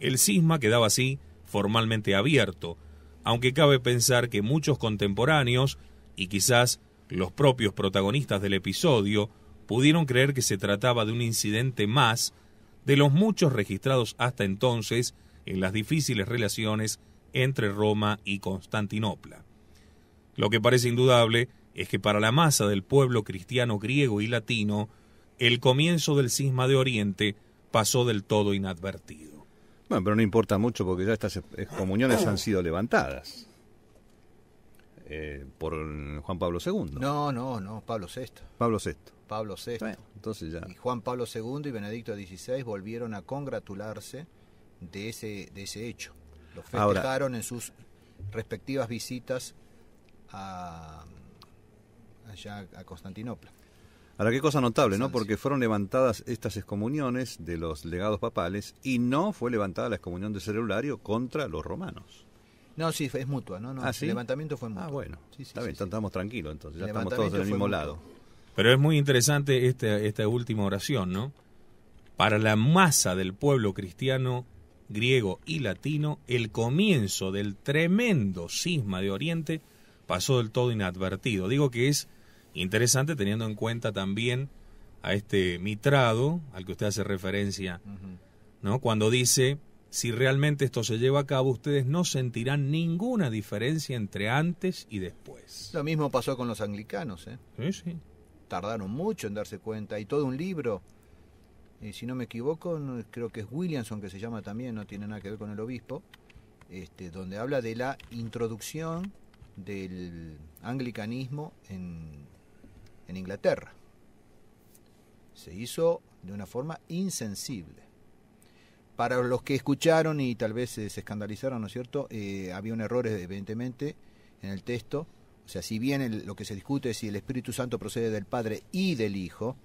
El cisma quedaba así formalmente abierto, aunque cabe pensar que muchos contemporáneos, y quizás los propios protagonistas del episodio, pudieron creer que se trataba de un incidente más de los muchos registrados hasta entonces en las difíciles relaciones entre Roma y Constantinopla. Lo que parece indudable es que para la masa del pueblo cristiano griego y latino, el comienzo del cisma de Oriente pasó del todo inadvertido. Bueno, pero no importa mucho porque ya estas excomuniones han sido levantadas por Juan Pablo II. No, Pablo VI. Bueno, entonces ya. Y Juan Pablo II y Benedicto XVI volvieron a congratularse de ese hecho. Lo festejaron ahora en sus respectivas visitas allá a Constantinopla. Ahora, qué cosa notable, ¿no? Porque fueron levantadas estas excomuniones de los legados papales y no fue levantada la excomunión de Cerulario contra los romanos. No, sí, es mutua, ¿no? ¿Ah, sí? El levantamiento fue mutuo. Ah, bueno, sí, está bien. Estamos tranquilos entonces, ya estamos todos del mismo lado. Pero es muy interesante esta última oración, ¿no? Para la masa del pueblo cristiano, griego y latino, el comienzo del tremendo cisma de Oriente pasó del todo inadvertido. Digo que es interesante teniendo en cuenta también a este mitrado al que usted hace referencia, ¿no? Cuando dice, si realmente esto se lleva a cabo, ustedes no sentirán ninguna diferencia entre antes y después. Lo mismo pasó con los anglicanos, ¿eh? Sí. Tardaron mucho en darse cuenta. Hay todo un libro, si no me equivoco, creo que es Williamson que se llama también, no tiene nada que ver con el obispo, donde habla de la introducción del anglicanismo en Inglaterra. Se hizo de una forma insensible. Para los que escucharon y tal vez se escandalizaron, ¿no es cierto? Había un error evidentemente en el texto. O sea, si bien lo que se discute es si el Espíritu Santo procede del Padre y del Hijo,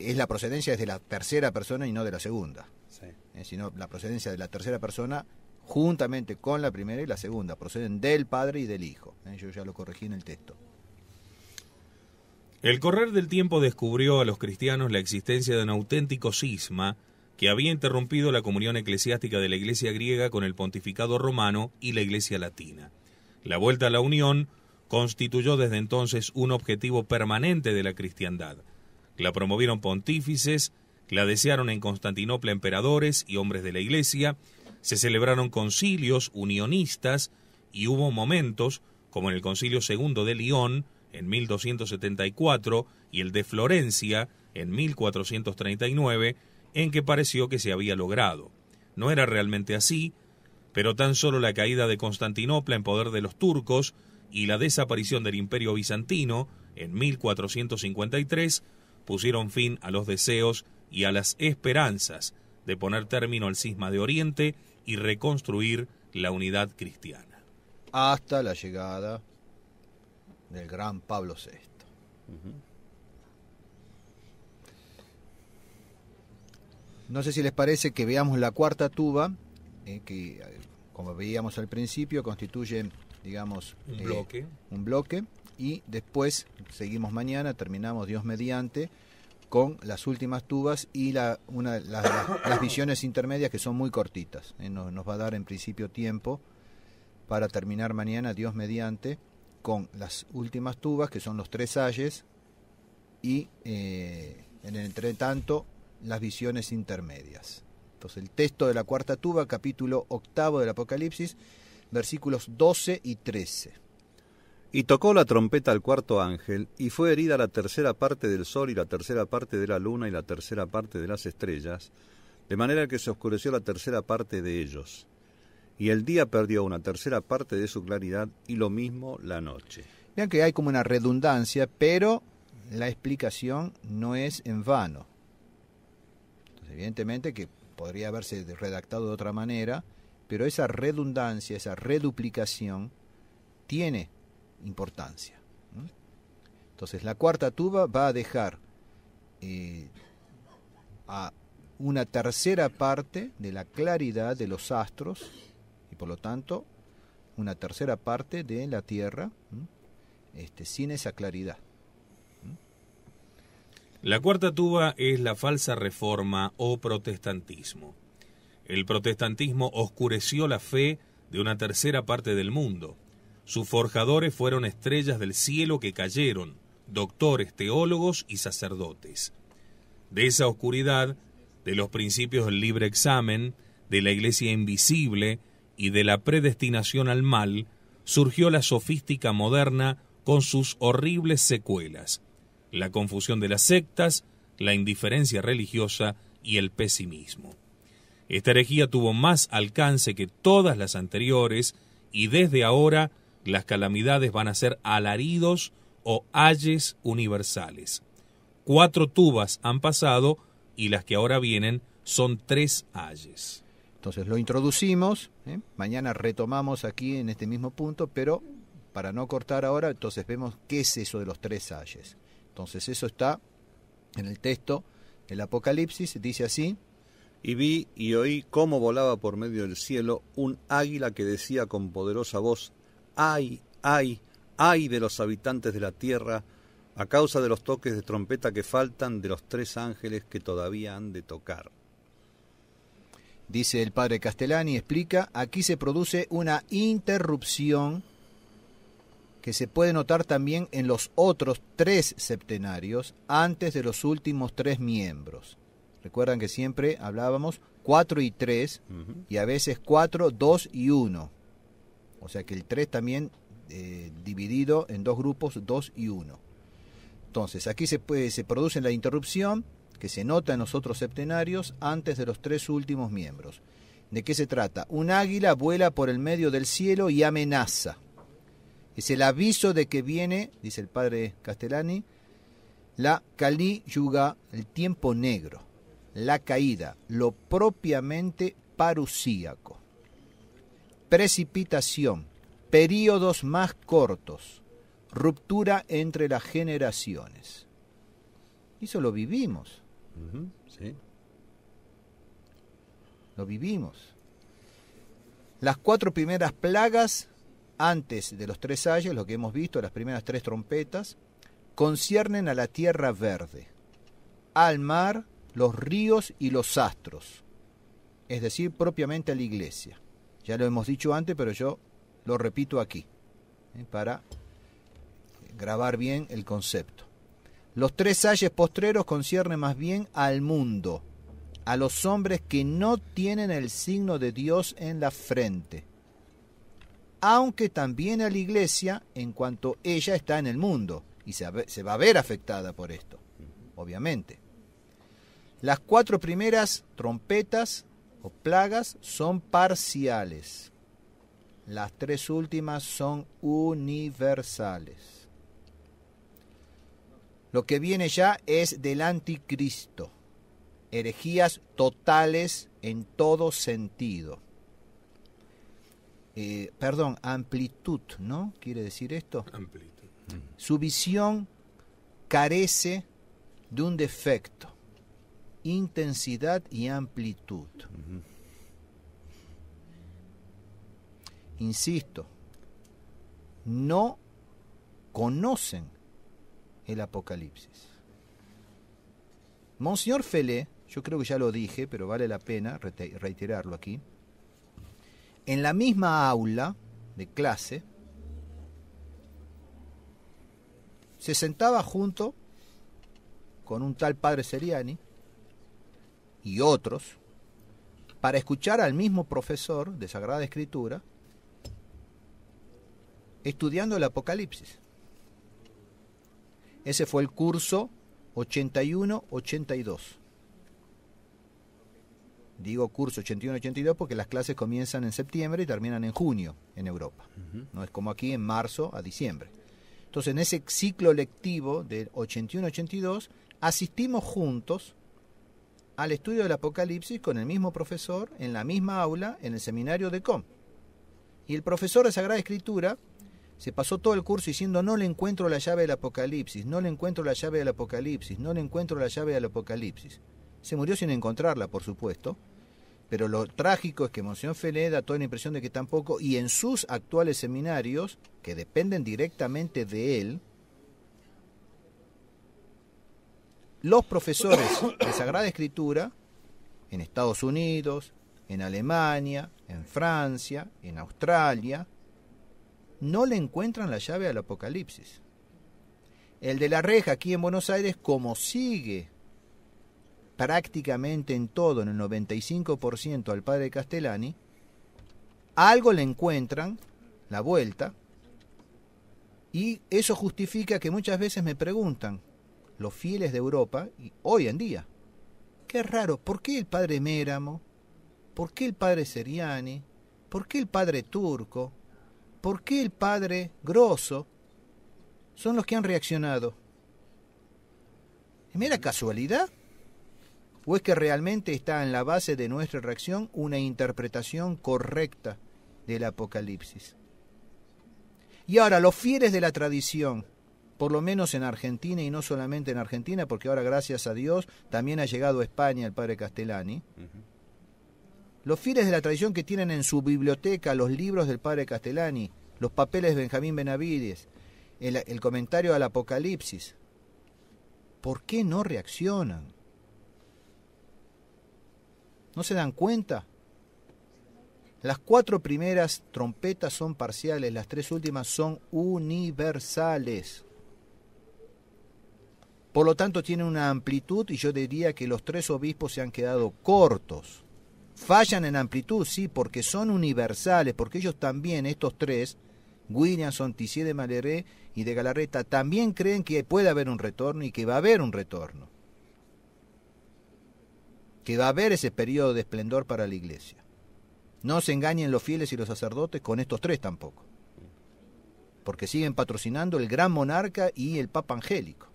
es la procedencia de la tercera persona y no de la segunda. Sí. Sino la procedencia de la tercera persona juntamente con la primera y la segunda, proceden del Padre y del Hijo. Yo ya lo corregí en el texto. El correr del tiempo descubrió a los cristianos la existencia de un auténtico cisma que había interrumpido la comunión eclesiástica de la Iglesia griega con el pontificado romano y la Iglesia latina. La vuelta a la unión constituyó desde entonces un objetivo permanente de la cristiandad. La promovieron pontífices, la desearon en Constantinopla emperadores y hombres de la Iglesia, se celebraron concilios unionistas y hubo momentos, como en el Concilio II de León, en 1274, y el de Florencia, en 1439, en que pareció que se había logrado. No era realmente así, pero tan solo la caída de Constantinopla en poder de los turcos y la desaparición del Imperio Bizantino, en 1453, pusieron fin a los deseos y a las esperanzas de poner término al cisma de Oriente y reconstruir la unidad cristiana. Hasta la llegada del gran Pablo VI. No sé si les parece que veamos la cuarta tuba, que como veíamos al principio constituye, digamos, un bloque, y después seguimos mañana, terminamos Dios mediante con las últimas tubas y las visiones intermedias, que son muy cortitas. Nos va a dar en principio tiempo para terminar mañana Dios mediante con las últimas tubas, que son los tres ayes, y en el entretanto las visiones intermedias. Entonces el texto de la cuarta tuba, capítulo 8 del Apocalipsis, versículos 12 y 13. Y tocó la trompeta al cuarto ángel, y fue herida la tercera parte del sol, y la tercera parte de la luna, y la tercera parte de las estrellas, de manera que se oscureció la tercera parte de ellos. Y el día perdió una tercera parte de su claridad, y lo mismo la noche. Vean que hay como una redundancia, pero la explicación no es en vano. Entonces, evidentemente que podría haberse redactado de otra manera, pero esa redundancia, esa reduplicación, tiene importancia. Entonces, la cuarta tuba va a dejar a una tercera parte de la claridad de los astros, y por lo tanto, una tercera parte de la Tierra, sin esa claridad. La cuarta tuba es la falsa reforma o protestantismo. El protestantismo oscureció la fe de una tercera parte del mundo. Sus forjadores fueron estrellas del cielo que cayeron, doctores, teólogos y sacerdotes. De esa oscuridad, de los principios del libre examen, de la iglesia invisible y de la predestinación al mal, surgió la sofística moderna con sus horribles secuelas, la confusión de las sectas, la indiferencia religiosa y el pesimismo. Esta herejía tuvo más alcance que todas las anteriores y desde ahora las calamidades van a ser alaridos o ayes universales. 4 tubas han pasado y las que ahora vienen son 3 ayes. Entonces lo introducimos, mañana retomamos aquí en este mismo punto, pero para no cortar ahora, entonces vemos qué es eso de los 3 ayes. Entonces eso está en el texto del Apocalipsis, dice así: Y vi y oí cómo volaba por medio del cielo un águila que decía con poderosa voz: ¡Ay, ay, ay de los habitantes de la tierra, a causa de los toques de trompeta que faltan de los 3 ángeles que todavía han de tocar! Dice el padre Castellani, explica, aquí se produce una interrupción que se puede notar también en los otros 3 septenarios antes de los últimos 3 miembros. Recuerdan que siempre hablábamos 4 y 3, y a veces 4, 2 y 1. O sea que el 3 también dividido en 2 grupos, 2 y 1. Entonces aquí se produce la interrupción que se nota en los otros septenarios antes de los 3 últimos miembros. ¿De qué se trata? Un águila vuela por el medio del cielo y amenaza. Es el aviso de que viene, dice el padre Castellani, la Kali Yuga, el tiempo negro, la caída, lo propiamente parucíaco. Precipitación, períodos más cortos, ruptura entre las generaciones. Eso lo vivimos. Sí. Lo vivimos. Las 4 primeras plagas antes de los 3 ayes, lo que hemos visto, las primeras 3 trompetas, conciernen a la tierra verde, al mar, los ríos y los astros, es decir, propiamente a la iglesia. Ya lo hemos dicho antes, pero yo lo repito aquí, para grabar bien el concepto. Los 3 ayes postreros conciernen más bien al mundo, a los hombres que no tienen el signo de Dios en la frente, aunque también a la iglesia en cuanto ella está en el mundo y se va a ver afectada por esto, obviamente. Las 4 primeras trompetas o plagas son parciales. Las 3 últimas son universales. Lo que viene ya es del anticristo. Herejías totales en todo sentido. Amplitud, ¿no? ¿Quiere decir esto? Amplitud. Su visión carece de un defecto: intensidad y amplitud. Insisto, no conocen el Apocalipsis. Monseñor Felé, yo creo que ya lo dije, pero vale la pena reiterarlo aquí. En la misma aula de clase, se sentaba junto con un tal padre Celier y otros, para escuchar al mismo profesor de Sagrada Escritura, estudiando el Apocalipsis. Ese fue el curso 81-82. Digo curso 81-82 porque las clases comienzan en septiembre y terminan en junio en Europa. No es como aquí en marzo a diciembre. Entonces, en ese ciclo lectivo del 81-82, asistimos juntos al estudio del Apocalipsis con el mismo profesor, en la misma aula, en el seminario de Com. Y el profesor de Sagrada Escritura se pasó todo el curso diciendo: no le encuentro la llave del Apocalipsis, no le encuentro la llave del Apocalipsis, no le encuentro la llave del Apocalipsis. Se murió sin encontrarla, por supuesto, pero lo trágico es que Monseñor Felé da toda la impresión de que tampoco, y en sus actuales seminarios, que dependen directamente de él, los profesores de Sagrada Escritura, en Estados Unidos, en Alemania, en Francia, en Australia, no le encuentran la llave al Apocalipsis. El de la Reja aquí en Buenos Aires, como sigue prácticamente en todo, en el 95% al padre Castellani, algo le encuentran la vuelta, y eso justifica que muchas veces me preguntan los fieles de Europa, y hoy en día, qué raro, ¿por qué el padre Méramo? ¿Por qué el padre Ceriani? ¿Por qué el padre Turco? ¿Por qué el padre Grosso? Son los que han reaccionado. ¿Es mera casualidad? ¿O es que realmente está en la base de nuestra reacción una interpretación correcta del Apocalipsis? Y ahora, los fieles de la tradición, por lo menos en Argentina, y no solamente en Argentina, porque ahora, gracias a Dios, también ha llegado a España el padre Castellani. Los fieles de la tradición que tienen en su biblioteca los libros del padre Castellani, los papeles de Benjamín Benavides, el comentario al Apocalipsis, ¿por qué no reaccionan? ¿No se dan cuenta? Las 4 primeras trompetas son parciales, las 3 últimas son universales. Por lo tanto, tiene una amplitud, y yo diría que los 3 obispos se han quedado cortos. Fallan en amplitud, sí, porque son universales, porque ellos también, estos 3, Williamson, Tissier de Malheré y de Galarreta, también creen que puede haber un retorno y que va a haber un retorno. Que va a haber ese periodo de esplendor para la Iglesia. No se engañen los fieles y los sacerdotes con estos 3 tampoco, porque siguen patrocinando el gran monarca y el papa angélico,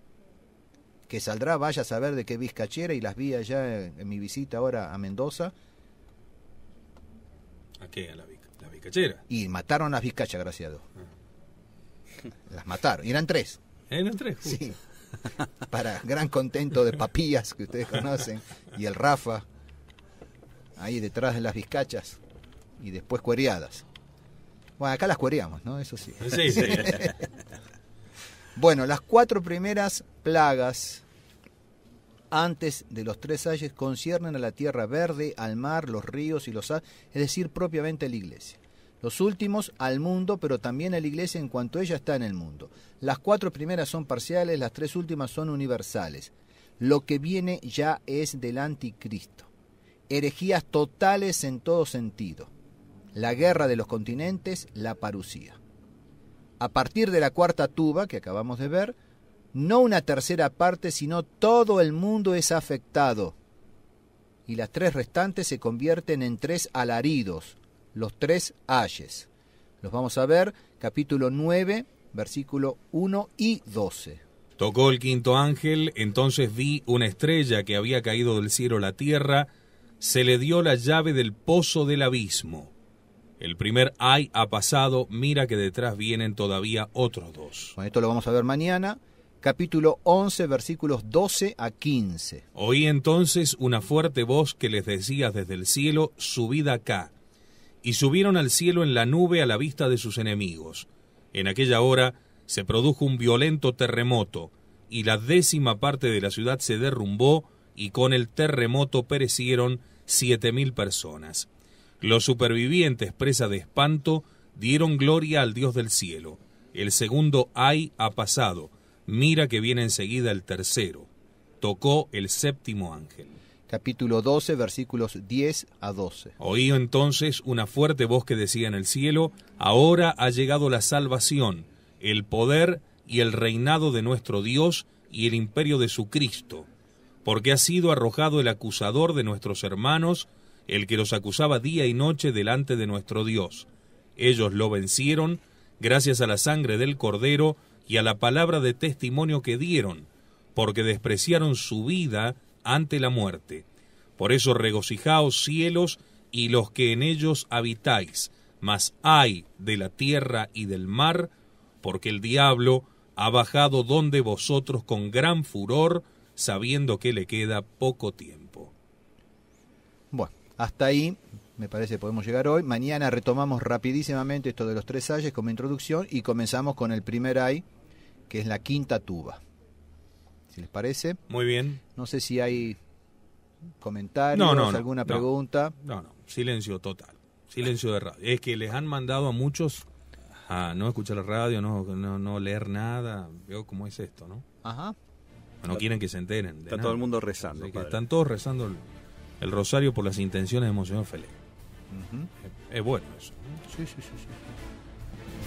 que saldrá, vaya a saber de qué vizcachera, y las vi allá en mi visita ahora a Mendoza. ¿A qué? ¿A la vizcachera? Y mataron las vizcachas, gracias a Dios. Ah. Las mataron, y eran 3. Eran 3, justo. Sí, para gran contento de Papías, que ustedes conocen, y el Rafa, ahí detrás de las vizcachas, y después cuereadas. Bueno, acá las cuereamos, ¿no? Eso sí. Sí, sí. Bueno, las 4 primeras plagas antes de los 3 ayes conciernen a la tierra verde, al mar, los ríos y los astros, es decir, propiamente a la Iglesia. Los últimos al mundo, pero también a la Iglesia en cuanto ella está en el mundo. Las 4 primeras son parciales, las 3 últimas son universales. Lo que viene ya es del anticristo. Herejías totales en todo sentido. La guerra de los continentes, la parucía. A partir de la cuarta tuba, que acabamos de ver, no una tercera parte, sino todo el mundo es afectado. Y las 3 restantes se convierten en 3 alaridos, los 3 ayes. Los vamos a ver, capítulo 9, versículo 1 y 12. Tocó el quinto ángel, entonces vi una estrella que había caído del cielo a la tierra, se le dio la llave del pozo del abismo. El primer ay ha pasado, mira que detrás vienen todavía otros 2. Bueno, esto lo vamos a ver mañana, capítulo 11, versículos 12 a 15. Oí entonces una fuerte voz que les decía desde el cielo, subid acá. Y subieron al cielo en la nube a la vista de sus enemigos. En aquella hora se produjo un violento terremoto, y la décima parte de la ciudad se derrumbó, y con el terremoto perecieron 7.000 personas. Los supervivientes, presa de espanto, dieron gloria al Dios del cielo. El segundo ay ha pasado, mira que viene enseguida el tercero. Tocó el séptimo ángel. Capítulo 12, versículos 10 a 12. Oí entonces una fuerte voz que decía en el cielo, ahora ha llegado la salvación, el poder y el reinado de nuestro Dios y el imperio de su Cristo, porque ha sido arrojado el acusador de nuestros hermanos, el que los acusaba día y noche delante de nuestro Dios. Ellos lo vencieron gracias a la sangre del Cordero y a la palabra de testimonio que dieron, porque despreciaron su vida ante la muerte. Por eso regocijaos, cielos, y los que en ellos habitáis, mas ay de la tierra y del mar, porque el diablo ha bajado donde vosotros con gran furor, sabiendo que le queda poco tiempo. Bueno, hasta ahí me parece que podemos llegar hoy. Mañana retomamos rapidísimamente esto de los tres ayes como introducción y comenzamos con el primer ay, que es la quinta tuba. ¿Si les parece? Muy bien. No sé si hay comentarios, alguna pregunta. No, silencio total. Silencio de radio. Es que les han mandado a muchos a no escuchar la radio, no leer nada. Veo cómo es esto, ¿no? Ajá. No quieren que se enteren. Está todo el mundo rezando. Están todos rezando el rosario por las intenciones de Monseñor Felé. Es bueno eso. Sí.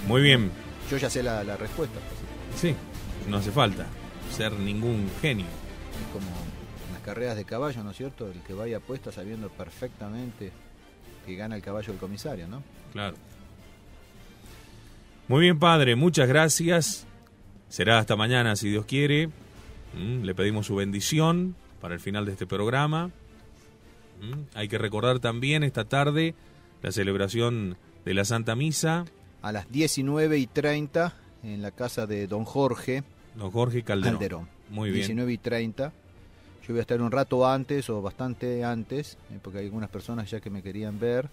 Muy bien. Yo ya sé la respuesta. Sí, no hace falta ser ningún genio. Es como en las carreras de caballo, ¿no es cierto? El que vaya apuesta sabiendo perfectamente que gana el caballo del comisario, ¿no? Claro. Muy bien, padre. Muchas gracias. Será hasta mañana, si Dios quiere. Le pedimos su bendición para el final de este programa. Hay que recordar también esta tarde la celebración de la Santa Misa. A las 19:30 en la casa de don Jorge. Don Jorge Calderón. Muy bien. 19:30. Yo voy a estar un rato antes o bastante antes, porque hay algunas personas ya que me querían ver.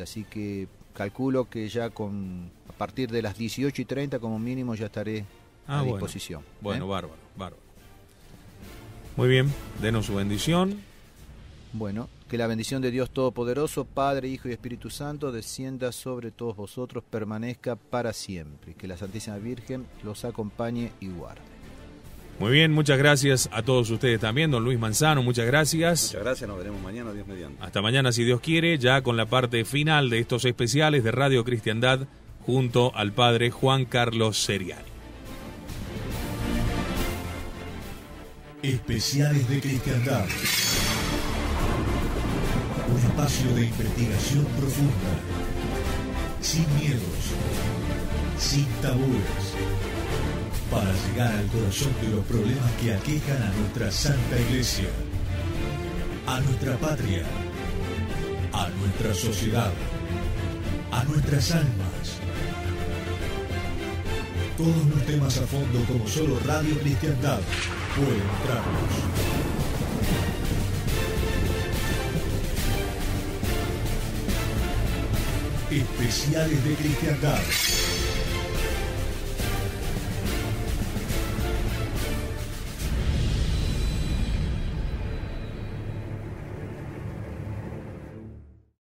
Así que calculo que ya a partir de las 18:30 como mínimo ya estaré a disposición. Bueno, bárbaro. Muy bien, denos su bendición. Bueno, que la bendición de Dios Todopoderoso, Padre, Hijo y Espíritu Santo, descienda sobre todos vosotros, permanezca para siempre. Que la Santísima Virgen los acompañe y guarde. Muy bien, muchas gracias a todos ustedes también. Don Luis Manzano, muchas gracias. Muchas gracias, nos veremos mañana, Dios mediante. Hasta mañana, si Dios quiere, ya con la parte final de estos especiales de Radio Cristiandad, junto al Padre Juan Carlos Ceriani. Especiales de Cristiandad. Un espacio de investigación profunda. Sin miedos. Sin tabúes. Para llegar al corazón de los problemas que aquejan a nuestra Santa Iglesia. A nuestra patria. A nuestra sociedad. A nuestras almas. Todos los temas a fondo como solo Radio Cristiandad puede mostrarnos. Especiales de Cristiandad.